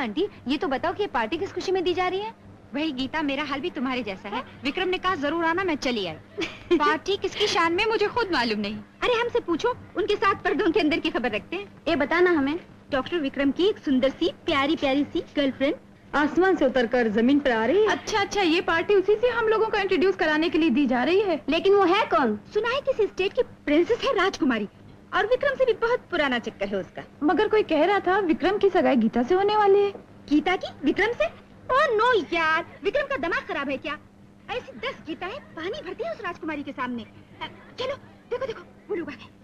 अच्छा आंटी, ये तो बताओ कि ये पार्टी किस खुशी में दी जा रही है? वही गीता, मेरा हाल भी तुम्हारे जैसा है। विक्रम ने कहा जरूर आना, मैं चली आई। पार्टी किसकी शान में मुझे खुद मालूम नहीं। अरे हमसे पूछो, उनके साथ पर्दों के अंदर की खबर रखते हैं। ये बताना हमें, डॉक्टर विक्रम की एक सुंदर सी प्यारी प्यारी सी गर्लफ्रेंड आसमान से उतरकर जमीन पर आ रही है। अच्छा अच्छा, ये पार्टी उसी से हम लोगों को इंट्रोड्यूस कराने के लिए दी जा रही है। लेकिन वो है कौन? सुना है किसी स्टेट की प्रिंसेस है, राजकुमारी, और विक्रम से भी बहुत पुराना चक्कर है उसका। मगर कोई कह रहा था विक्रम की सगाई गीता से होने वाली है। गीता की विक्रम से? ओह नो यार, विक्रम का दिमाग खराब है क्या? ऐसी दस गीता है पानी भरती है उस राजकुमारी के सामने। चलो देखो देखो वो लोग आ गए।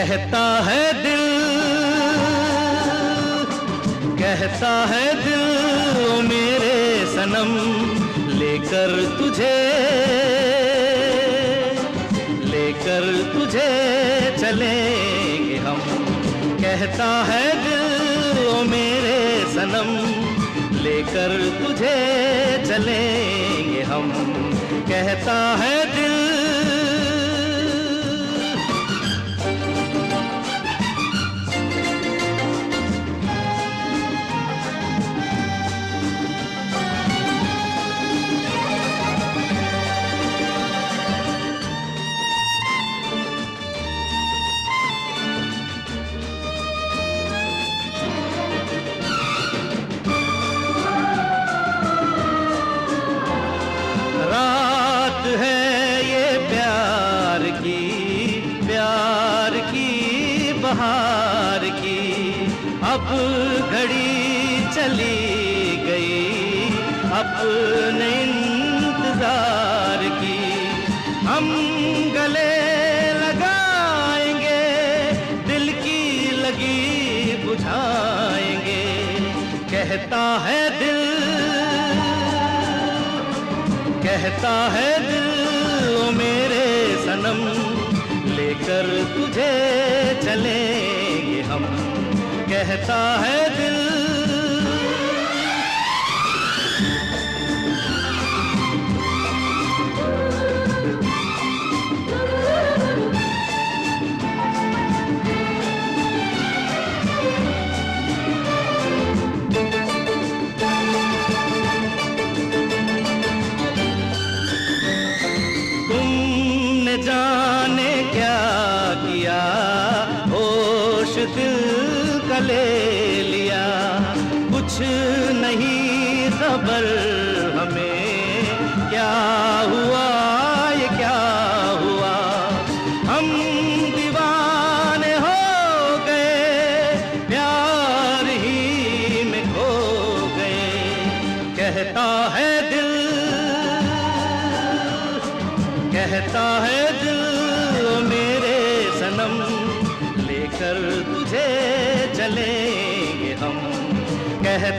कहता है दिल, कहता है दिल ओ मेरे सनम, लेकर तुझे लेकर तुझे चलेंगे हम। कहता है दिल ओ मेरे सनम, लेकर तुझे चलेंगे हम। कहता है दिल, कहता है दिल, कहता है दिल ओ मेरे सनम, लेकर तुझे चलेंगे हम। कहता है दिल,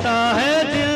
कहता है दिल।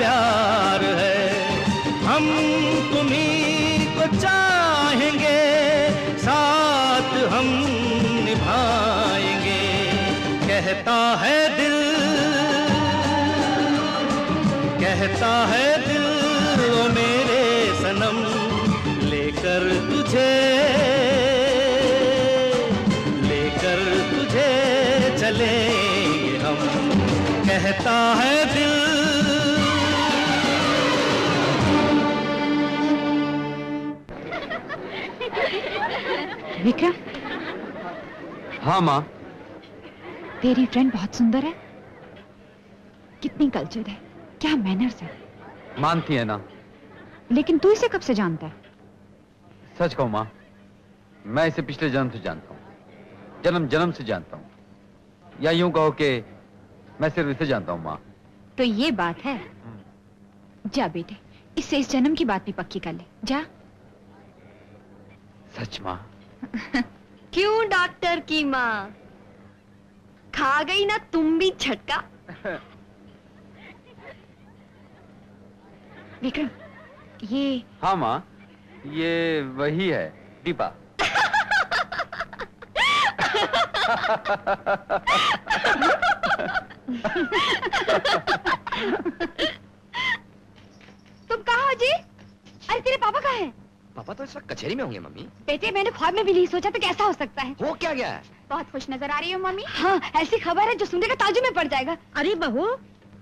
प्यार है, हम तुम्हीं को चाहेंगे, साथ हम निभाएंगे। कहता है दिल, कहता है दिल ओ मेरे सनम, लेकर तुझे लेकर तुझे चलेंगे हम। कहता है दिल। विक्रम। हाँ माँ। तेरी फ्रेंड बहुत सुंदर है, कितनी कल्चर्ड है, क्या मैनर्स है। मानती है ना, लेकिन तू इसे कब से जानता है? सच कहूँ माँ, मैं इसे पिछले जन्म से जानता हूँ, जन्म जन्म से जानता हूँ, या यूं कहो कि मैं सिर्फ इसे जानता हूँ माँ। तो ये बात है। जा बेटे, इससे इस जन्म की बात भी पक्की कर ले, जा। सच माँ? क्यों डॉक्टर की माँ, खा गई ना तुम भी झटका। विक्रम, ये। हाँ माँ, ये वही है दीपा। तुम कहाँ हो जी? अरे तेरे पापा कहाँ हैं? पापा तो इस वक्त कचहरी में होंगे मम्मी। बेटे, मैंने ख्वाब में भी नहीं सोचा था कि ऐसा हो सकता है। हो क्या गया है? बहुत खुश नजर आ रही हो मम्मी। हाँ, ऐसी खबर है जो सुनने का ताज्जुब में पड़ जाएगा। अरे बहू,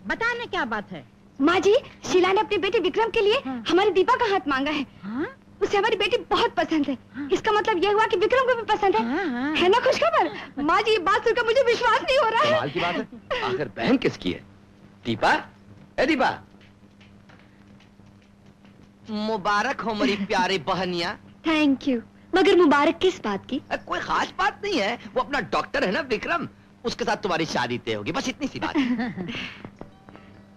बताने क्या बात है? माँ जी, शीला ने अपने बेटे विक्रम के लिए हाँ। हमारी दीपा का हाथ मांगा है। हाँ? उसे हमारी बेटी बहुत पसंद है। हाँ? इसका मतलब यह हुआ कि विक्रम को भी पसंद है। हाँ, हाँ। है ना खुशखबर? माँ जी, ये बात सुनकर मुझे विश्वास नहीं हो रहा है। आखिर बहन किसकी है? दीपा है। दीपा, मुबारक हो मेरी प्यारी बहनिया। थैंक यू, मगर मुबारक किस बात की? अ, कोई खास बात नहीं है, वो अपना डॉक्टर है ना विक्रम, उसके साथ तुम्हारी शादी तय होगी, बस इतनी सी बात है।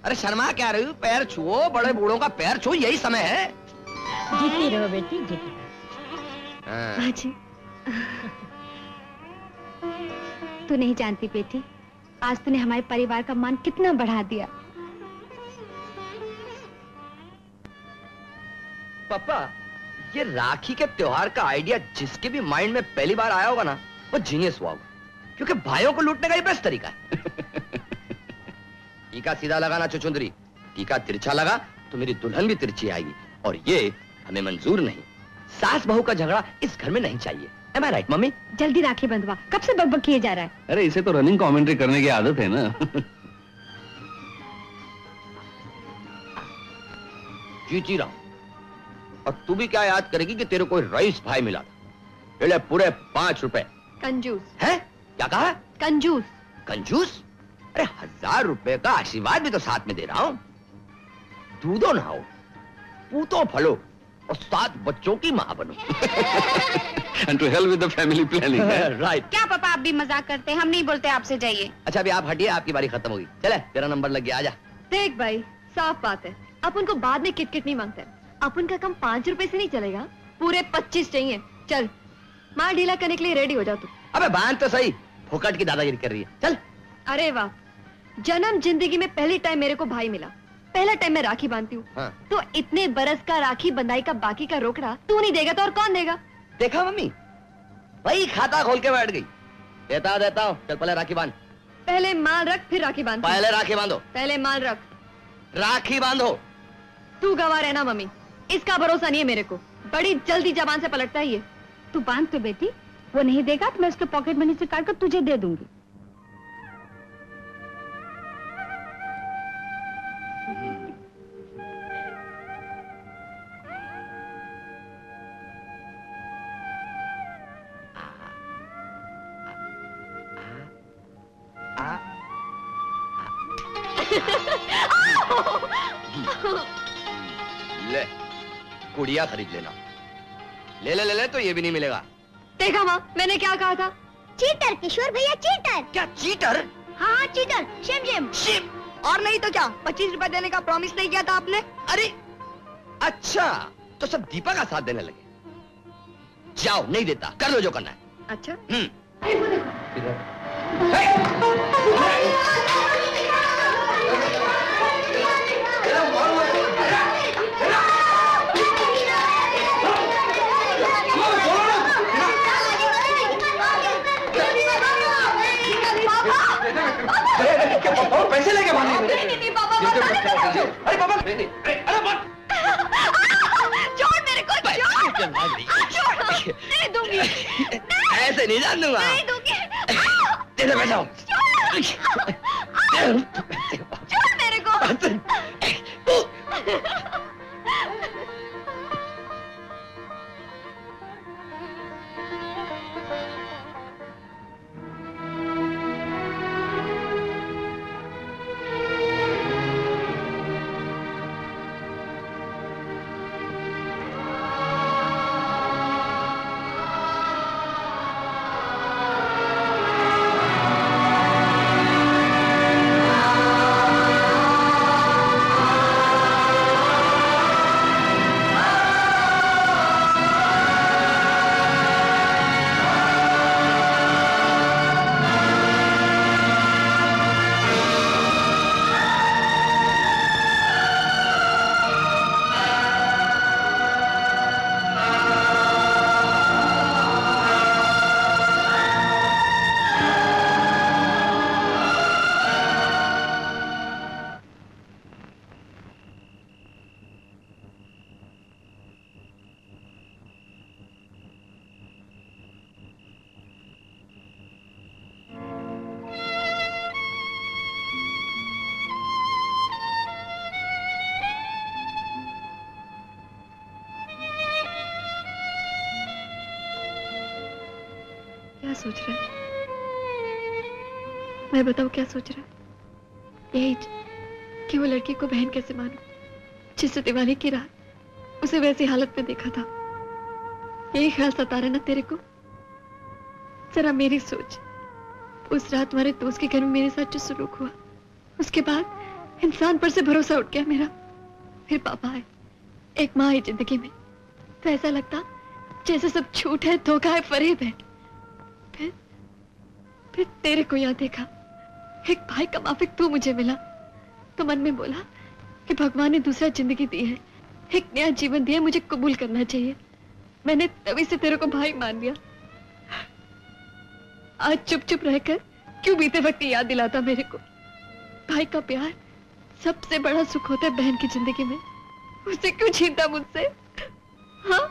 अरे शर्मा क्या रही हो, पैर छुओ, बड़े बूढ़ों का पैर छुओ, यही समय है। जीती रहो बेटी, जीती रहो। माँ जी, तू नहीं जानती बेटी, आज तूने हमारे परिवार का मान कितना बढ़ा दिया। पापा, ये राखी के त्योहार का आइडिया जिसके भी माइंड में पहली बार आया होगा ना, वो जीनियस हुआ होगा, क्योंकि भाइयों को लूटने का ही बेस्ट तरीका है। टीका सीधा लगाना चुचुंदरी, टीका तिरछा लगा तो मेरी दुल्हन भी तिरछी आएगी, और ये हमें मंजूर नहीं। सास बहू का झगड़ा इस घर में नहीं चाहिए। Am I right, mummy? जल्दी राखी बंधवा, कब से बकबक किए जा रहा है? अरे इसे तो रनिंग कॉमेंट्री करने की आदत है ना। जीती रहो। और तू भी क्या याद करेगी कि तेरे कोई रईस भाई मिला था, ले पूरे पांच रुपए। कंजूस है? क्या कहा? कंजूस। कंजूस? अरे हजार रुपए का आशीर्वाद भी तो साथ में दे रहा हूँ। दूधो नहाओ, पूतो फलो, और सात बच्चों की माँ बनो। And to hell with the family planning, right? क्या पापा, आप भी मजाक करते हैं? हम नहीं बोलते आपसे, जाइए। अच्छा अभी आप हटिए, आपकी बारी खत्म होगी। चले, तेरा नंबर लग गया, आजा। देख भाई, साफ बात है, आप उनको बाद में किटकिट नहीं मांगते, अपन का कम पांच रुपए से नहीं चलेगा, पूरे पच्चीस चाहिए। चल, मार ढीला करने के लिए रेडी हो जा तू। अबे बांध तो सही, फुकट की दादागिरी कर रही है, चल। अरे वाह, जन्म जिंदगी में पहली टाइम मेरे को भाई मिला, पहला टाइम मैं राखी बांधती हूँ। हाँ। तो इतने बरस का राखी बंधाई का बाकी का रोकड़ा तू नहीं देगा तो और कौन देगा? देखा मम्मी, वही खाता खोल के बैठ गयी। देता देता हूँ, चल पहले राखी बांध। पहले माल रख, फिर राखी बांध। पहले राखी बांधो, पहले माल रख, राखी बांधो। तू गवा रहना मम्मी, इसका भरोसा नहीं है मेरे को, बड़ी जल्दी जबान से पलटता है ये। तू बांध तो बेटी, वो नहीं देगा तो मैं उसके पॉकेट मनी से काट कर तुझे दे दूंगी। ले, गुड़िया खरीद लेना। ले ले ले ले तो ये भी नहीं मिलेगा। देखा माँ, मैंने क्या कहा था? चीटर किशोर भैया, चीटर। क्या चीटर? हाँ हाँ चीटर, शेम शेम शेम। और नहीं तो क्या, पच्चीस रुपए देने का प्रॉमिस नहीं किया था आपने? अरे अच्छा, तो सब दीपा का साथ देने लगे। जाओ, नहीं देता, कर लो जो करना है। अच्छा। हम्म। कैसे लेके भागे? नहीं नहीं नहीं पापा, अरे पापा नहीं नहीं, अरे मत छोड़ मेरे को, छोड़ नहीं दूंगी, ऐसे नहीं जान दूंगा, नहीं दूंगी, तेरे बैठ जाओ, छोड़ मेरे को। सोच रहा है मैं, बताओ क्या सोच रहा है? यही कि वो लड़की को बहन कैसे मानूं जिससे दिवाली की रात उसे वैसी हालत में देखा था। यही ख्याल सता रहा ना तेरे को? जरा मेरी सोच, उस रात तुम्हारे दोस्त के घर में मेरे साथ जो सुलूक हुआ, उसके बाद इंसान पर से भरोसा उठ गया मेरा। फिर पापा आए, एक माँ आई जिंदगी में, तो ऐसा लगता जैसे सब झूठ है, धोखा है, फरेब है। फिर तेरे को यहाँ देखा, एक भाई का माफिक तू मुझे मिला, तो मन में बोला कि भगवान ने दूसरा जिंदगी दी है, एक नया जीवन दिया, मुझे कबूल करना चाहिए। मैंने तभी से तेरे को भाई मान लिया। आज चुप चुप रहकर क्यों बीते वक्त याद दिलाता मेरे को? भाई का प्यार सबसे बड़ा सुख होता है बहन की जिंदगी में, उसे क्यों छीनता मुझसे? हाँ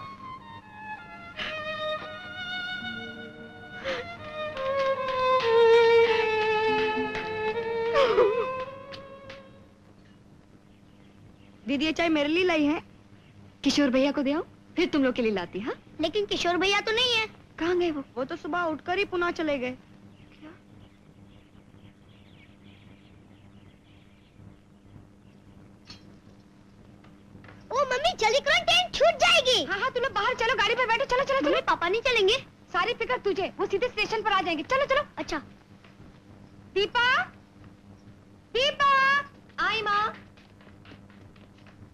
दीदी, ये चाय मेरे लिए लाई है, किशोर भैया को दे आओ, फिर तुम लोग के लिए लाती। हाँ लेकिन किशोर भैया तो नहीं है। कहाँ गए वो? वो तो सुबह उठकर ही पुणे चले गए। क्या? ओ मम्मी जल्दी करो, ट्रेन छूट जाएगी। हाँ हाँ तुम लोग बाहर चलो, गाड़ी पर बैठो, चलो चलो चलो। पापा नहीं चलेंगे, सारी फिक्र तुझे, वो सीधे स्टेशन पर आ जाएंगे, चलो चलो। अच्छा दीपा, दीपा आई माँ,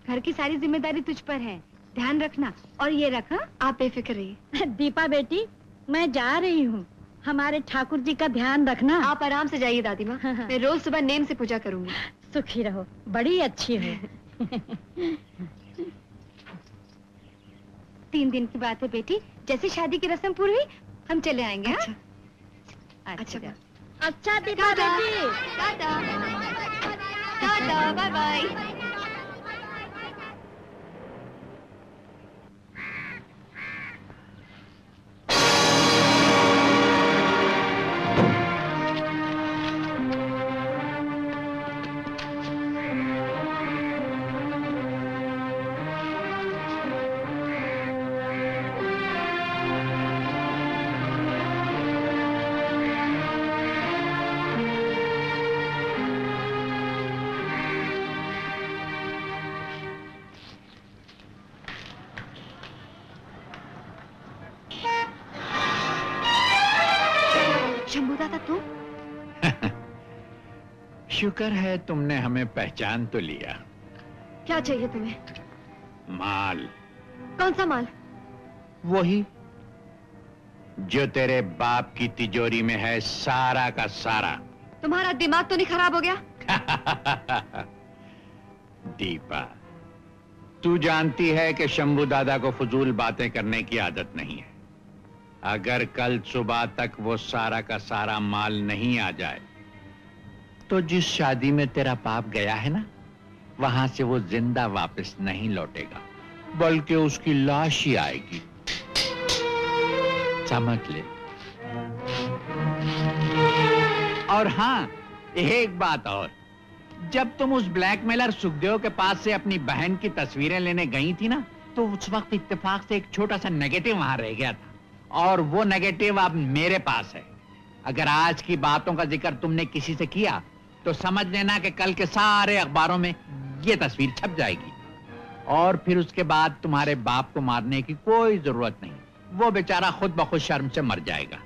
घर की सारी जिम्मेदारी तुझ पर है, ध्यान रखना। और ये रखा, आप बेफिक्र रहिए। दीपा बेटी मैं जा रही हूँ, हमारे ठाकुर जी का ध्यान रखना। आप आराम से जाइए दादी माँ, मैं रोज सुबह नेम से पूजा करूँगी। सुखी रहो, बड़ी अच्छी है। तीन दिन की बात है बेटी, जैसे शादी की रस्म पूरी हुई हम चले आएंगे। अच्छा अच्छा अच्छा दीपा बेटी, टाटा टाटा, बाय बाय। शुक्र है तुमने हमें पहचान तो लिया। क्या चाहिए तुम्हें? माल। कौन सा माल? वही जो तेरे बाप की तिजोरी में है, सारा का सारा। तुम्हारा दिमाग तो नहीं खराब हो गया? दीपा तू जानती है कि शंभू दादा को फजूल बातें करने की आदत नहीं है। अगर कल सुबह तक वो सारा का सारा माल नहीं आ जाए तो जिस शादी में तेरा बाप गया है ना, वहां से वो जिंदा वापस नहीं लौटेगा, बल्कि उसकी लाश ही आएगी, समझ ले। और हाँ, एक बात और, जब तुम उस ब्लैकमेलर सुखदेव के पास से अपनी बहन की तस्वीरें लेने गई थी ना, तो उस वक्त इत्तेफाक से एक छोटा सा नेगेटिव वहां रह गया था, और वो नेगेटिव अब मेरे पास है। अगर आज की बातों का जिक्र तुमने किसी से किया तो समझ लेना कि कल के सारे अखबारों में ये तस्वीर छप जाएगी, और फिर उसके बाद तुम्हारे बाप को मारने की कोई जरूरत नहीं, वो बेचारा खुद ब खुद शर्म से मर जाएगा।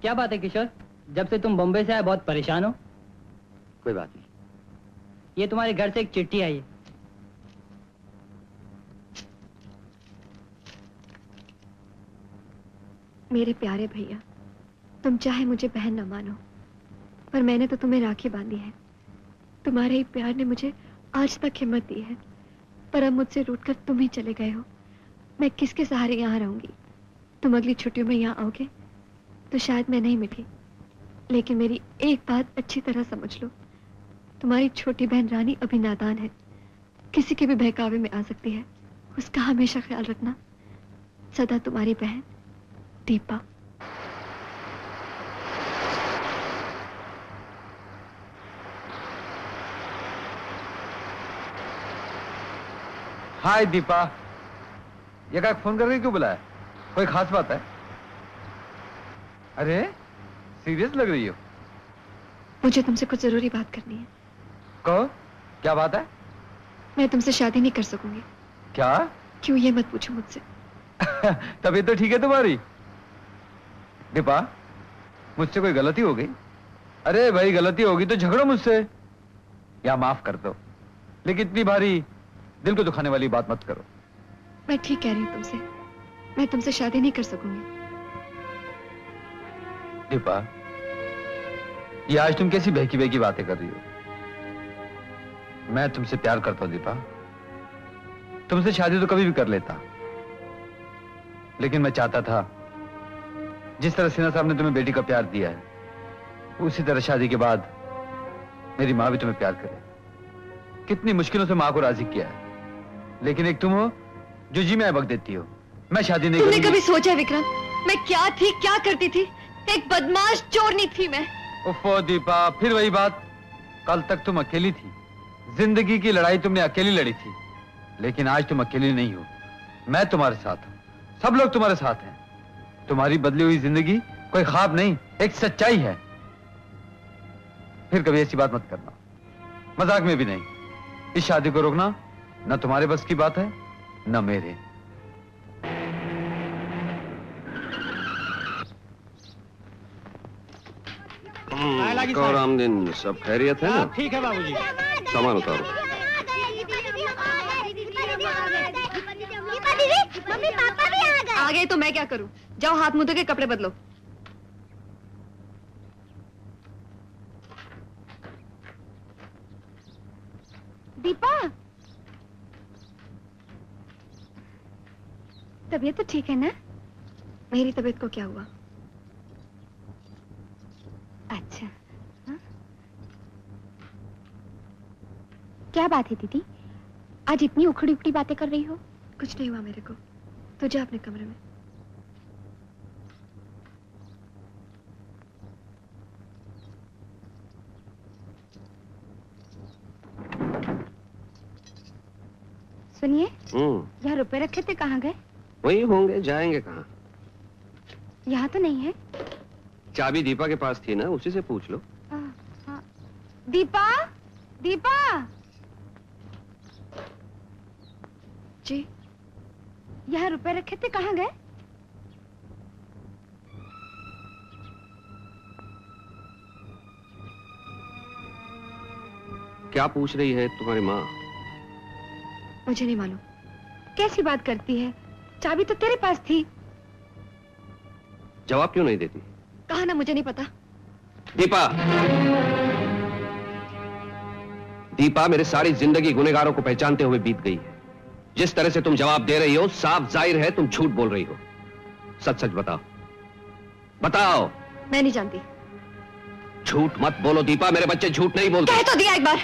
क्या बात है किशोर, जब से तुम बॉम्बे से आए बहुत परेशान हो? कोई बात नहीं। ये तुम्हारे घर से एक चिट्ठी आई है। मेरे प्यारे भैया, तुम चाहे मुझे बहन न मानो, पर मैंने तो तुम्हें राखी बांधी है। तुम्हारे ही प्यार ने मुझे आज तक हिम्मत दी है, पर अब मुझसे रूठकर तुम ही चले गए हो। मैं किसके सहारे यहाँ रहूंगी? तुम अगली छुट्टियों में यहाँ आओगे तो शायद मैं नहीं मिली, लेकिन मेरी एक बात अच्छी तरह समझ लो, तुम्हारी छोटी बहन रानी अभी नादान है, किसी के भी बहकावे में आ सकती है। उसका हमेशा ख्याल रखना। सदा तुम्हारी बहन दीपा। हाय दीपा, ये क्या फोन करके क्यों बुलाया? कोई खास बात है? अरे सीरियस लग रही हो। मुझे तुमसे कुछ जरूरी बात करनी है। कहो, क्या बात है? मैं तुमसे शादी नहीं कर सकूंगी। क्या? क्यों ये मत पूछो मुझसे। तबीयत तो ठीक है तुम्हारी? दीपा, मुझसे कोई गलती हो गई? अरे भाई, गलती होगी तो झगड़ो मुझसे या माफ कर दो, लेकिन इतनी भारी दिल को दुखाने वाली बात मत करो। मैं ठीक कह रही हूँ तुमसे, मैं तुमसे शादी नहीं कर सकूंगी। दीपा, ये आज तुम कैसी बहकी बहकी बातें कर रही हो? मैं तुमसे प्यार करता हूं दीपा, तुमसे शादी तो कभी भी कर लेता, लेकिन मैं चाहता था जिस तरह सिन्हा साहब ने तुम्हें बेटी का प्यार दिया है, उसी तरह शादी के बाद मेरी माँ भी तुम्हें प्यार करे। कितनी मुश्किलों से माँ को राजी किया है, लेकिन एक तुम हो जो जी में बक देती हो। मैं शादी नहीं करूंगी। तुमने कभी सोचा विक्रम, मैं क्या थी, क्या करती थी? एक बदमाश चोरनी थी मैं। ओफो दीपा, फिर वही बात। कल तक तुम अकेली थी, जिंदगी की लड़ाई तुमने अकेली लड़ी थी, लेकिन आज तुम अकेली नहीं हो, मैं तुम्हारे साथ हूँ, सब लोग तुम्हारे साथ हैं। तुम्हारी बदली हुई जिंदगी कोई ख्वाब नहीं, एक सच्चाई है। फिर कभी ऐसी बात मत करना, मजाक में भी नहीं। इस शादी को रोकना न तुम्हारे बस की बात है न मेरे। पिताजी और आमदिन सब खैरियत है ना? ठीक है बाबूजी। सामान उतारो। मम्मी पापा भी आ गए। आ गए तो मैं क्या करूं? जाओ हाथ मुंह धो के कपड़े बदलो। दीपा तबीयत तो ठीक है ना? मेरी तबीयत को क्या हुआ? अच्छा हाँ? क्या बात है दीदी, आज इतनी उखड़ी उखड़ी बातें कर रही हो? कुछ नहीं हुआ मेरे को, तो जा अपने कमरे में। सुनिए, यहाँ रुपए रखे थे, कहाँ गए? वही होंगे, जाएंगे कहाँ? यहाँ तो नहीं है। चाबी दीपा के पास थी ना, उसी से पूछ लो। आ, आ, दीपा, दीपा जी, यहाँ रुपए रखे थे, कहाँ गए? क्या पूछ रही है तुम्हारी माँ? मुझे नहीं मालूम। कैसी बात करती है, चाबी तो तेरे पास थी। जवाब क्यों नहीं देती? कहा ना मुझे नहीं पता। दीपा, दीपा मेरे सारी जिंदगी गुनहगारों को पहचानते हुए बीत गई है। जिस तरह से तुम जवाब दे रही हो, साफ जाहिर है तुम झूठ बोल रही हो। सच सच बताओ, बताओ। मैं नहीं जानती। झूठ मत बोलो दीपा, मेरे बच्चे झूठ नहीं बोलते। कह तो दिया एक बार।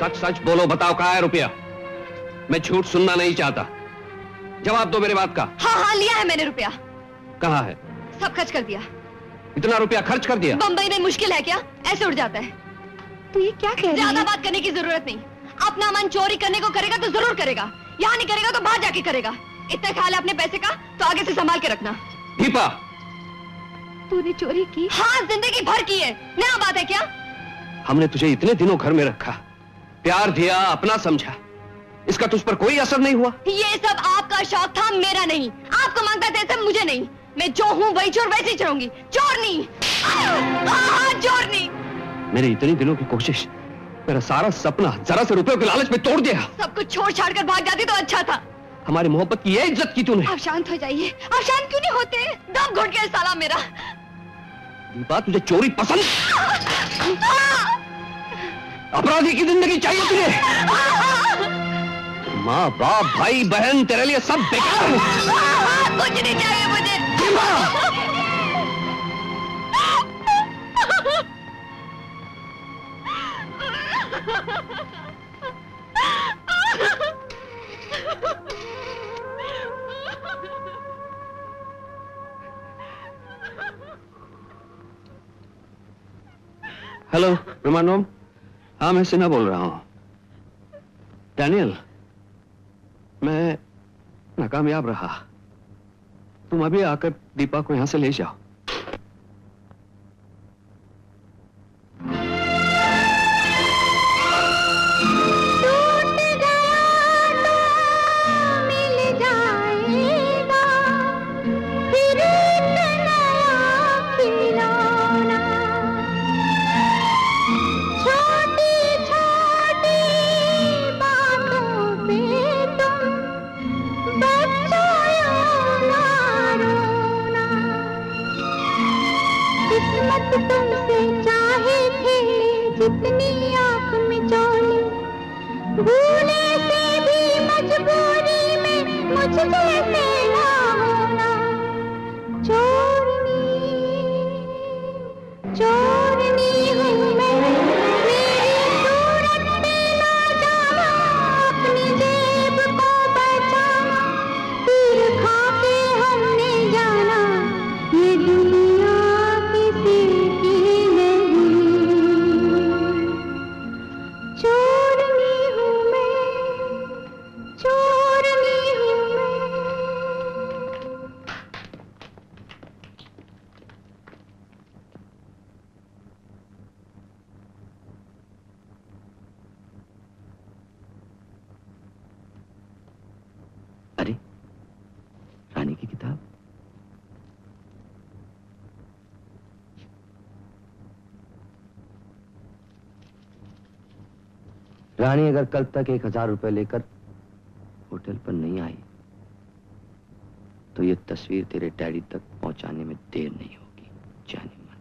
सच सच बोलो, बताओ कहाँ है रुपया? मैं झूठ सुनना नहीं चाहता, जवाब दो मेरे बात का। हाँ हाँ लिया है मैंने रुपया। कहाँ है? सब खर्च कर दिया। इतना रुपया खर्च कर दिया? बंबई में मुश्किल है क्या, ऐसे उड़ जाता है। तो ये क्या कह रही है? ज्यादा बात करने की जरूरत नहीं। अपना मन चोरी करने को करेगा तो जरूर करेगा, यहाँ नहीं करेगा तो बाहर जाके करेगा। इतना ख्याल अपने पैसे का तो आगे से संभाल के रखना। दीपा तूने चोरी की? हाँ जिंदगी भर की है, नया बात है क्या? हमने तुझे इतने दिनों घर में रखा, प्यार दिया, अपना समझा, इसका तुझ पर कोई असर नहीं हुआ? ये सब आपका शौक था, मेरा नहीं। आपको मांगता थे सब, मुझे नहीं। मैं जो हूँ वही चोर वैसे ही चढ़ूंगी। चोरनी, चोरनी। मेरे इतने दिनों की कोशिश, मेरा सारा सपना जरा से रुपयों के लालच में तोड़ दिया। सब कुछ छोड़ छाड़ कर भाग जाती तो अच्छा था। हमारी मोहब्बत की ये इज्जत की तूने। आप शांत हो जाइए। आप शांत क्यों नहीं होते? दम घुट गया साला मेरा। दीपा तुझे चोरी पसंद? अपराधी की जिंदगी चाहिए तुझे? माँ बाप भाई बहन तेरे लिए सब बेकार है। कुछ नहीं चाहिए मुझे। हेलो विमानोम, हाँ मैं सिन्हा बोल रहा हूँ। डैनियल मैं नाकामयाब रहा, तुम अभी आकर दीपा को यहाँ से ले जाओ। रानी अगर कल तक एक हजार रुपये लेकर होटल पर नहीं आई तो ये तस्वीर तेरे डैडी तक पहुंचाने में देर नहीं होगी। जाने मन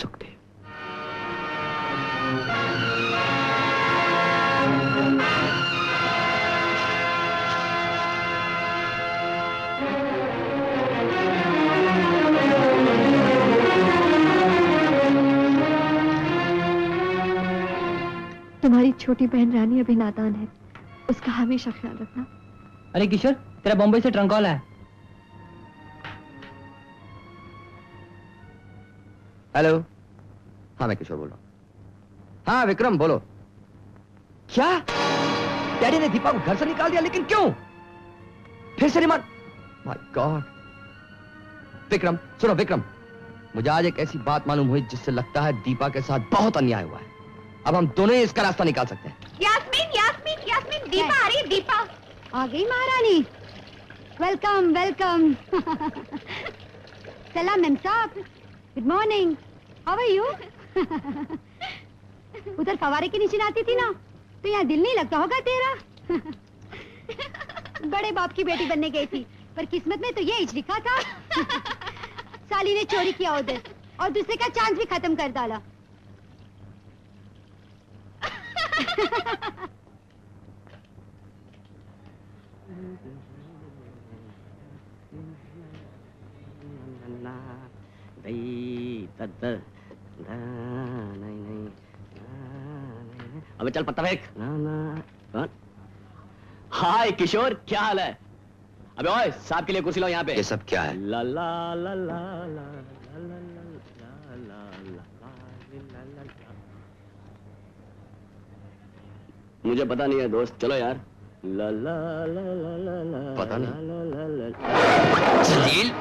सुखदेव। तुम्हारी छोटी बहन रानी अभी नादान है, उसका हमेशा ख्याल रखना। अरे किशोर, तेरा बॉम्बे से ट्रंक कॉल आया। हेलो, हाँ मैं किशोर बोल रहा हूँ। हाँ विक्रम बोलो। क्या डैडी ने दीपा को घर से निकाल दिया? लेकिन क्यों? फिर से रिमांड? My God. विक्रम सुनो विक्रम, मुझे आज एक ऐसी बात मालूम हुई जिससे लगता है दीपा के साथ बहुत अन्याय हुआ है। अब हम दोनों ही इसका रास्ता निकाल सकते हैं। यास्मीन, यास्मीन, यास्मीन, दीपा आ रही, दीपा आ गई महारानी। Welcome welcome. सलाम मैम साहब, good morning, how are you? उधर फवारे के नीचे नाती थी ना, तो यहाँ दिल नहीं लगता होगा तेरा। बड़े बाप की बेटी बनने गई थी, पर किस्मत में तो ये इच लिखा था। साली ने चोरी किया उधर और दूसरे का चांस भी खत्म कर डाला। अबे चल पत्ता फेंक। हाय किशोर, क्या हाल है? अबे ओए, साहब के लिए कुर्सी लाओ यहाँ पे। ये सब क्या है? ला ला ला ला ला मुझे पता नहीं है दोस्त, चलो यार। ला ला ला ला ला ला पता नहीं। जलील,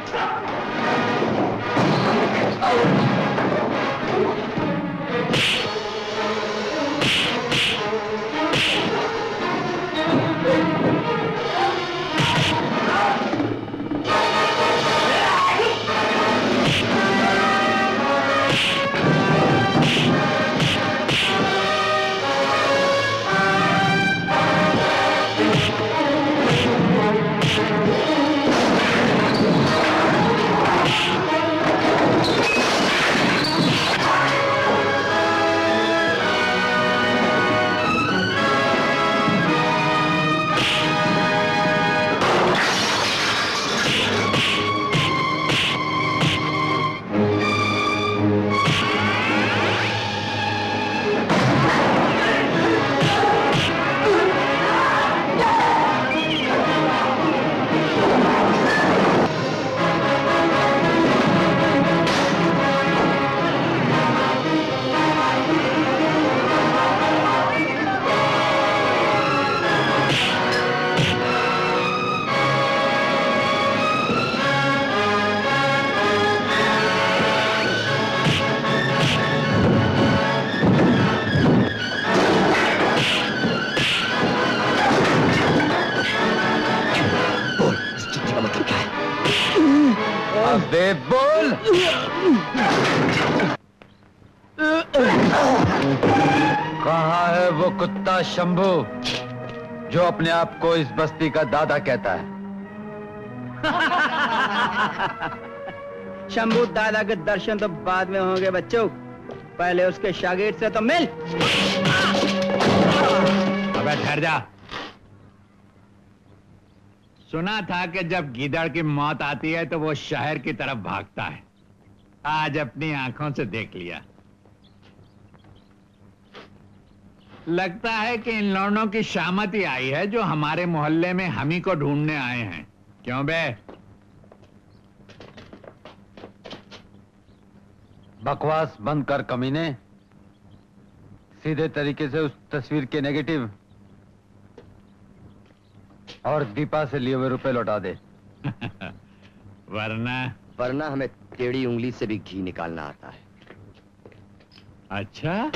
शंभू जो अपने आप को इस बस्ती का दादा कहता है। शंभू दादा के दर्शन तो बाद में होंगे बच्चों, पहले उसके शागिर्द से तो मिल। अबे ठहर जा। सुना था कि जब गीदड़ की मौत आती है तो वो शहर की तरफ भागता है, आज अपनी आंखों से देख लिया। लगता है कि इन लौंडों की शामत ही आई है जो हमारे मोहल्ले में हम ही को ढूंढने आए हैं। क्यों बे? बकवास बंद कर कमीने, सीधे तरीके से उस तस्वीर के नेगेटिव और दीपा से लिए हुए रुपए लौटा दे। वरना वरना हमें टेढ़ी उंगली से भी घी निकालना आता है। अच्छा,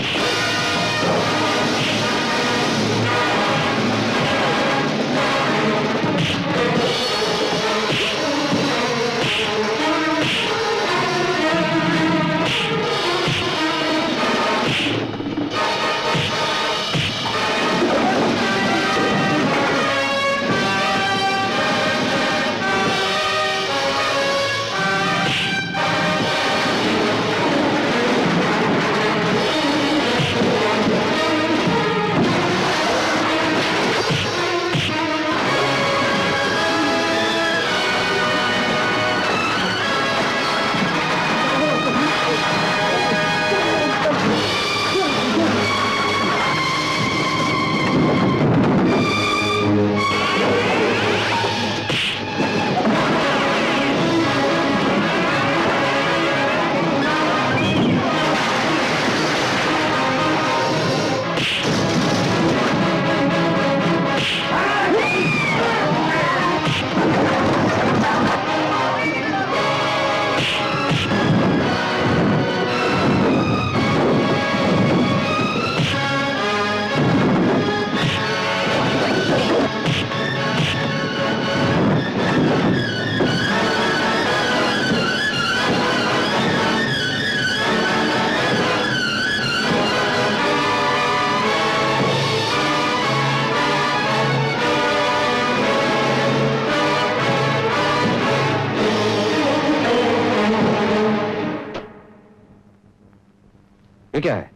ये क्या है?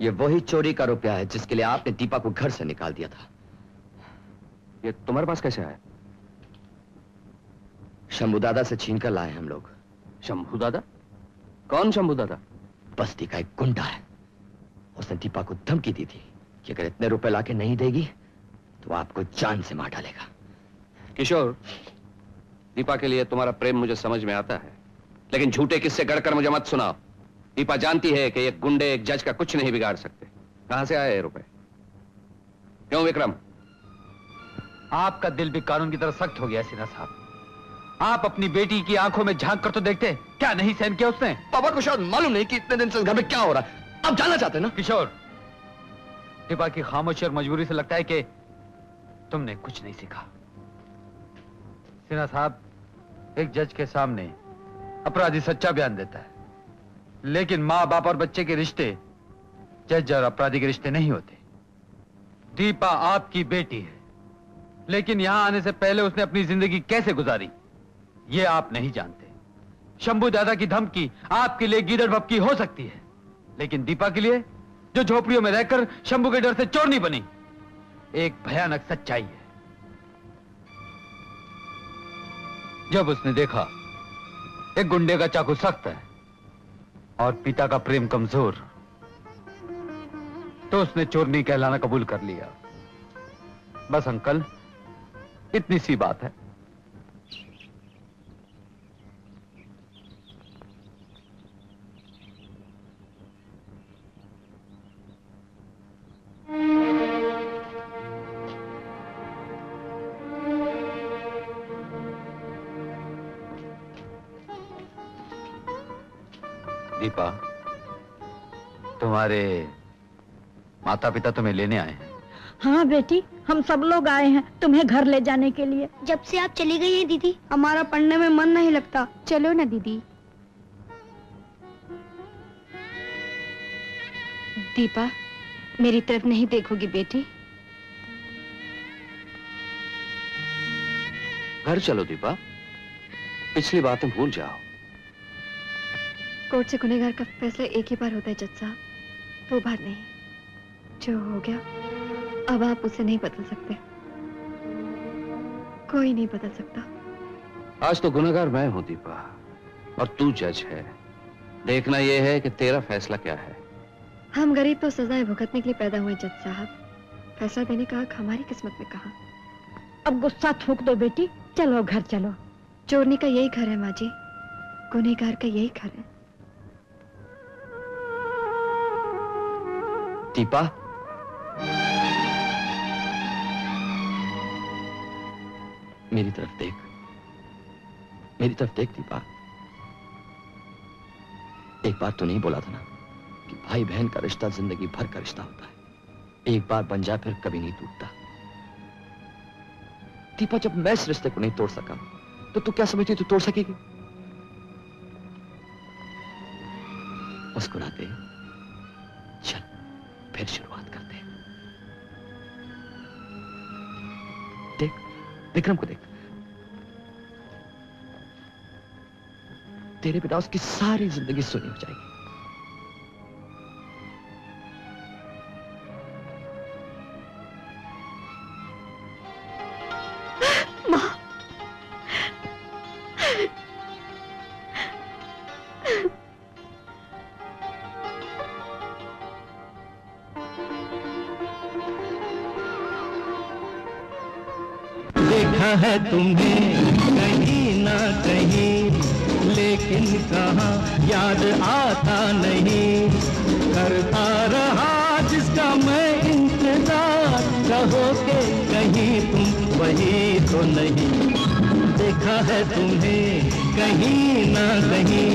ये वही चोरी का रुपया है जिसके लिए आपने दीपा को घर से निकाल दिया था। ये तुम्हारे पास कैसे आया? शंभू दादा से छीन कर लाए हम लोग। शंभू दादा? कौन शंभू दादा? बस्ती का एक गुंडा है, उसने दीपा को धमकी दी थी कि अगर इतने रुपए लाके नहीं देगी तो आपको जान से मार डालेगा। किशोर, दीपा के लिए तुम्हारा प्रेम मुझे समझ में आता है, लेकिन झूठे किस्से गढ़कर मुझे मत सुनाओ। दीपा जानती है कि एक गुंडे एक जज का कुछ नहीं बिगाड़ सकते। कहां से आए रुपए? क्यों विक्रम, आपका दिल भी कानून की तरह सख्त हो गया सिन्हा साहब। आप अपनी बेटी की आंखों में झांक कर तो देखते, क्या नहीं सहन किया उसने। पापा को शायद मालूम नहीं कि इतने दिन से घर में क्या हो रहा है। आप जानना चाहते हैं ना किशोर? दीपा की खामोशी और मजबूरी से लगता है कि तुमने कुछ नहीं सीखा। सिन्हा साहब, एक जज के सामने अपराधी सच्चा बयान देता है, लेकिन माँ बाप और बच्चे के रिश्ते जज और अपराधी के रिश्ते नहीं होते। दीपा आपकी बेटी है, लेकिन यहाँ आने से पहले उसने अपनी जिंदगी कैसे गुजारी ये आप नहीं जानते। शंभू दादा की धमकी आपके लिए गीदड़ भपकी हो सकती है, लेकिन दीपा के लिए, जो झोपड़ियों में रहकर शंभू के डर से चोरनी बनी, एक भयानक सच्चाई है। जब उसने देखा एक गुंडे का चाकू सख्त है और पिता का प्रेम कमजोर, तो उसने चोरनी कहलाना कबूल कर लिया। बस अंकल, इतनी सी बात है। दीपा, तुम्हारे माता पिता तुम्हें लेने आए हैं? हाँ बेटी, हम सब लोग आए हैं तुम्हें घर ले जाने के लिए। जब से आप चली गई हैं दीदी, हमारा पढ़ने में मन नहीं लगता। चलो ना दीदी। दीपा, मेरी तरफ नहीं देखोगी बेटी? घर चलो दीपा, पिछली बात तुम भूल जाओ। कोर्ट से गुनहगार का फैसला एक ही बार होता है जज साहब, वो बात नहीं। जो हो गया अब आप उसे नहीं बदल सकते, कोई नहीं बदल सकता। आज तो गुनहगार मैं हूं दीपा, और तू जज है। देखना यह है कि तेरा फैसला क्या है। हम गरीब तो सजाएं भुगतने के लिए पैदा हुए जज साहब, फैसला देने का हक हमारी किस्मत में कहा। अब गुस्सा थूक दो बेटी, चलो घर चलो। चोरनी का यही घर है माँ जी, गुनहगार का यही घर है। दीपा, मेरी तरफ देख, मेरी तरफ देख दीपा। एक बार तो नहीं बोला था ना कि भाई बहन का रिश्ता जिंदगी भर का रिश्ता होता है, एक बार बन जाए फिर कभी नहीं टूटता। दीपा, जब मैं इस रिश्ते को नहीं तोड़ सका तो तू क्या समझती तू तोड़ सकेगी? मुस्कुराते चल, फिर शुरुआत करते। देख विक्रम को देख, तेरे बिना उसकी सारी जिंदगी सोनी हो जाएगी। माँ, देखा है तुमने कहीं ना कहीं, लेकिन कहाँ याद आता नहीं। करता रहा जिसका मैं इंतजार, कहो के कहीं तुम वही तो नहीं। देखा है तुमने कहीं ना कहीं,